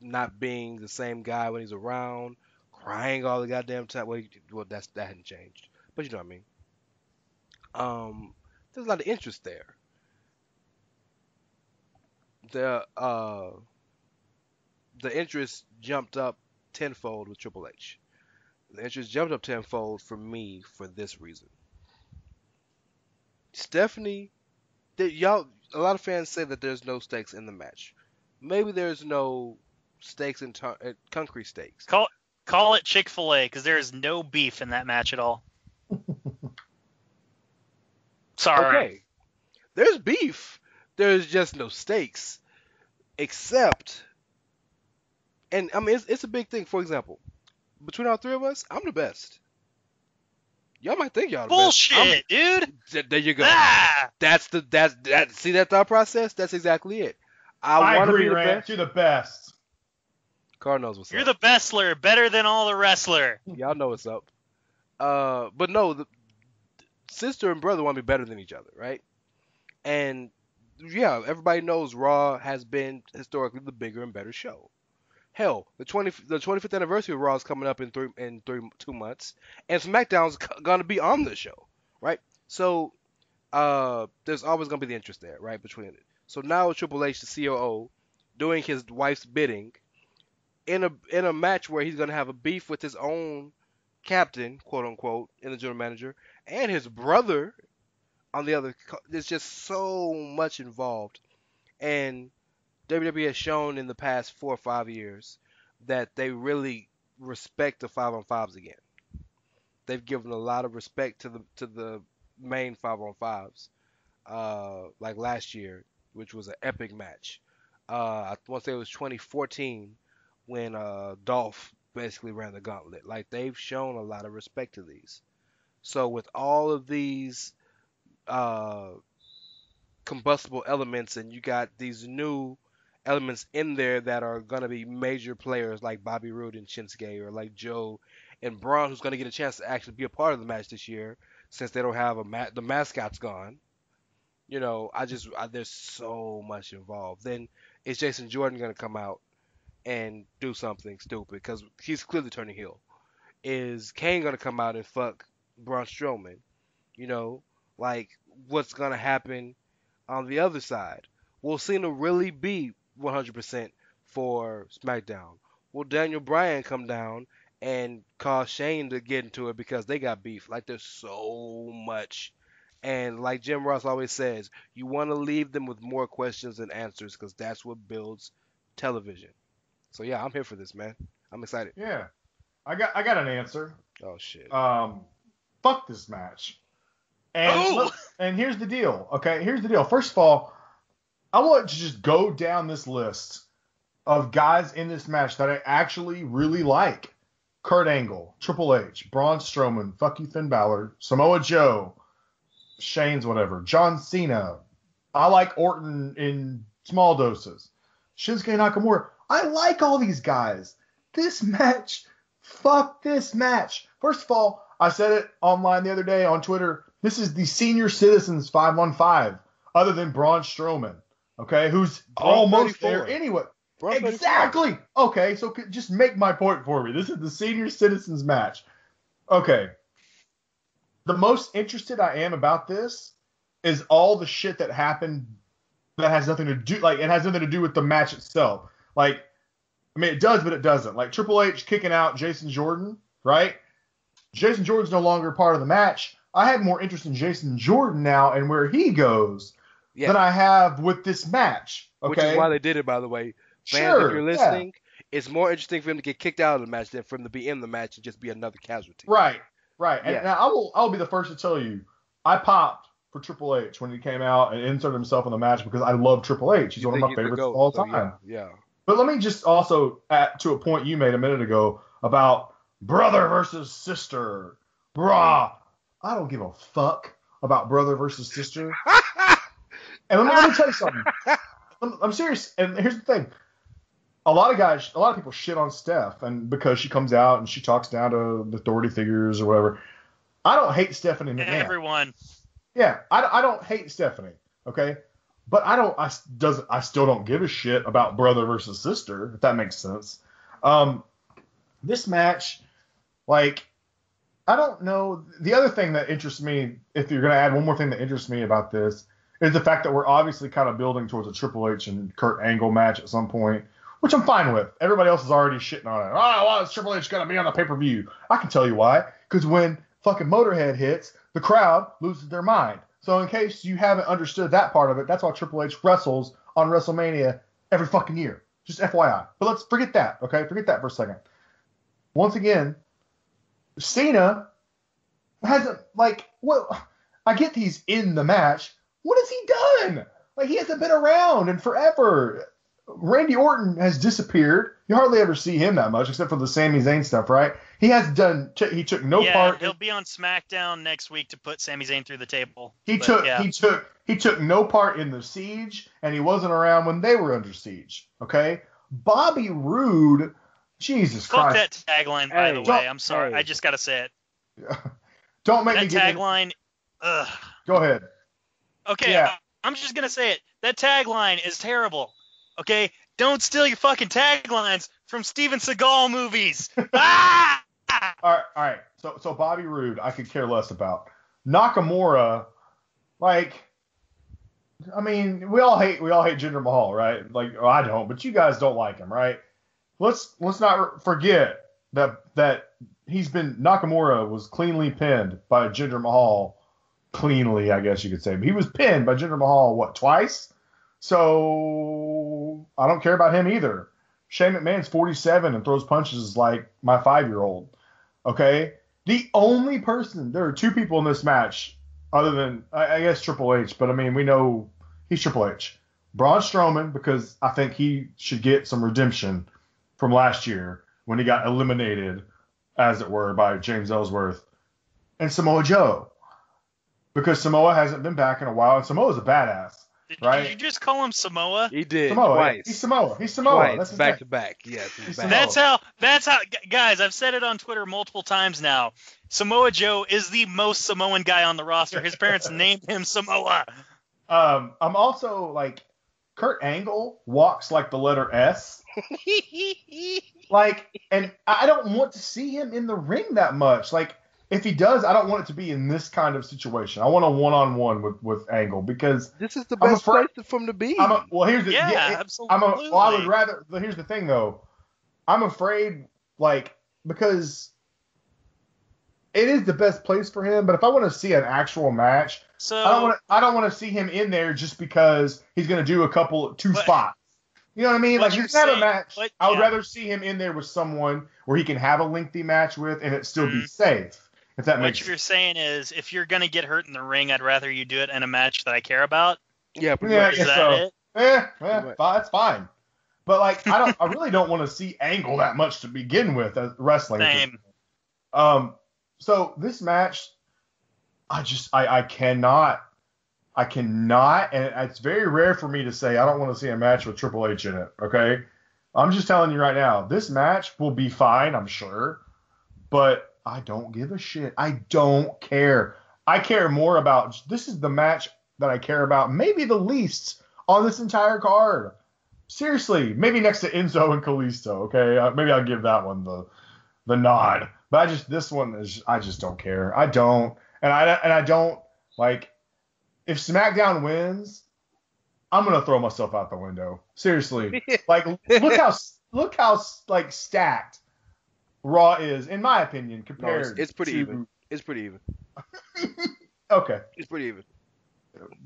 not being the same guy when he's around, crying all the goddamn time. Well, well that's, that hadn't changed, but you know what I mean. Um, there's a lot of interest there. The uh, the interest jumped up tenfold with Triple H. The interest jumped up tenfold for me for this reason. Stephanie, that y'all, a lot of fans say that there's no stakes in the match. Maybe there's no stakes in t- concrete stakes. Call call it Chick-fil-A because there is no beef in that match at all. Sorry. Okay. There's beef. There's just no stakes, except, and I mean, it's, it's a big thing. For example, between all three of us, I'm the best. Y'all might think y'all the Bullshit, best. Bullshit, dude. Th- there you go. Ah! That's the, that's, that, see that thought process? That's exactly it. I, I want to be the Rance. Best. You're the best. Carl knows what's You're up. You're the bestler, better than all the wrestler. Y'all know what's up. Uh, but no, the sister and brother want to be better than each other, right? And yeah, everybody knows Raw has been historically the bigger and better show. Hell, the twenty the twenty-fifth anniversary of Raw is coming up in three in three two months, and SmackDown's gonna be on the show, right? So uh, there's always gonna be the interest there, right, between it. So now with Triple H, the C O O, doing his wife's bidding in a in a match where he's gonna have a beef with his own captain, quote unquote, in the general manager, and his brother. On the other, there's just so much involved, and W W E has shown in the past four or five years that they really respect the five on fives again. They've given a lot of respect to the to the main five on fives, uh, like last year, which was an epic match. Uh, I want to say it was twenty fourteen when uh, Dolph basically ran the gauntlet. Like they've shown a lot of respect to these. So with all of these Uh, combustible elements, and you got these new elements in there that are going to be major players like Bobby Roode and Shinsuke, or like Joe and Braun, who's going to get a chance to actually be a part of the match this year since they don't have a ma- the mascot's gone. You know, I just I, there's so much involved. Then is Jason Jordan going to come out and do something stupid because he's clearly turning heel? Is Kane going to come out and fuck Braun Strowman? You know, like, what's going to happen on the other side? Will Cena really be one hundred percent for SmackDown? Will Daniel Bryan come down and cause Shane to get into it because they got beef? Like, there's so much. And like Jim Ross always says, you want to leave them with more questions than answers because that's what builds television. So, yeah, I'm here for this, man. I'm excited. Yeah. I got I got an answer. Oh, shit. Um, fuck this match. And, oh! look, and here's the deal, okay? Here's the deal. First of all, I want to just go down this list of guys in this match that I actually really like. Kurt Angle, Triple H, Braun Strowman, fuck you Finn Balor, Samoa Joe, Shane's whatever. John Cena. I like Orton in small doses. Shinsuke Nakamura. I like all these guys. This match, fuck this match. First of all, I said it online the other day on Twitter. This is the Senior Citizens five one five, other than Braun Strowman, okay, who's Braun almost there anyway. Braun exactly. Okay, so just make my point for me. This is the Senior Citizens match. Okay. The most interested I am about this is all the shit that happened that has nothing to do, like, it has nothing to do with the match itself. Like, I mean, it does, but it doesn't. Like, Triple H kicking out Jason Jordan, right? Jason Jordan's no longer part of the match. I have more interest in Jason Jordan now and where he goes yeah. than I have with this match. Okay? Which is why they did it, by the way. Fans, sure, if you're listening, yeah. it's more interesting for him to get kicked out of the match than for him to be in the match and just be another casualty. Right, right. And yeah. now I will, I'll be the first to tell you, I popped for Triple H when he came out and inserted himself in the match because I love Triple H. He's you one of my favorites of all so, time. Yeah, yeah. But let me just also add to a point you made a minute ago about brother versus sister. Brah. I don't give a fuck about brother versus sister. And let me, let me tell you something. I'm, I'm serious. And here's the thing. A lot of guys, a lot of people shit on Steph and because she comes out and she talks down to the authority figures or whatever. I don't hate Stephanie McMahon. Everyone. Yeah. I, I don't hate Stephanie. Okay. But I don't, I doesn't, I still don't give a shit about brother versus sister, if that makes sense. Um, this match, like, I don't know. The other thing that interests me, if you're going to add one more thing that interests me about this, is the fact that we're obviously kind of building towards a Triple H and Kurt Angle match at some point, which I'm fine with. Everybody else is already shitting on it. Oh, well, it's Triple H going to be on the pay-per-view. I can tell you why. Because when fucking Motorhead hits, the crowd loses their mind. So in case you haven't understood that part of it, that's why Triple H wrestles on WrestleMania every fucking year. Just F Y I. But let's forget that, okay? Forget that for a second. Once again, Cena hasn't, like, well, I get he's in the match. What has he done? Like, he hasn't been around in forever. Randy Orton has disappeared. You hardly ever see him that much, except for the Sami Zayn stuff, right? He has done. T- he took no yeah, part. Yeah, he'll in- be on SmackDown next week to put Sami Zayn through the table. He but, took. Yeah. He took. He took no part in the siege, and he wasn't around when they were under siege. Okay, Bobby Roode. Jesus Fuck Christ. Fuck that tagline, by hey, the way. I'm sorry. Hey. I just gotta say it. Yeah. Don't make that me get tagline. Ugh. Go ahead. Okay, yeah. I'm just gonna say it. That tagline is terrible. Okay, don't steal your fucking taglines from Steven Seagal movies. Ah! All right, all right. So, so Bobby Roode, I could care less about. Nakamura, like, I mean, we all hate we all hate Jinder Mahal, right? Like, oh, I don't, but you guys don't like him, right? Let's let's not forget that that he's been Nakamura was cleanly pinned by Jinder Mahal. Cleanly, I guess you could say. But he was pinned by Jinder Mahal, what, twice? So I don't care about him either. Shane McMahon's forty-seven and throws punches like my five-year-old. Okay? The only person – there are two people in this match other than, I, I guess, Triple H. But, I mean, we know he's Triple H. Braun Strowman, because I think he should get some redemption from last year when he got eliminated, as it were, by James Ellsworth. And Samoa Joe. Because Samoa hasn't been back in a while, and Samoa's a badass, right? Did you just call him Samoa? He did. Samoa. Twice. He's Samoa. He's Samoa. Twice. That's his back name. To back. Yes. He's back. That's how. That's how. Guys, I've said it on Twitter multiple times now. Samoa Joe is the most Samoan guy on the roster. His parents named him Samoa. Um, I'm also like, Kurt Angle walks like the letter S. Like, and I don't want to see him in the ring that much. Like. If he does, I don't want it to be in this kind of situation. I want a one-on-one with, with Angle because this is the best place for him to be. I'm a, well, here's the yeah, yeah, absolutely. I'm a, well, I would rather. Here's the thing, though. I'm afraid, like, because it is the best place for him. But if I want to see an actual match, so, I don't want. I don't want to see him in there just because he's going to do a couple two but, spots. You know what I mean? Like, he's had a match. But, yeah. I would rather see him in there with someone where he can have a lengthy match with and it still mm-hmm. be safe. If that what you're sense. Saying is, if you're going to get hurt in the ring, I'd rather you do it in a match that I care about. Yeah, pretty yeah, much. Is that so. It? Yeah, yeah, that's fine. But, like, I don't, I really don't want to see Angle that much to begin with as wrestling. Same. Um, so, this match, I just I, I cannot I cannot and it's very rare for me to say I don't want to see a match with Triple H in it. Okay, I'm just telling you right now, this match will be fine, I'm sure, but I don't give a shit. I don't care. I care more about this is the match that I care about maybe the least on this entire card. Seriously, maybe next to Enzo and Kalisto. Okay, uh, maybe I'll give that one the the nod. But I just this one is I just don't care. I don't, and I and I don't like if SmackDown wins, I'm gonna throw myself out the window. Seriously, like look how look how like stacked Raw is, in my opinion, compared. No, it's, it's pretty to, even. It's pretty even. Okay. It's pretty even.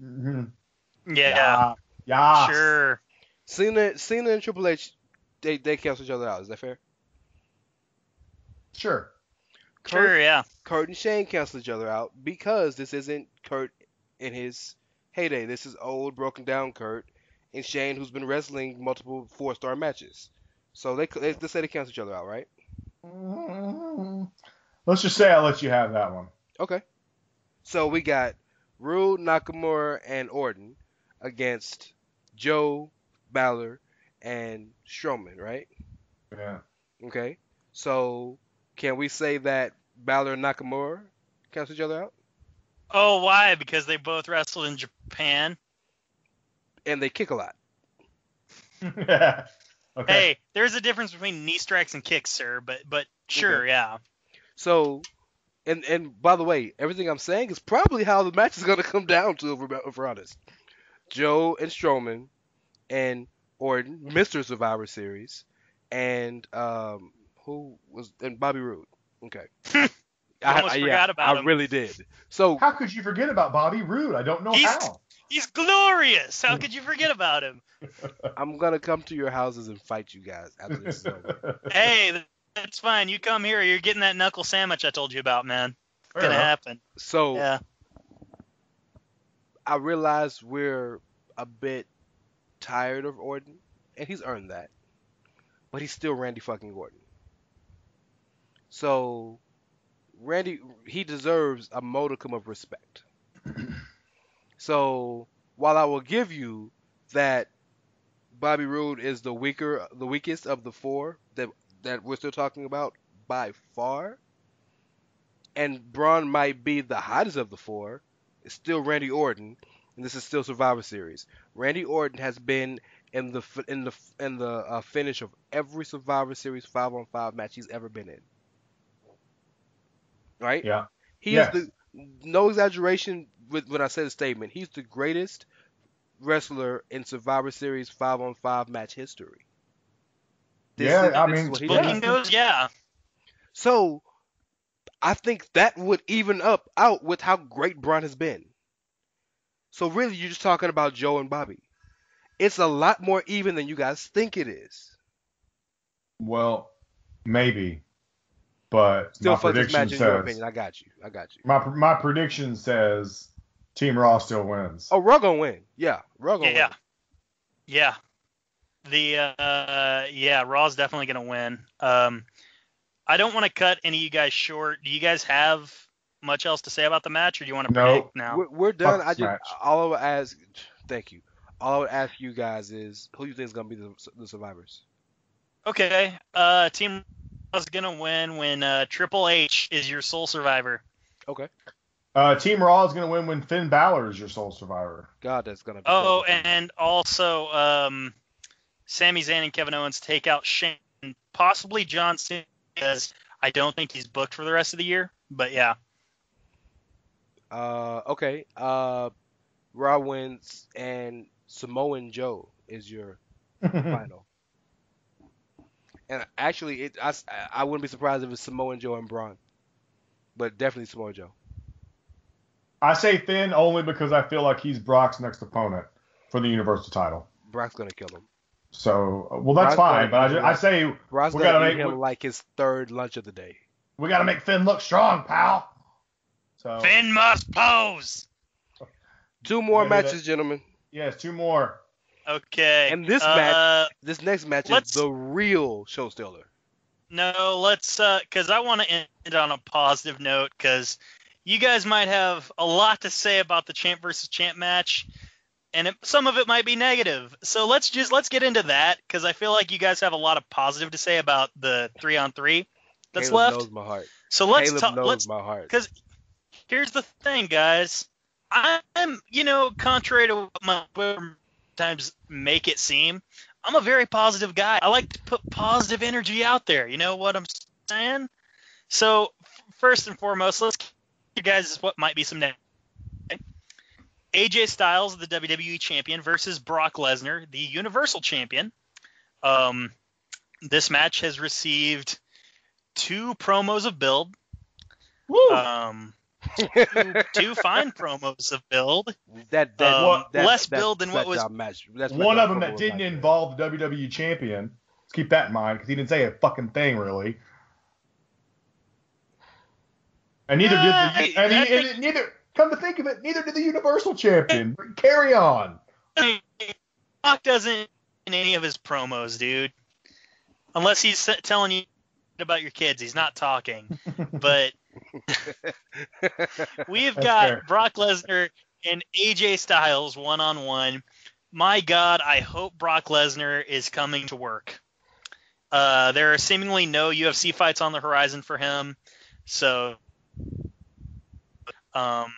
Mm-hmm. Yeah. Yeah. Yes. Sure. Cena, Cena and Triple H, they they cancel each other out. Is that fair? Sure. Kurt, sure. Yeah. Kurt and Shane cancel each other out because this isn't Kurt in his heyday. This is old, broken down Kurt and Shane, who's been wrestling multiple four star matches. So they they, they say they cancel each other out, right? Mm-hmm. Let's just say I'll let you have that one. Okay. So we got Rude, Nakamura, and Orton against Joe, Balor, and Strowman, right? Yeah. Okay. So can we say that Balor and Nakamura cancel each other out? Oh, why? Because they both wrestled in Japan. And they kick a lot. Yeah. Okay. Hey, there's a difference between knee strikes and kicks, sir, but but sure, okay. Yeah. So, and and by the way, everything I'm saying is probably how the match is going to come down to, if we're honest. Joe and Strowman and Orton, Mister Survivor Series, and um, who was and Bobby Roode. Okay. I almost I, forgot yeah, about I him. I really did. So how could you forget about Bobby Roode? I don't know he's, how. He's glorious. How could you forget about him? I'm going to come to your houses and fight you guys after this is over. Hey, the- That's fine. You come here. You're getting that knuckle sandwich I told you about, man. It's going to happen. So, yeah. I realize we're a bit tired of Orton, and he's earned that. But he's still Randy fucking Orton. So, Randy, he deserves a modicum of respect. So, while I will give you that Bobby Roode is the weaker, the weakest of the four that that we're still talking about by far, and Braun might be the hottest of the four, it's still Randy Orton, and this is still Survivor Series. Randy Orton has been in the in the in the uh, finish of every Survivor Series five on five match he's ever been in. Right? Yeah. He yes. is the no exaggeration with when I say the statement. He's the greatest wrestler in Survivor Series five on five match history. This yeah, is, I mean, booking those, yeah. So, I think that would even up out with how great Braun has been. So, really, you're just talking about Joe and Bobby. It's a lot more even than you guys think it is. Well, maybe. But still, my prediction match says... Your opinion. I got you. I got you. My my prediction says Team Raw still wins. Oh, Raw gonna win. Yeah, Raw gonna yeah, win. Yeah, yeah. The uh yeah, Raw's definitely gonna win. Um, I don't want to cut any of you guys short. Do you guys have much else to say about the match, or do you want to no, predict now? We're, we're done. Fuck I just all I would ask. Thank you. All I would ask you guys is who you think is gonna be the, the survivors. Okay. Uh, Team Raw's gonna win when uh, Triple H is your sole survivor. Okay. Uh, Team Raw is gonna win when Finn Balor is your sole survivor. God, that's gonna be. Oh, cool. And also um. Sami Zayn and Kevin Owens take out Shane, possibly John Cena, because I don't think he's booked for the rest of the year. But yeah. Uh, okay. Uh, Raw wins, and Samoa Joe is your final. And actually, it I, I wouldn't be surprised if it's Samoa Joe and Braun, but definitely Samoa Joe. I say Finn only because I feel like he's Brock's next opponent for the Universal title. Brock's gonna kill him. So, well, that's Bro's fine, but I, just, I say Bro's we gotta make him we, like his third lunch of the day. We gotta make Finn look strong, pal. So Finn must pose. Two more matches, that. Gentlemen. Yes, two more. Okay. And this uh, match, this next match is the real show stealer. No, let's, uh, because I want to end on a positive note, because you guys might have a lot to say about the champ versus champ match, and it, some of it might be negative. So let's just let's get into that, because I feel like you guys have a lot of positive to say about the three on three that's Caleb left. Knows my heart. So let's talk. Let's my heart. Because here's the thing, guys. I'm, you know, contrary to what my times make it seem, I'm a very positive guy. I like to put positive energy out there. You know what I'm saying? So first and foremost, let's keep you guys what might be some negative. A J Styles, the W W E champion, versus Brock Lesnar, the Universal champion. Um, this match has received two promos of build. Woo! Um, two, two fine promos of build. That, that, um, that less that, build that, than what was match. One of them that didn't involve the W W E champion. Let's keep that in mind, because he didn't say a fucking thing really. And neither uh, did the and, he, think, and neither. Come to think of it, neither did the Universal champion. Carry on. Brock doesn't in any of his promos, dude. Unless he's telling you about your kids, he's not talking. But we've That's got fair. Brock Lesnar and A J Styles one on one. My God, I hope Brock Lesnar is coming to work. Uh, there are seemingly no U F C fights on the horizon for him, so. Um,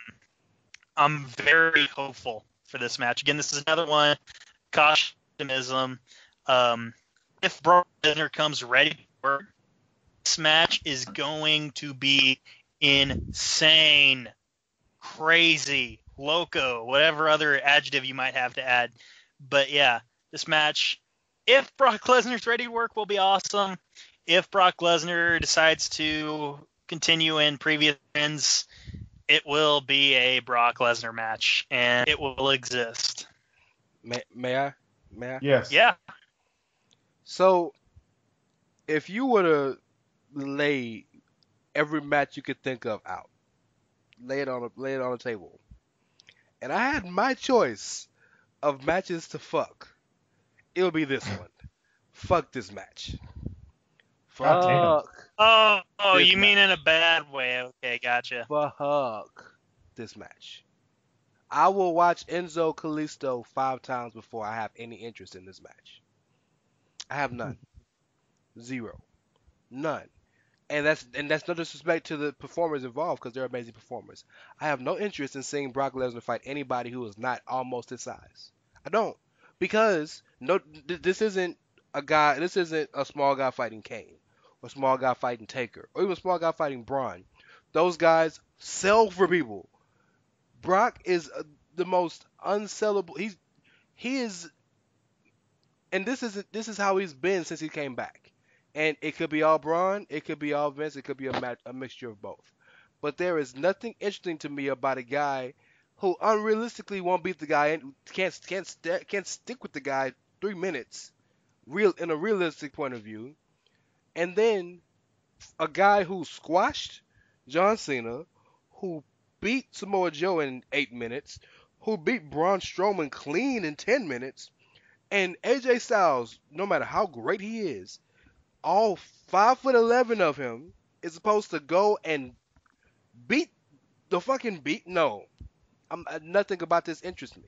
I'm very hopeful for this match. Again, this is another one, cautionism. Um, if Brock Lesnar comes ready to work, this match is going to be insane, crazy, loco, whatever other adjective you might have to add. But yeah, this match, if Brock Lesnar's ready to work, will be awesome. If Brock Lesnar decides to continue in previous wins, it will be a Brock Lesnar match, and it will exist. May, may I? May I? Yes. Yeah. So, if you were to lay every match you could think of out, lay it on a lay it on a table, and I had my choice of matches to fuck, it'll be this one. Fuck this match. Fuck. Oh, oh, oh you match. Mean in a bad way. Okay, gotcha. Fuck this match. I will watch Enzo Kalisto five times before I have any interest in this match. I have none. Zero. None. And that's and that's no disrespect to the performers involved, because they're amazing performers. I have no interest in seeing Brock Lesnar fight anybody who is not almost his size. I don't. Because no, th- this isn't a guy. This isn't a small guy fighting Kane, or small guy fighting Taker, or even small guy fighting Braun. Those guys sell for people. Brock is the most unsellable. He's he is, and this is this is how he's been since he came back. And it could be all Braun, it could be all Vince, it could be a ma- a mixture of both. But there is nothing interesting to me about a guy who unrealistically won't beat the guy and can't can't st- can't stick with the guy three minutes, real in a realistic point of view. And then a guy who squashed John Cena, who beat Samoa Joe in eight minutes, who beat Braun Strowman clean in ten minutes, and A J Styles, no matter how great he is, all five foot eleven of him is supposed to go and beat the fucking beat. No, I'm, nothing about this interests me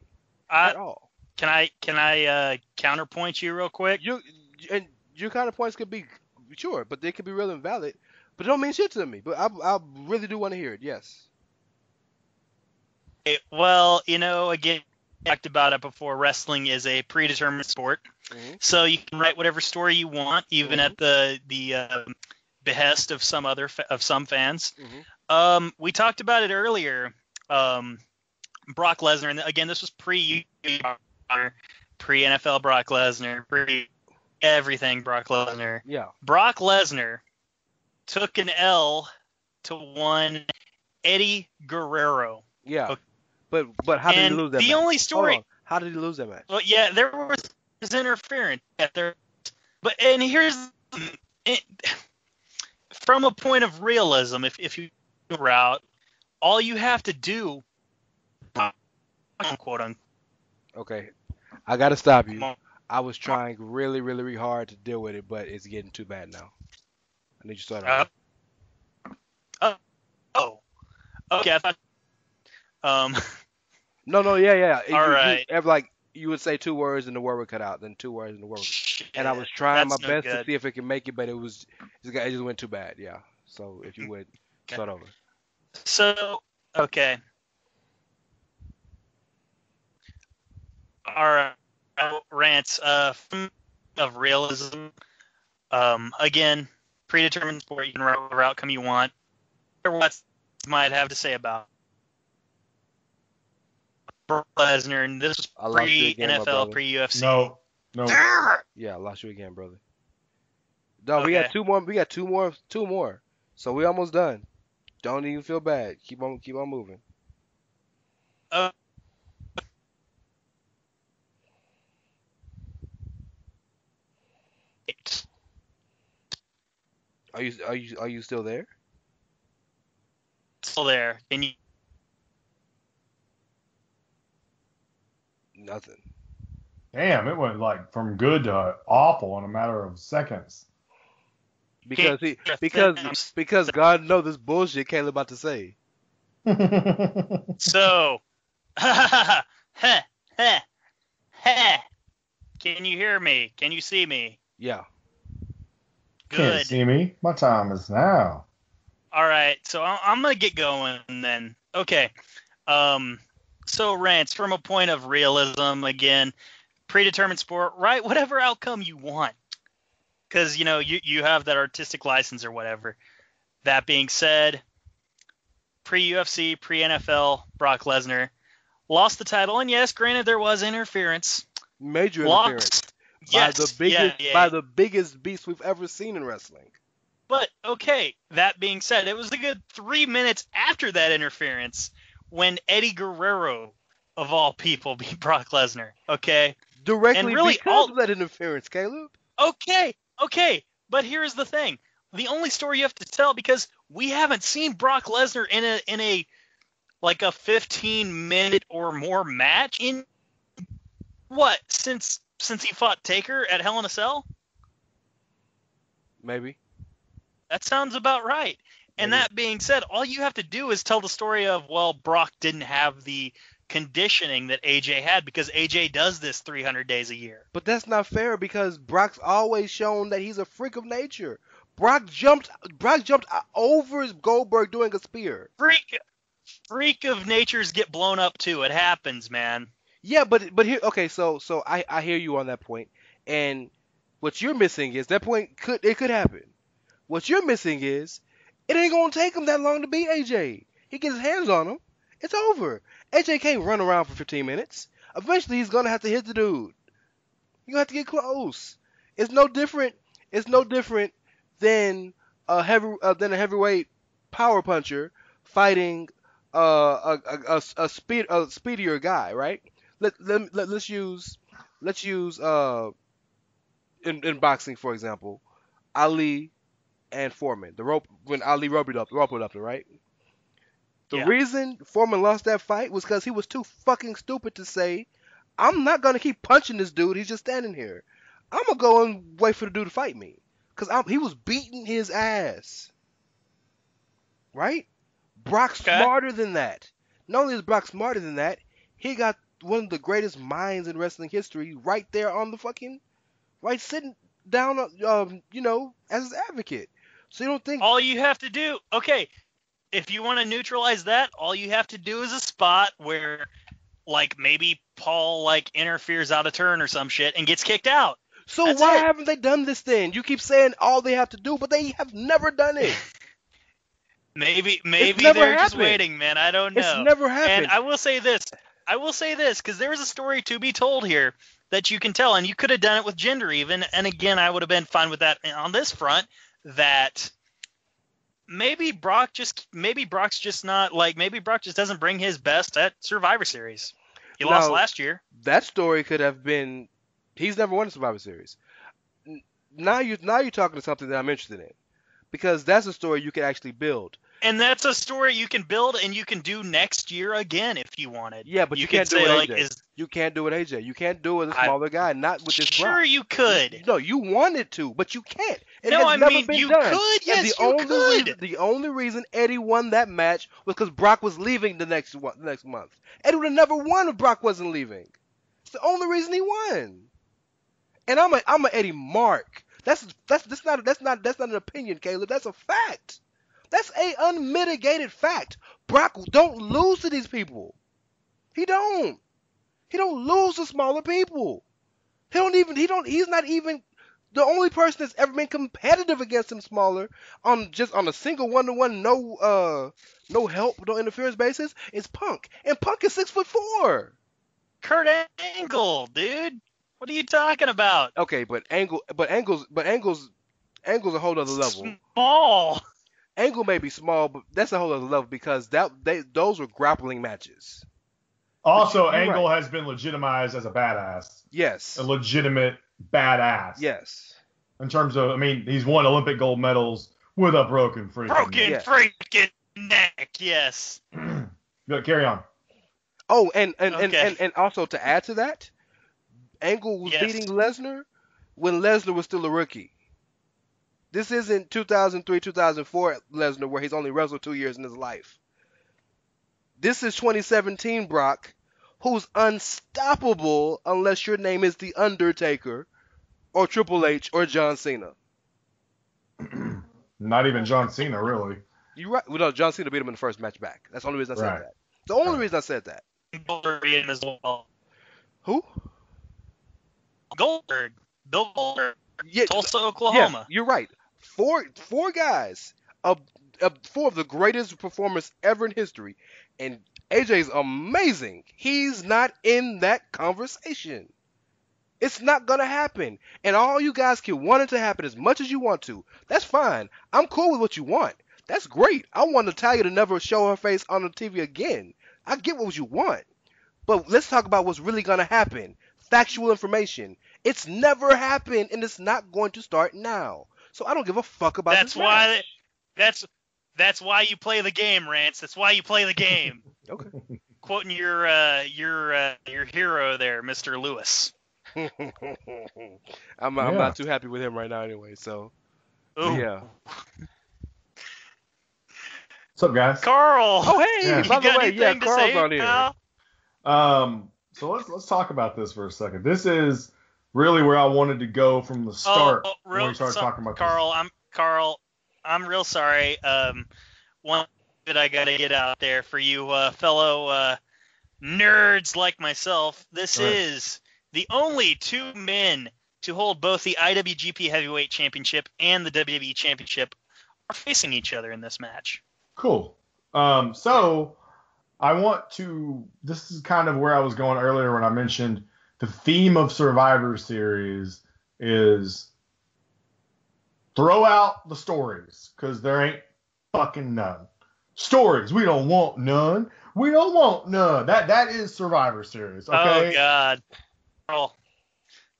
I, at all. Can I can I uh, counterpoint you real quick? You and your counterpoints could be. Sure, but they could be real and valid, but it don't mean shit to me. But I, I really do want to hear it. Yes. It, well, you know, again, I talked about it before. Wrestling is a predetermined sport, mm-hmm. so you can write whatever story you want, even mm-hmm. at the the uh, behest of some other fa- of some fans. Mm-hmm. Um, we talked about it earlier. Um, Brock Lesnar, and again, this was pre pre N F L Brock Lesnar, pre. Everything Brock Lesnar. Yeah. Brock Lesnar took an L to one Eddie Guerrero. Yeah. Okay. But but how and did he lose that? The match? Only story. How did he lose that match? Well, yeah, there was interference. Yeah, there. But and here's it, from a point of realism, if if you route, all you have to do, quote unquote. Okay, I gotta stop you. I was trying really, really, really hard to deal with it, but it's getting too bad now. I need you to start. Uh, uh, oh, Okay, I thought. Um. No, no, yeah, yeah. All you, right. You, like you would say two words and the word would cut out, then two words and the word. Shit, and I was trying my no best good. to see if it could make it, but it was it just went too bad. Yeah. So if you would okay. start over. So okay. All right, Rance. Uh, of realism. Um, again, predetermined sport. You can write whatever outcome you want. What might have to say about Brock Lesnar, and this was pre-N F L, pre-U F C. No, no. Yeah, I lost you again, brother. No, okay. we got two more. We got two more. Two more. So we almost done. Don't even feel bad. Keep on, keep on moving. Uh, are you? Are you? Are you still there? Still there? Can you? Nothing. Damn, it went like from good to awful in a matter of seconds. Because he, because, because God knows this bullshit Caleb about to say. So, ha ha ha ha. Can you hear me? Can you see me? Yeah. Good. Can't see me? My time is now. All right, so I'm going to get going then. Okay. Um, so, Rance, from a point of realism, again, predetermined sport, right? Whatever outcome you want. Because, you know, you, you have that artistic license or whatever. That being said, pre-U F C, pre-N F L, Brock Lesnar lost the title. And, yes, granted, there was interference. Major lost, interference. Yes, by the biggest, yeah, yeah. by the biggest beast we've ever seen in wrestling. But, okay, that being said, it was a good three minutes after that interference when Eddie Guerrero, of all people, beat Brock Lesnar, okay? Directly really because all... of that interference, Caleb. Okay, okay, but here's the thing. The only story you have to tell, because we haven't seen Brock Lesnar in a, in a like, a fifteen-minute or more match in, what, since since he fought Taker at Hell in a Cell? Maybe. That sounds about right. And that being said, all you have to do is tell the story of, well, Brock didn't have the conditioning that A J had because A J does this three hundred days a year. But that's not fair because Brock's always shown that he's a freak of nature. Brock jumped Brock jumped over Goldberg doing a spear. Freak, freak of natures get blown up too. It happens, man. Yeah, but but here okay, so so I, I hear you on that point. And what you're missing is that point could it could happen. What you're missing is, it ain't going to take him that long to beat A J. He gets his hands on him. It's over. A J can't run around for fifteen minutes. Eventually, he's going to have to hit the dude. You're going to have to get close. It's no different It's no different than a, heavy, uh, than a heavyweight power puncher fighting uh, a, a, a, speed, a speedier guy, right? Let, let, let, let's use, let's use uh, in, in boxing, for example, Ali and Foreman, the rope when Ali roped up, roped up, right? The yeah. reason Foreman lost that fight was because he was too fucking stupid to say, "I'm not gonna keep punching this dude. He's just standing here. I'm gonna go and wait for the dude to fight me," because he was beating his ass. Right? Brock's okay. smarter than that. Not only is Brock smarter than that, he got one of the greatest minds in wrestling history right there on the fucking right sitting down, um, you know, as his advocate. So you don't think... All you have to do... Okay, if you want to neutralize that, all you have to do is a spot where, like, maybe Paul, like, interferes out of turn or some shit and gets kicked out. So That's why it. haven't they done this then? You keep saying all they have to do, but they have never done it. maybe maybe they're happened. just waiting, man. I don't know. It's never happened. And I will say this. I will say this, because there is a story to be told here that you can tell, and you could have done it with gender even, and again, I would have been fine with that on this front, that... Maybe Brock just maybe Brock's just not like maybe Brock just doesn't bring his best at Survivor Series. He now, lost last year. That story could have been he's never won a Survivor Series. Now you now you're talking to something that I'm interested in, because that's a story you could actually build. And that's a story you can build and you can do next year again if you wanted. Yeah, but you, you can't say do it like, is you can't do it A J. You can't do it with a smaller I, guy, not with this Brock. Sure you could. No, you wanted to, but you can't. It no, has I never mean, been you done. Could, yes, the you only could. Reason, the only reason Eddie won that match was because Brock was leaving the next one, next month. Eddie would have never won if Brock wasn't leaving. It's the only reason he won. And I'm a I'm a Eddie Mark. That's that's that's not that's not that's not an opinion, Caleb. That's a fact. That's a unmitigated fact. Brock don't lose to these people. He don't. He don't lose to smaller people. He don't even. He don't. He's not even the only person that's ever been competitive against him smaller on just on a single one to one, no uh, no help, no interference basis is Punk, and Punk is six foot four. Kurt Angle, dude. What are you talking about? Okay, but Angle, but Angle's, but Angle's, Angle's a whole other level. Small. Angle may be small, but that's a whole other level because that they those were grappling matches. Also, you're Angle right. has been legitimized as a badass. Yes. A legitimate badass. Yes. In terms of, I mean, he's won Olympic gold medals with a broken freaking broken neck. Broken freaking neck, yes. Good, carry on. Oh, and and, okay. and, and and also to add to that, Angle was yes. beating Lesnar when Lesnar was still a rookie. This isn't two thousand three, two thousand four Lesnar where he's only wrestled two years in his life. This is twenty seventeen Brock, who's unstoppable unless your name is The Undertaker or Triple H or John Cena. Not even John Cena, really. You're right. Well, no, John Cena beat him in the first match back. That's the only reason I said right. that. The only right. reason I said that. Goldberg beat him as well. Who? Goldberg. Bill Goldberg. Yeah, Tulsa, Oklahoma. Yeah, you're right. Four four guys, uh, uh, four of the greatest performers ever in history, and A J's amazing. He's not in that conversation. It's not going to happen, and all you guys can want it to happen as much as you want to. That's fine. I'm cool with what you want. That's great. I want Natalya to never show her face on the T V again. I get what you want, but let's talk about what's really going to happen. Factual information. It's never happened, and it's not going to start now. So I don't give a fuck about that's this why match. That's that's why you play the game, Rance. That's why you play the game. Okay. Quoting your uh, your uh, your hero there, Mister Lewis. I'm, yeah. I'm not too happy with him right now, anyway. So Ooh. yeah. What's up, guys? Carl. Oh hey. Yeah. By the way, yeah, Carl's say, on here. Pal? Um. So let's let's talk about this for a second. This is really where I wanted to go from the start oh, real, when we started so, talking about Carl, this. I'm, Carl, I'm real sorry. Um, one that I got to get out there for you uh, fellow uh, nerds like myself, this right. is the only two men to hold both the I W G P Heavyweight Championship and the W W E Championship are facing each other in this match. Cool. Um, so I want to – this is kind of where I was going earlier when I mentioned – the theme of Survivor Series is throw out the stories because there ain't fucking none. Stories. We don't want none. We don't want none. That That is Survivor Series. Okay? Oh, God. Carl,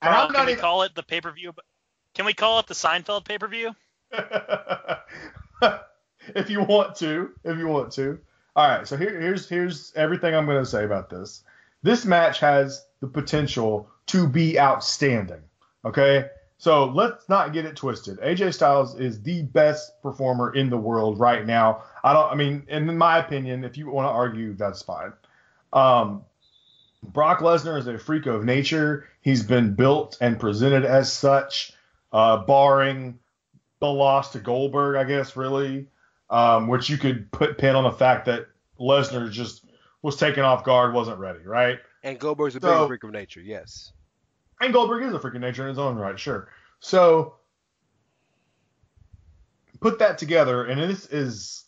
Carl I'm not can we even... call it the pay-per-view? Can we call it the Seinfeld pay-per-view? If you want to. If you want to. All right. So here, here's here's everything I'm going to say about this. This match has the potential to be outstanding, okay? So let's not get it twisted. A J Styles is the best performer in the world right now. I don't, I mean, and in my opinion, if you want to argue, that's fine. Um, Brock Lesnar is a freak of nature. He's been built and presented as such, uh, barring the loss to Goldberg, I guess, really, um, which you could put pin on the fact that Lesnar just was taken off guard, wasn't ready, right? And Goldberg's a so, big freak of nature, yes. And Goldberg is a freak of nature in his own right, sure. So put that together, and this is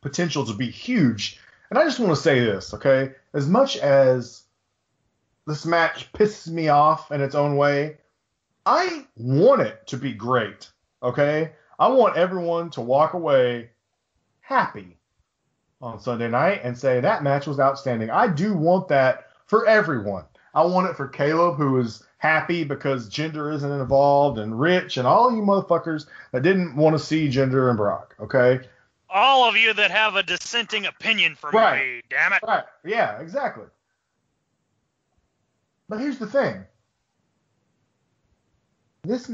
potential to be huge. And I just want to say this, okay? As much as this match pisses me off in its own way, I want it to be great, okay? I want everyone to walk away happy on Sunday night and say that match was outstanding. I do want that for everyone. I want it for Caleb, who is happy because gender isn't involved, and Rich and all you motherfuckers that didn't want to see gender and Brock, okay? All of you that have a dissenting opinion from right. me, damn it. Right. Yeah, exactly. But here's the thing. This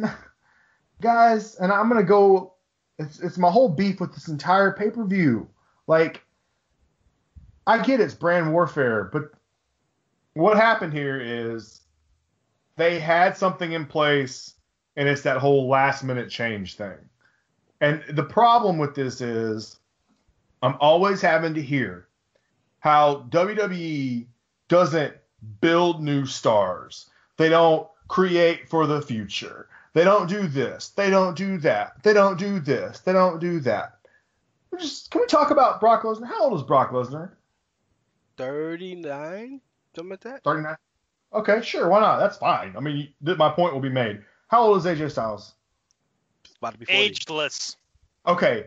guys, and I'm going to go, it's, it's my whole beef with this entire pay-per-view. Like, I get it's brand warfare, but what happened here is they had something in place, and it's that whole last-minute change thing. And the problem with this is I'm always having to hear how W W E doesn't build new stars. They don't create for the future. They don't do this. They don't do that. They don't do this. They don't do that. We're just, can we talk about Brock Lesnar? How old is Brock Lesnar? thirty-nine? Something like that? thirty-nine? Okay, sure. Why not? That's fine. I mean, my point will be made. How old is A J Styles? About to be forty. Ageless. Okay.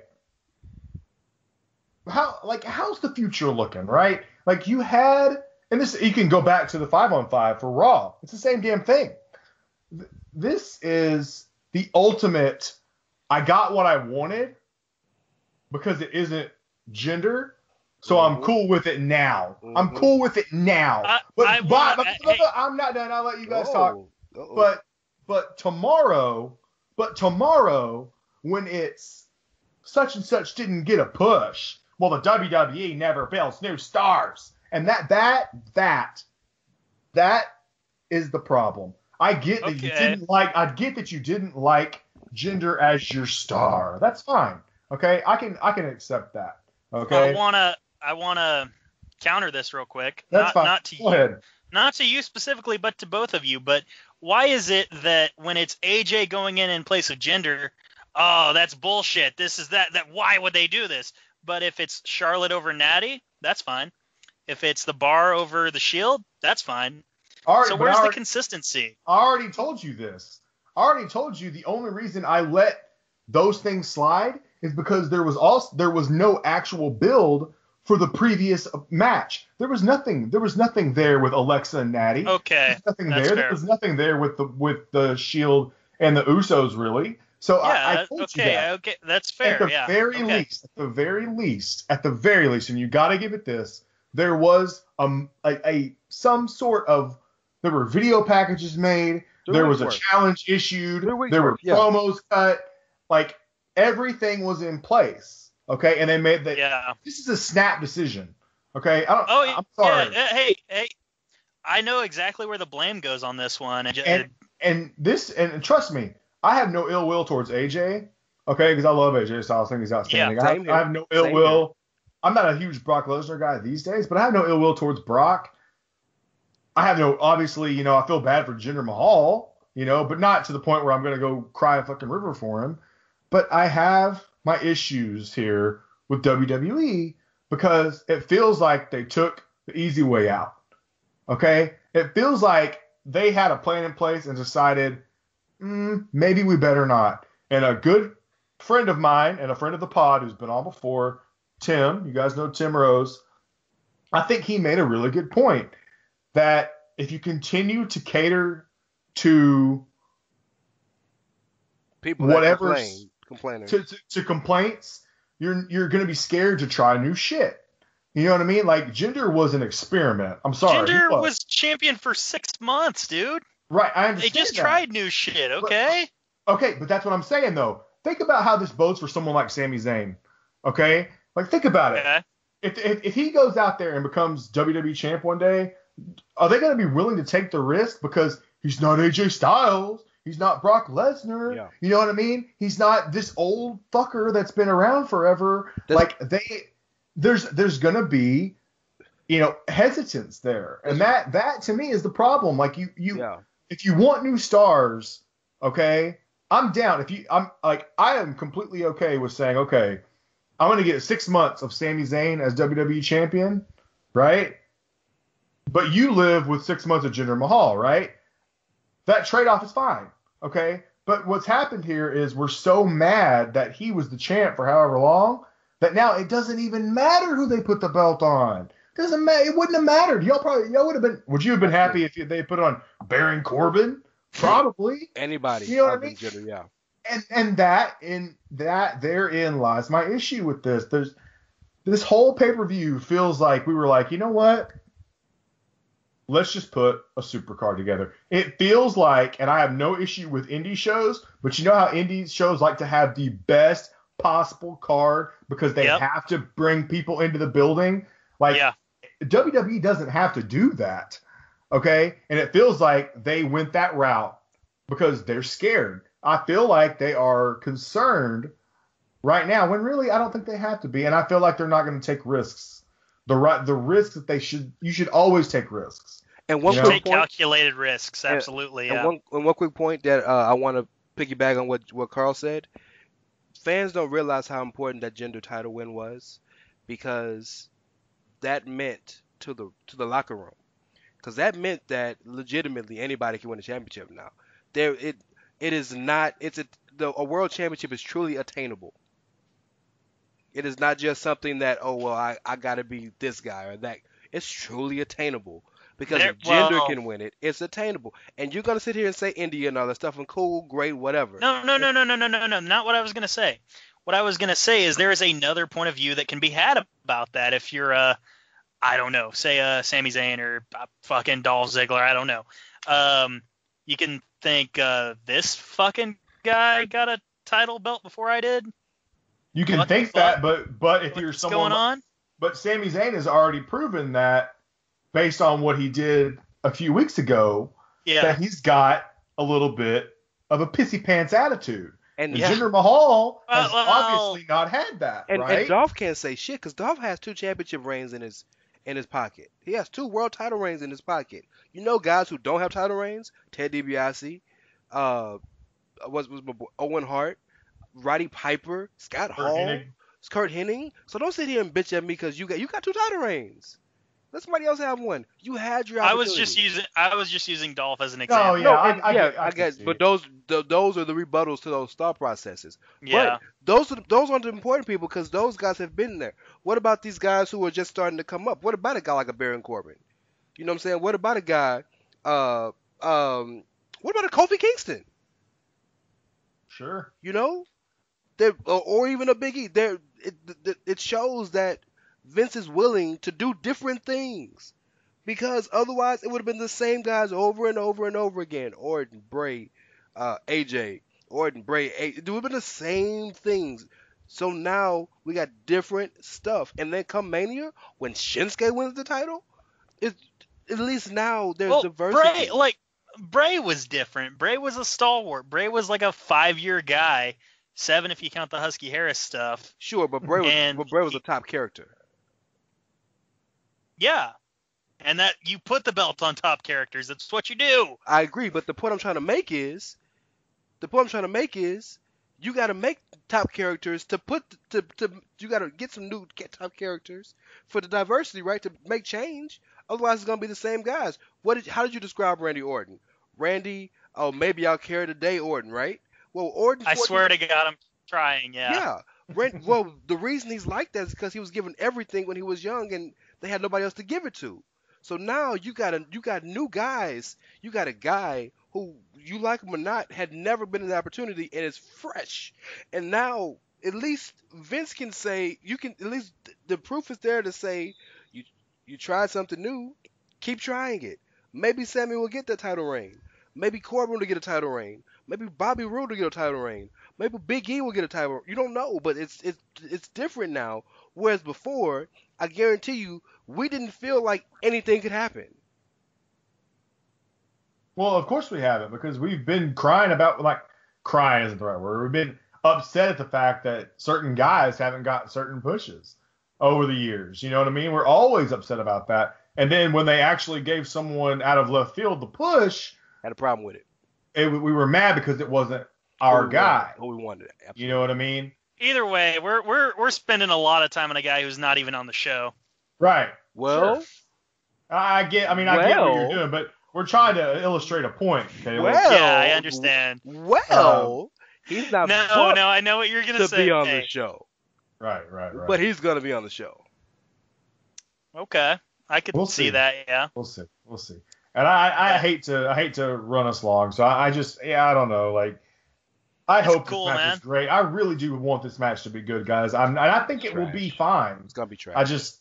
How like how's the future looking, right? Like you had, and this you can go back to the five on five for Raw. It's the same damn thing. This is the ultimate. I got what I wanted because it isn't gender, so mm-hmm. I'm cool with it now. Mm-hmm. I'm cool with it now. I, but I, but, I, but I, I'm not done. I'll let you guys oh, talk. Uh-oh. But but tomorrow, but tomorrow when it's such and such didn't get a push. Well, the W W E never builds new stars. And that, that, that, that is the problem. I get that okay. you didn't like, I get that you didn't like gender as your star. That's fine. Okay. I can, I can accept that. Okay. I want to, I want to counter this real quick. That's not, fine. Not to Go you, ahead. Not to you specifically, but to both of you. But why is it that when it's A J going in in place of gender, oh, that's bullshit. This is that, that, why would they do this? But if it's Charlotte over Natty, that's fine. If it's the Bar over the Shield, that's fine. Already, so where's already, the consistency? I already told you this. I already told you the only reason I let those things slide is because there was also there was no actual build for the previous match. There was nothing. There was nothing there with Alexa and Natty. Okay, there was nothing that's there. Fair. There was nothing there with the with the Shield and the Usos really. So yeah, I, I told okay, you that. Okay, that's fair. At the yeah. very okay. least, at the very least, at the very least, and you got to give it this, there was um, a, a some sort of there were video packages made, Three there was a work. challenge issued, there work. were yeah. promos cut, like everything was in place. Okay, and they made that. Yeah. This is a snap decision. Okay, I don't. Oh, I'm sorry. Yeah, hey, hey, I know exactly where the blame goes on this one, and and, and this and trust me. I have no ill will towards A J, okay, because I love A J Styles. I think he's outstanding. Yeah, I, have, I have no ill same will. Here. I'm not a huge Brock Lesnar guy these days, but I have no ill will towards Brock. I have no, obviously, you know, I feel bad for Jinder Mahal, you know, but not to the point where I'm going to go cry a fucking river for him. But I have my issues here with W W E because it feels like they took the easy way out, okay? It feels like they had a plan in place and decided – Mm, maybe we better not. And a good friend of mine and a friend of the pod who's been on before, Tim, you guys know Tim Rose, I think he made a really good point that if you continue to cater to people whatever complain, to, to, to complaints, you're you're going to be scared to try new shit. You know what I mean? Like, gender was an experiment. I'm sorry. Gender was. was champion for six months, dude. Right, I understand. They just that. tried new shit, okay? But, okay, but that's what I'm saying, though. Think about how this bodes for someone like Sami Zayn, okay? Like, think about yeah. it. If, if if he goes out there and becomes W W E champ one day, are they going to be willing to take the risk? Because he's not A J Styles. He's not Brock Lesnar. Yeah. You know what I mean? He's not this old fucker that's been around forever. Does like, it- they there's there's going to be, you know, hesitance there. And that, that, to me, is the problem. Like, you... you yeah. If you want new stars, okay, I'm down. If you, I'm like, I am completely okay with saying, okay, I'm gonna get six months of Sami Zayn as W W E champion, right? But you live with six months of Jinder Mahal, right? That trade-off is fine, okay? But what's happened here is we're so mad that he was the champ for however long that now it doesn't even matter who they put the belt on. Doesn't matter. It wouldn't have mattered. Y'all probably y'all would have been. Would you have been happy if you, they put on Baron Corbin? Probably. Anybody. You know what I mean? Jitter, yeah. And and that in that therein lies my issue with this. There's this whole pay per view feels like we were like, you know what? let's just put a supercard together. It feels like, and I have no issue with indie shows, but you know how indie shows like to have the best possible card because they yep. have to bring people into the building. Like yeah. W W E doesn't have to do that. Okay. And it feels like they went that route because they're scared. I feel like they are concerned right now when really I don't think they have to be. And I feel like they're not going to take risks. The right, the risks that they should, you should always take risks. And one quick take point, calculated risks. Absolutely. And, yeah. and, one, and one quick point that uh, I want to piggyback on what, what Carl said. Fans don't realize how important that gender title win was, because that meant to the to the locker room, because that meant that legitimately anybody can win a championship now. There it it is not it's a the, a world championship is truly attainable. It is not just something that oh well I, I gotta be this guy or that. It's truly attainable because there, if gender well, can win it, it's attainable. And you're gonna sit here and say India and all that stuff and cool, great, whatever. No, no, no, no, no, no, no, no. Not what I was gonna say. What I was going to say is there is another point of view that can be had about that. If you're, uh, I don't know, say uh, Sami Zayn or uh, fucking Dolph Ziggler, I don't know. Um, you can think uh, this fucking guy got a title belt before I did. You can what think that, but but if What's you're someone, going on? But Sami Zayn has already proven that based on what he did a few weeks ago, yeah. that he's got a little bit of a pissy pants attitude. And yeah. Jinder Mahal has well, well, obviously not had that, and, right? And Dolph can't say shit because Dolph has two championship reigns in his in his pocket. He has two world title reigns in his pocket. You know, guys who don't have title reigns: Ted DiBiase, uh, was was Owen Hart, Roddy Piper, Scott Kurt Hall, Hennig. Kurt Hennig. So don't sit here and bitch at me because you got you got two title reigns. Let somebody else have one. You had your opportunity. I was just using I was just using Dolph as an example. Oh yeah, no, I, I, yeah, I, I, I guess. But those th- those are the rebuttals to those thought processes. Yeah. But those are the, those aren't the important people because those guys have been there. What about these guys who are just starting to come up? What about a guy like a Baron Corbin? You know what I'm saying? What about a guy? Uh, um, what about a Kofi Kingston? Sure. You know, they're, or even a Big E. There, it, it, it shows that Vince is willing to do different things, because otherwise it would have been the same guys over and over and over again. Orton, Bray, uh, A J, Orton, Bray, A J. It would have been the same things. So now we got different stuff. And then come Mania, when Shinsuke wins the title, it, at least now there's well, diversity. Bray, like, Bray was different. Bray was a stalwart. Bray was like a five-year guy, seven if you count the Husky Harris stuff. Sure, but Bray was, and, but Bray was a top character. Yeah, and that you put the belt on top characters. That's what you do. I agree, but the point I'm trying to make is, the point I'm trying to make is, you got to make top characters to put to to you got to get some new get top characters for the diversity, right? To make change. Otherwise, it's gonna be the same guys. What? Did, how did you describe Randy Orton? Randy, oh maybe I'll care today, Orton, right? Well, Orton. I swear to God, I'm trying. Yeah. Yeah. Randy, well, the reason he's like that is because he was given everything when he was young and they had nobody else to give it to. So now you got a, you got new guys. You got a guy who, you like him or not, had never been an opportunity and is fresh. And now at least Vince can say, you can at least the proof is there to say you you tried something new, keep trying it. Maybe Sammy will get that title reign. Maybe Corbin will get a title reign. Maybe Bobby Roode will get a title reign. Maybe Big E will get a title reign. You don't know, but it's it's it's different now. Whereas before, I guarantee you, we didn't feel like anything could happen. Well, of course we haven't, because we've been crying about, like, crying isn't the right word. We've been upset at the fact that certain guys haven't gotten certain pushes over the years. You know what I mean? We're always upset about that. And then when they actually gave someone out of left field the push, had a problem with it. it we were mad because it wasn't our guy. What we wanted. You know what I mean? Either way, we're we're we're spending a lot of time on a guy who's not even on the show. Right. Well, sure. I get. I mean, I well, get what you're doing, but we're trying to illustrate a point. Caleb. Well, yeah, I understand. Well, um, he's not. No, no, I know what you're gonna to say. To be on hey. the show. Right, right, right. But he's gonna be on the show. Okay, I could we'll see, see that. Yeah. We'll see. We'll see. And I, I hate to I hate to run us long, so I, I just yeah I don't know like. I That's hope cool, this match man. is great. I really do want this match to be good, guys. I'm, and I think it will be fine. It's gonna be trash. I just,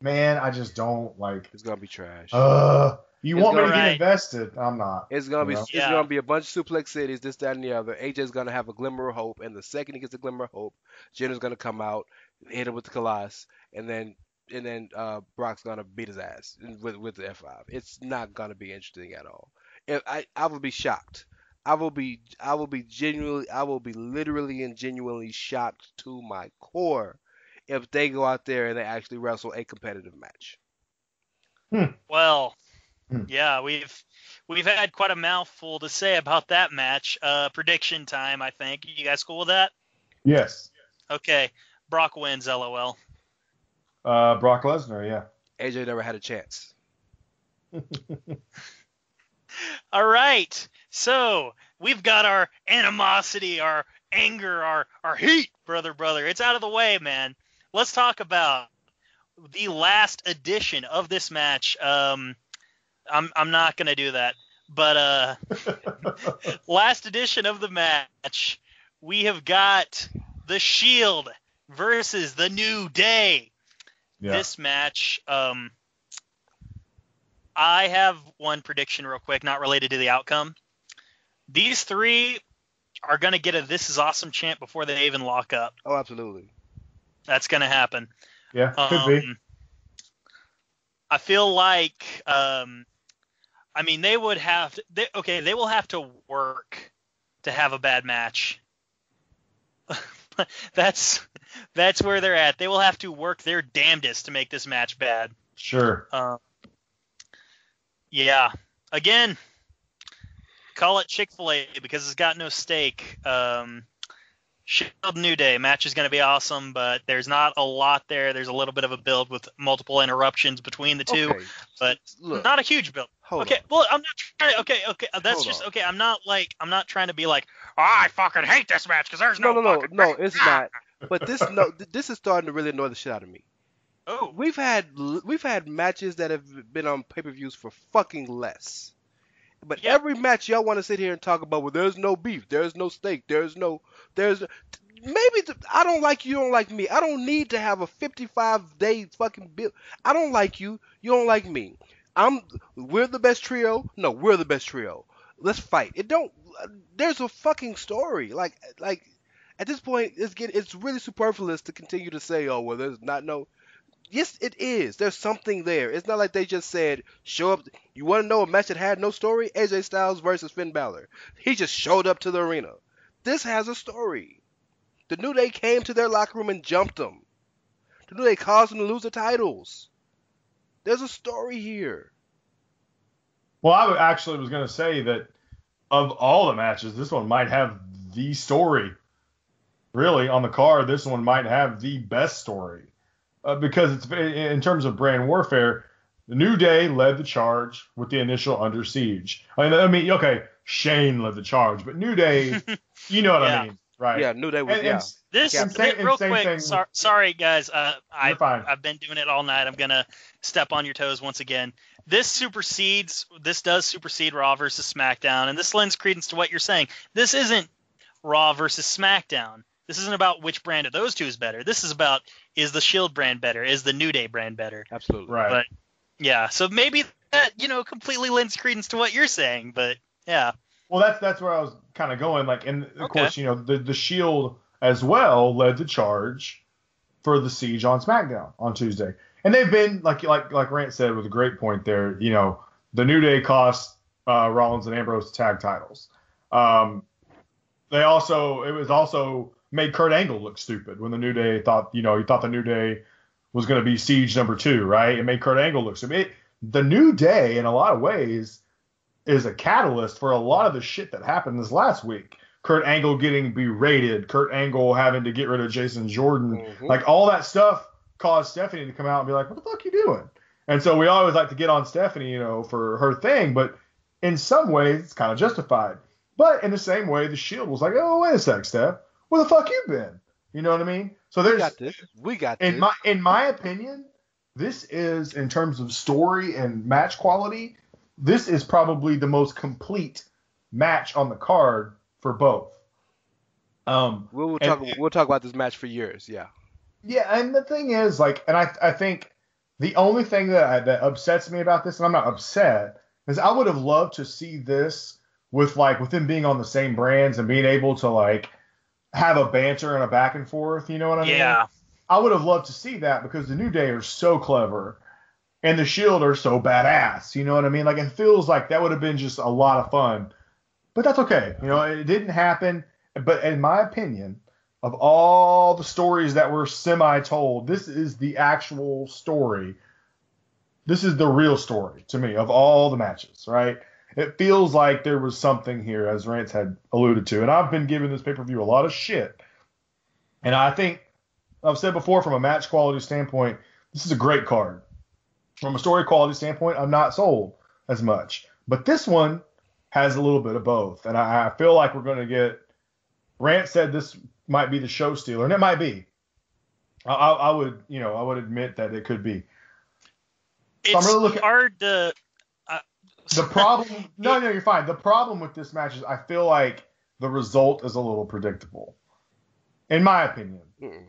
man, I just don't like. It's gonna be trash. Uh, You it's want me to right. get invested? I'm not. It's gonna be know? it's yeah. gonna be a bunch of suplex cities, this, that, and the other. A J's gonna have a glimmer of hope, and the second he gets a glimmer of hope, Jenner's gonna come out, hit him with the Colossus, and then and then uh, Brock's gonna beat his ass with with the F five. It's not gonna be interesting at all. If I I will be shocked. I will be I will be genuinely I will be literally and genuinely shocked to my core if they go out there and they actually wrestle a competitive match. Hmm. Well. Yeah, we've we've had quite a mouthful to say about that match. Uh, prediction time, I think. You guys cool with that? Yes. Okay. Brock wins, LOL. Uh, Brock Lesnar, yeah. A J never had a chance. All right. So we've got our animosity, our anger, our, our heat, brother, brother. It's out of the way, man. Let's talk about the last edition of this match. Um... I'm I'm not gonna do that. But uh, last edition of the match, we have got the Shield versus the New Day. Yeah. This match, um, I have one prediction real quick, not related to the outcome. These three are gonna get a "This is awesome" chant before they even lock up. Oh, absolutely. That's gonna happen. Yeah, could um, be. I feel like. Um, I mean, they would have – they, okay, they will have to work to have a bad match. that's that's where they're at. They will have to work their damnedest to make this match bad. Sure. Uh, yeah. Again, call it Chick-fil-A because it's got no steak. Um, Shield New Day match is going to be awesome, but there's not a lot there. There's a little bit of a build with multiple interruptions between the two, okay. but Look. not a huge build. Hold okay, on. well, I'm not trying to, okay, okay, that's Hold just, on. okay, I'm not like, I'm not trying to be like, oh, I fucking hate this match, because there's no No, no, no, no, it's not, but this, no, this is starting to really annoy the shit out of me. Oh. We've had, we've had matches that have been on pay-per-views for fucking less, but yep. every match y'all want to sit here and talk about, well, there's no beef, there's no steak, there's no, there's, maybe, the, I don't like you, you don't like me, I don't need to have a fifty-five day fucking build, I don't like you, you don't like me. I'm. We're the best trio. No, we're the best trio. Let's fight. It don't. Uh, there's a fucking story. Like, like at this point, it's getting. It's really superfluous to continue to say, oh well, there's not no. Yes, it is. There's something there. It's not like they just said, show up. You want to know a match that had no story? A J Styles versus Finn Balor. He just showed up to the arena. This has a story. The New Day came to their locker room and jumped them. The New Day caused them to lose the titles. There's a story here. Well, I actually was going to say that of all the matches, this one might have the story. Really, on the card, this one might have the best story. Uh, because it's in terms of brand warfare, the New Day led the charge with the initial Under Siege. I mean, I mean okay, Shane led the charge, but New Day, you know what yeah. I mean, right? Yeah, New Day was, and, yeah. And, This yeah, same, real quick. Thing, so, sorry, guys. Uh, I, I've been doing it all night. I'm gonna step on your toes once again. This supersedes. This does supersede Raw versus SmackDown, and this lends credence to what you're saying. This isn't Raw versus SmackDown. This isn't about which brand of those two is better. This is about, is the Shield brand better? Is the New Day brand better? Absolutely. Right. But yeah. So maybe that, you know, completely lends credence to what you're saying. But yeah. Well, that's that's where I was kind of going. Like, and of okay. course, you know, the the Shield as well led the charge for the siege on SmackDown on Tuesday. And they've been, like like like Rance said with a great point there, you know, the New Day cost uh, Rollins and Ambrose tag titles. Um, they also, it was also made Kurt Angle look stupid when the New Day thought, you know, he thought the New Day was going to be siege number two, right? It made Kurt Angle look stupid. It, the New Day, in a lot of ways, is a catalyst for a lot of the shit that happened this last week. Kurt Angle getting berated, Kurt Angle having to get rid of Jason Jordan. Mm-hmm. Like, all that stuff caused Stephanie to come out and be like, what the fuck are you doing? And so we always like to get on Stephanie, you know, for her thing. But in some ways, it's kind of justified. But in the same way, the Shield was like, oh, wait a sec, Steph. Where the fuck you been? You know what I mean? So there's, we got this. We got in this. My, in my opinion, this is, in terms of story and match quality, this is probably the most complete match on the card for both. Um, we'll, we'll, talk, and, we'll talk about this match for years, yeah. Yeah, and the thing is, like, and I I think the only thing that I, that upsets me about this, and I'm not upset, is I would have loved to see this with like with them being on the same brands and being able to like have a banter and a back and forth. You know what I mean? Yeah. I would have loved to see that because the New Day are so clever and the Shield are so badass. You know what I mean? Like it feels like that would have been just a lot of fun, but that's okay. You know, it didn't happen. But in my opinion, of all the stories that were semi-told, this is the actual story. This is the real story to me of all the matches, right? It feels like there was something here, as Rance had alluded to. And I've been giving this pay-per-view a lot of shit. And I think I've said before, from a match quality standpoint, this is a great card. From a story quality standpoint, I'm not sold as much. But this one has a little bit of both. And I, I feel like we're going to get – Rance said this might be the show stealer, and it might be. I, I, I would, you know, I would admit that it could be. So it's I'm really looking, hard to uh, – The problem – no, no, you're fine. The problem with this match is I feel like the result is a little predictable, in my opinion.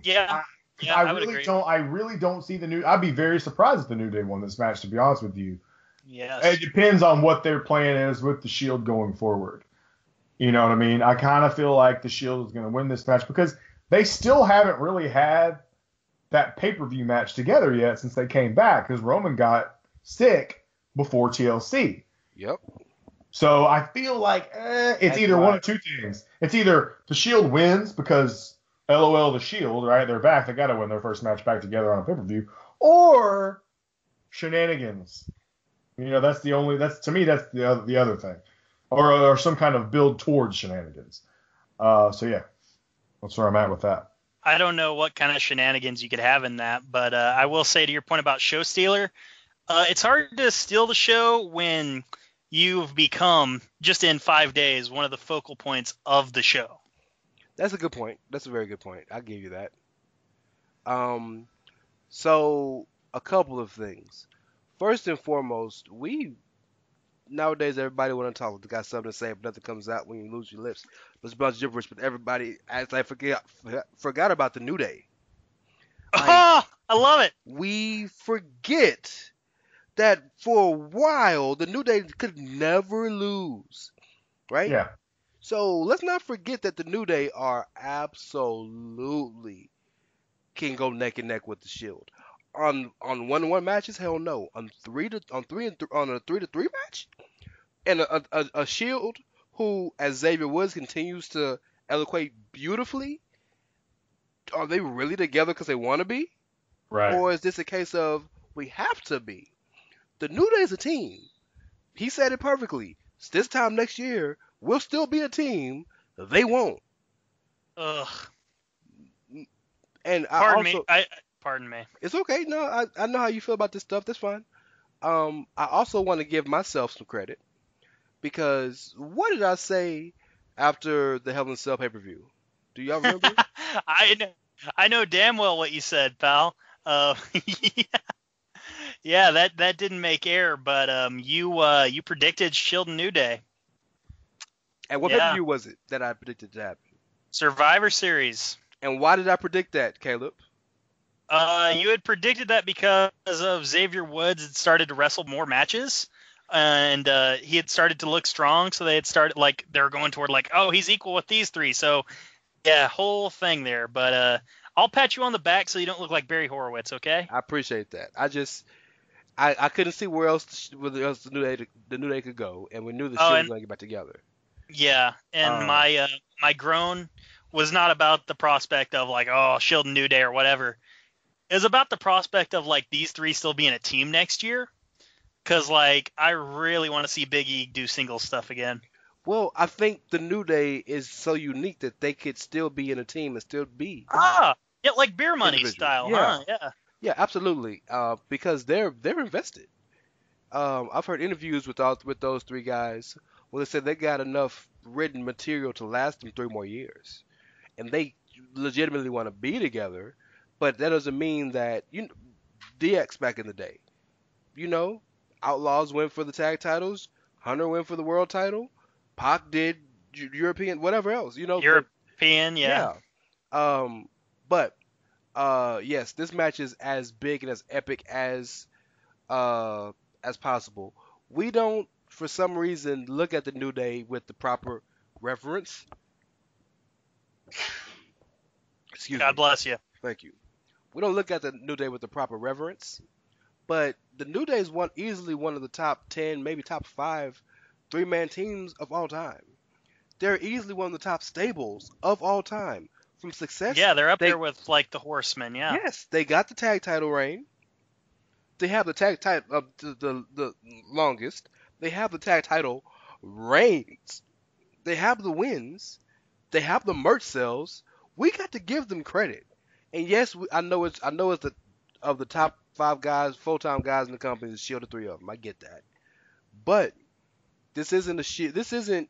Yeah. I, yeah, I, I really don't – I really don't see the New – I'd be very surprised if the New Day won this match, to be honest with you. Yes. It depends on what their plan is with the Shield going forward. You know what I mean? I kind of feel like the Shield is going to win this match because they still haven't really had that pay-per-view match together yet since they came back because Roman got sick before T L C. Yep. So I feel like eh, it's That's either one of two things. It's either the Shield wins because LOL the Shield, right? They're back. They got to win their first match back together on a pay-per-view. Or shenanigans. You know, that's the only, that's to me, that's the other, the other thing. Or, or some kind of build towards shenanigans. Uh, so, yeah, that's where I'm at with that. I don't know what kind of shenanigans you could have in that, but uh, I will say to your point about show stealer, uh, it's hard to steal the show when you've become, just in five days, one of the focal points of the show. That's a good point. That's a very good point. I'll give you that. Um, so, a couple of things. First and foremost, we nowadays everybody want to talk. They got something to say, if nothing comes out when you lose your lips. It's a bunch of gibberish, but everybody acts like forget forgot about the New Day. Like, oh, I love it. We forget that for a while the New Day could never lose, right? Yeah. So let's not forget that the New Day are absolutely can go neck and neck with the Shield. On on one to one matches, hell no. On three to on three and th- on a three to three match, and a, a a Shield who, as Xavier Woods continues to eloquate beautifully, are they really together because they want to be, right? Or is this a case of we have to be? The New Day is a team. He said it perfectly. This time next year, we'll still be a team. They won't. Ugh. And I pardon also, me. I. Pardon me. It's okay. No, I, I know how you feel about this stuff. That's fine. Um, I also want to give myself some credit because what did I say after the Hell in a Cell pay-per-view? Do y'all remember? I know, I know damn well what you said, pal. Uh, yeah. yeah, that that didn't make air, but um, you uh, you predicted Shield and New Day. And what yeah. pay-per-view was it that I predicted to happen? Survivor Series. And why did I predict that, Caleb? Uh, you had predicted that because of Xavier Woods had started to wrestle more matches, and uh, he had started to look strong. So they had started like they were going toward like, oh, he's equal with these three. So yeah, whole thing there. But uh, I'll pat you on the back so you don't look like Barry Horowitz. Okay. I appreciate that. I just I, I couldn't see where else where else the New Day the New Day could go, and we knew the oh, show was going to get back together. Yeah, and um, my uh, my groan was not about the prospect of like, oh, Shield and New Day or whatever. Is about the prospect of, like, these three still being a team next year. Because, like, I really want to see Big E do single stuff again. Well, I think the New Day is so unique that they could still be in a team and still be. Ah, yeah, like Beer Money individual. Style, yeah. huh? Yeah, yeah, absolutely. Uh, because they're they're invested. Um, I've heard interviews with all, with those three guys where they said they got enough written material to last them three more years. And they legitimately want to be together. But that doesn't mean that, you know, D X back in the day, you know, Outlaws went for the tag titles, Hunter went for the world title, Pac did European, whatever else, you know. European, but, yeah. yeah. Um, but, uh, yes, this match is as big and as epic as, uh, as possible. We don't for some reason, look at the New Day with the proper reverence. Excuse me. God bless you. Thank you. We don't look at the New Day with the proper reverence, but the New Day is one, easily one of the top ten, maybe top five, three-man teams of all time. They're easily one of the top stables of all time. From success... Yeah, they're up they, there with, like, the Horsemen, yeah. Yes, they got the tag title reign. They have the tag title... Uh, the, the, the longest. They have the tag title reigns. They have the wins. They have the merch sales. We got to give them credit. And yes, we, I know it's I know it's the, of the top five guys, full-time guys in the company, the Shield of three of them. I get that. But this isn't a Shield... This isn't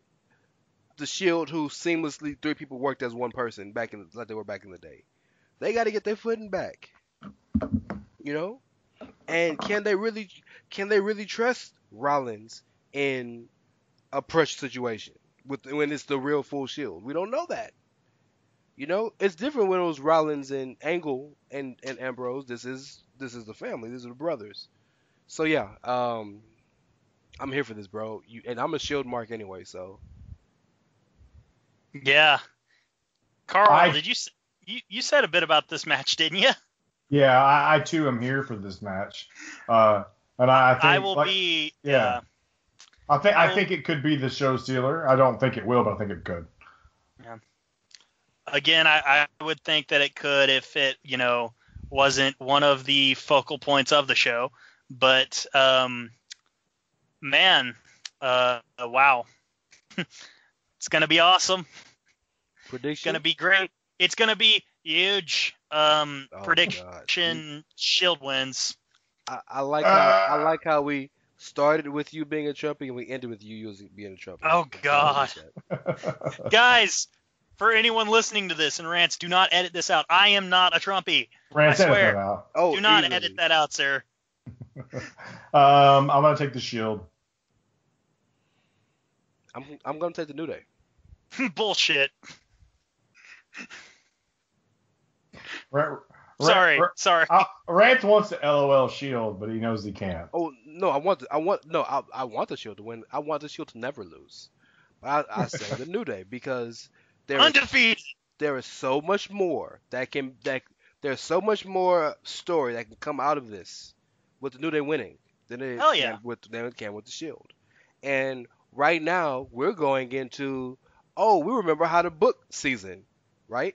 the Shield who seamlessly three people worked as one person back in like they were back in the day. They got to get their footing back, you know. And can they really can they really trust Rollins in a pressure situation with when it's the real full Shield? We don't know that, you know. It's different when it was Rollins and Angle and, and Ambrose. This is this is the family. These are the brothers. So yeah, um, I'm here for this, bro. You and I'm a Shield mark anyway, so. Yeah, Carl, I, did you, you you said a bit about this match, didn't you? Yeah, I, I too am here for this match, uh, and I, I think I will like, be. Yeah, uh, I think I, I think it could be the show stealer. I don't think it will, but I think it could. Yeah. Again, I, I would think that it could if it you know wasn't one of the focal points of the show, but um, man, uh, wow. It's going to be awesome. Prediction? It's going to be great. It's going to be huge. Um, oh, prediction, God. Shield wins. I, I like uh, how I like how we started with you being a Trumpy and we ended with you using, being a Trumpy. Oh, God. Guys, for anyone listening to this, and Rance, do not edit this out. I am not a Trumpy. Rance, I swear. Edit that out. Oh, do not easily. Edit that out, sir. um, I'm going to take the Shield. I'm I'm going to take the New Day. Bullshit. R- sorry, R- sorry. I, Rance wants the L O L Shield, but he knows he can't. Oh no, I want, the, I want, no, I, I want the Shield to win. I want the Shield to never lose. I, I say the New Day because there undefeated. Is, there is so much more that can that there's so much more story that can come out of this with the New Day winning than it Hell yeah. can with than it can with the Shield. And right now we're going into. Oh, we remember how to book season, right?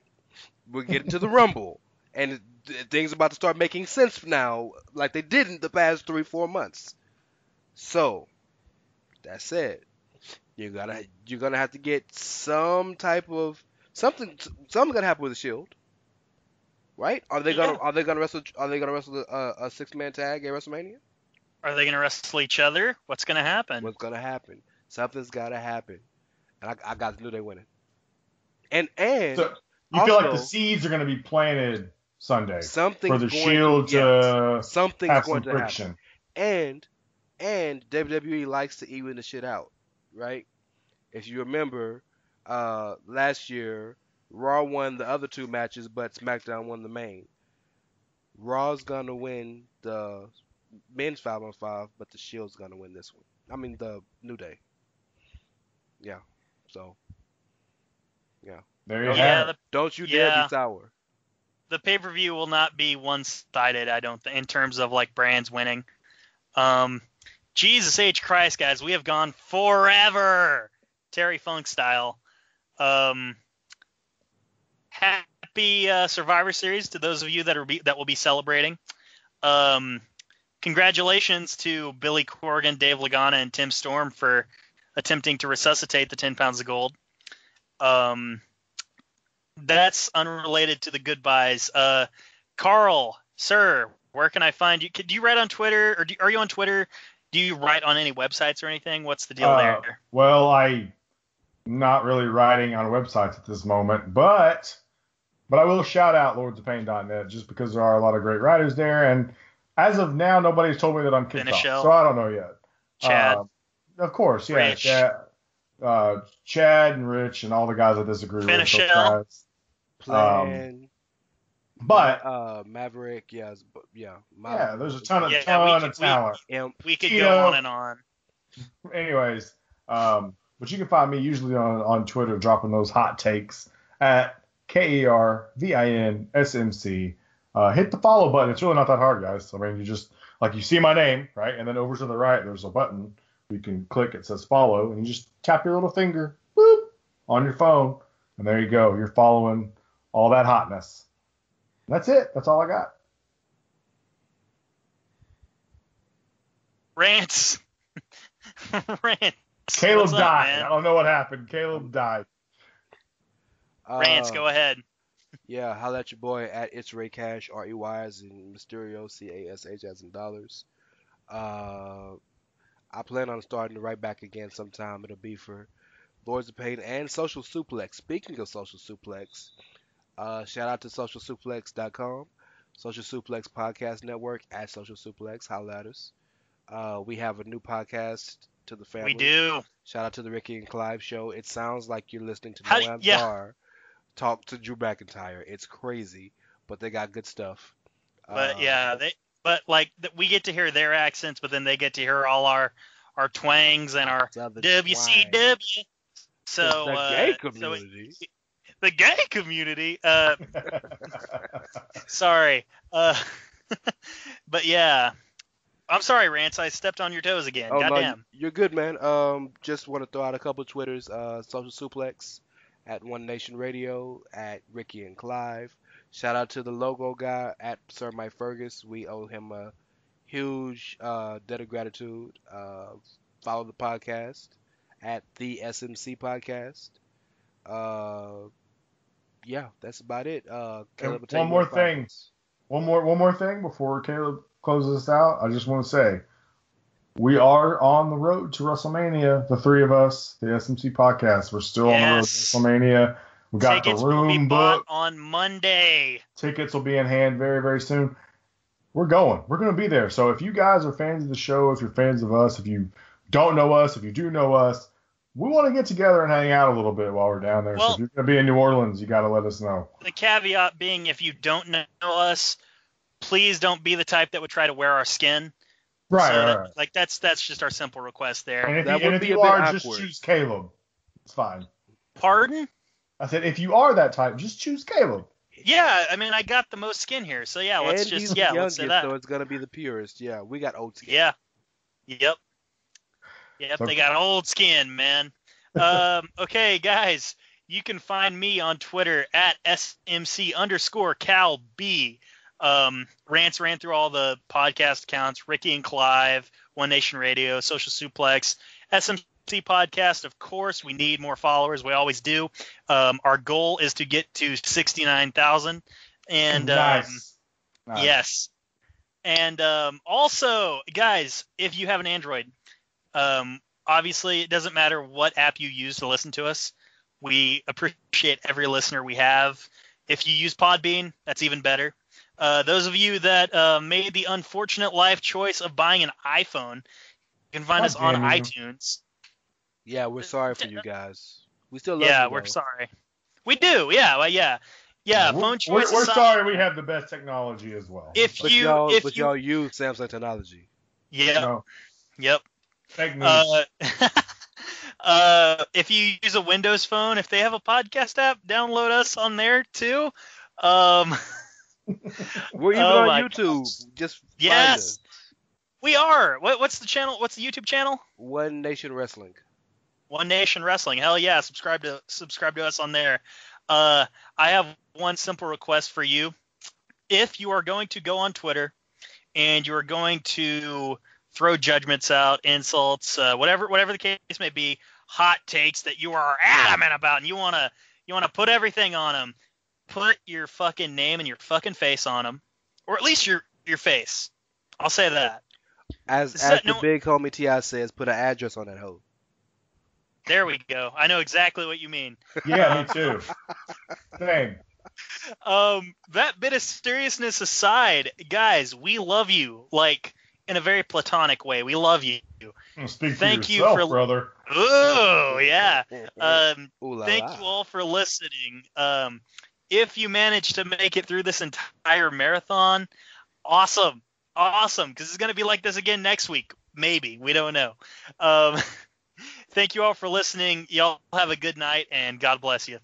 We're getting to the Rumble, and th- things about to start making sense now, like they didn't the past three, four months. So, that said, you're gonna you're gonna have to get some type of something. Something's gonna happen with the Shield, right? Are they gonna yeah. Are they gonna wrestle? Are they gonna wrestle a, a six man tag at WrestleMania? Are they gonna wrestle each other? What's gonna happen? What's gonna happen? Something's gotta happen. And I, I got the New Day winning. And and so you also, feel like the seeds are going to be planted Sunday for the Shield to, to yes, something's have going some to friction. Happen. And and W W E likes to even the shit out, right? If you remember, uh, last year Raw won the other two matches, but SmackDown won the main. Raw's gonna win the men's five on five, but the Shield's gonna win this one. I mean the New Day. Yeah. So, yeah. There you yeah, have it. The, don't you dare yeah, be sour. The pay-per-view will not be one-sided, I don't think, in terms of, like, brands winning. Um, Jesus H. Christ, guys, we have gone forever! Terry Funk style. Um, happy uh, Survivor Series to those of you that are be, that will be celebrating. Um, congratulations to Billy Corgan, Dave Lagana, and Tim Storm for attempting to resuscitate the ten pounds of gold. Um, that's unrelated to the goodbyes. Uh, Carl, sir, where can I find you? Do you write on Twitter, or do, are you on Twitter? Do you write on any websites or anything? What's the deal uh, there? Well, I'm not really writing on websites at this moment, but but I will shout out lords of pain dot net just because there are a lot of great writers there. And as of now, nobody's told me that I'm kicked off, so I don't know yet. Chad. Uh, Of course, yeah. Chad, uh, Chad and Rich and all the guys I disagree Finish with. Finish um, But uh, Maverick, yes, yeah, yeah. There's a ton of yeah, ton could, of talent. We, we could Tito, go on and on. Anyways, um, but you can find me usually on, on Twitter dropping those hot takes at K E R V I N S M C. Uh, hit the follow button. It's really not that hard, guys. I mean, you just, like, you see my name, right? And then over to the right, there's a button you can click. It says follow, and you just tap your little finger, boop, on your phone, and there you go. You're following all that hotness. That's it. That's all I got. Rance. Rance. Caleb What's died. Up, I don't know what happened. Caleb died. Rance, uh, go ahead. Yeah, holla at your boy at It's Ray Cash, R E Y as in Mysterio, C A S H as in dollars. Uh, I plan on starting right back again sometime. It'll be for Lords of Pain and Social Suplex. Speaking of Social Suplex, uh, shout out to social suplex dot com, Social Suplex Podcast Network, at Social Suplex. Holla at us. Uh, we have a new podcast to the family. We do. Shout out to the Ricky and Clive show. It sounds like you're listening to Noam yeah. Dar talk to Drew McIntyre. It's crazy, but they got good stuff. But uh, yeah, they but like we get to hear their accents, but then they get to hear all our our twangs and our W C W. Twang. So the uh, gay community. So it, the gay community. Uh, sorry, uh, but yeah. I'm sorry, Rance. I stepped on your toes again. Oh, Goddamn. No, you're good, man. Um, just want to throw out a couple of Twitters. Uh, Social Suplex at One Nation Radio, at Ricky and Clive. Shout out to the logo guy at Sir Mike Fergus. We owe him a huge uh, debt of gratitude. Uh, follow the podcast at the S M C Podcast. Uh, yeah, that's about it. Uh, Caleb, one more thing. One more, one more thing before Caleb closes us out. I just want to say we are on the road to WrestleMania. The three of us, the S M C podcast, we're still yes. on the road to WrestleMania. We got Tickets the room booked on Monday. Tickets will be in hand very, very soon. We're going. We're going to be there. So if you guys are fans of the show, if you're fans of us, if you don't know us, if you do know us, we want to get together and hang out a little bit while we're down there. Well, so if you're going to be in New Orleans, you got to let us know. The caveat being, if you don't know us, please don't be the type that would try to wear our skin. Right, so that, right. Like, that's that's just our simple request there. And if that you, would and be if you are, awkward. Just choose Caleb. It's fine. Pardon? I said, if you are that type, just choose Caleb. Yeah, I mean, I got the most skin here, so yeah, let's and just, he's yeah, the youngest, let's say that. So it's going to be the purest, yeah. We got old skin. Yeah. Yep. Yep, so, they got old skin, man. um, okay, guys, you can find me on Twitter at S M C underscore Cal B. Um, Rance ran through all the podcast accounts, Ricky and Clive, One Nation Radio, Social Suplex, S M C Podcast. Of course, we need more followers. We always do. Um, our goal is to get to sixty-nine thousand. And, nice. um, nice. yes. And, um, also guys, if you have an Android, um, obviously it doesn't matter what app you use to listen to us. We appreciate every listener we have. If you use Podbean, that's even better. Uh, those of you that uh, made the unfortunate life choice of buying an iPhone, you can find oh, us on you. iTunes. Yeah, we're sorry for you guys. We still love yeah, you. Yeah, we're sorry. We do. Yeah, well, yeah, yeah. yeah phone choice. We're, we're sorry. We have the best technology as well. If but you, y'all, if but you, y'all use Samsung technology. Yeah. No. Yep. Fake news. Uh, uh, if you use a Windows phone, if they have a podcast app, download us on there too. Um. We're even oh on YouTube. Gosh. Just yes, we are. What, what's the channel? What's the YouTube channel? One Nation Wrestling. One Nation Wrestling. Hell yeah! Subscribe to subscribe to us on there. Uh, I have one simple request for you. If you are going to go on Twitter and you are going to throw judgments out, insults, uh, whatever whatever the case may be, hot takes that you are adamant about, and you wanna you wanna put everything on them. Put your fucking name and your fucking face on them, or at least your your face. I'll say that. As, as that, the no, big homie T I says, put an address on that hoe. There we go. I know exactly what you mean. Yeah, me too. Same. Um, that bit of seriousness aside, guys, we love you, like in a very platonic way. We love you. Speak thank for yourself, you for brother. Oh yeah. Um, Ooh, la, thank la. you all for listening. Um. If you manage to make it through this entire marathon, awesome, awesome, because it's going to be like this again next week. Maybe. We don't know. Um, thank you all for listening. Y'all have a good night, and God bless you.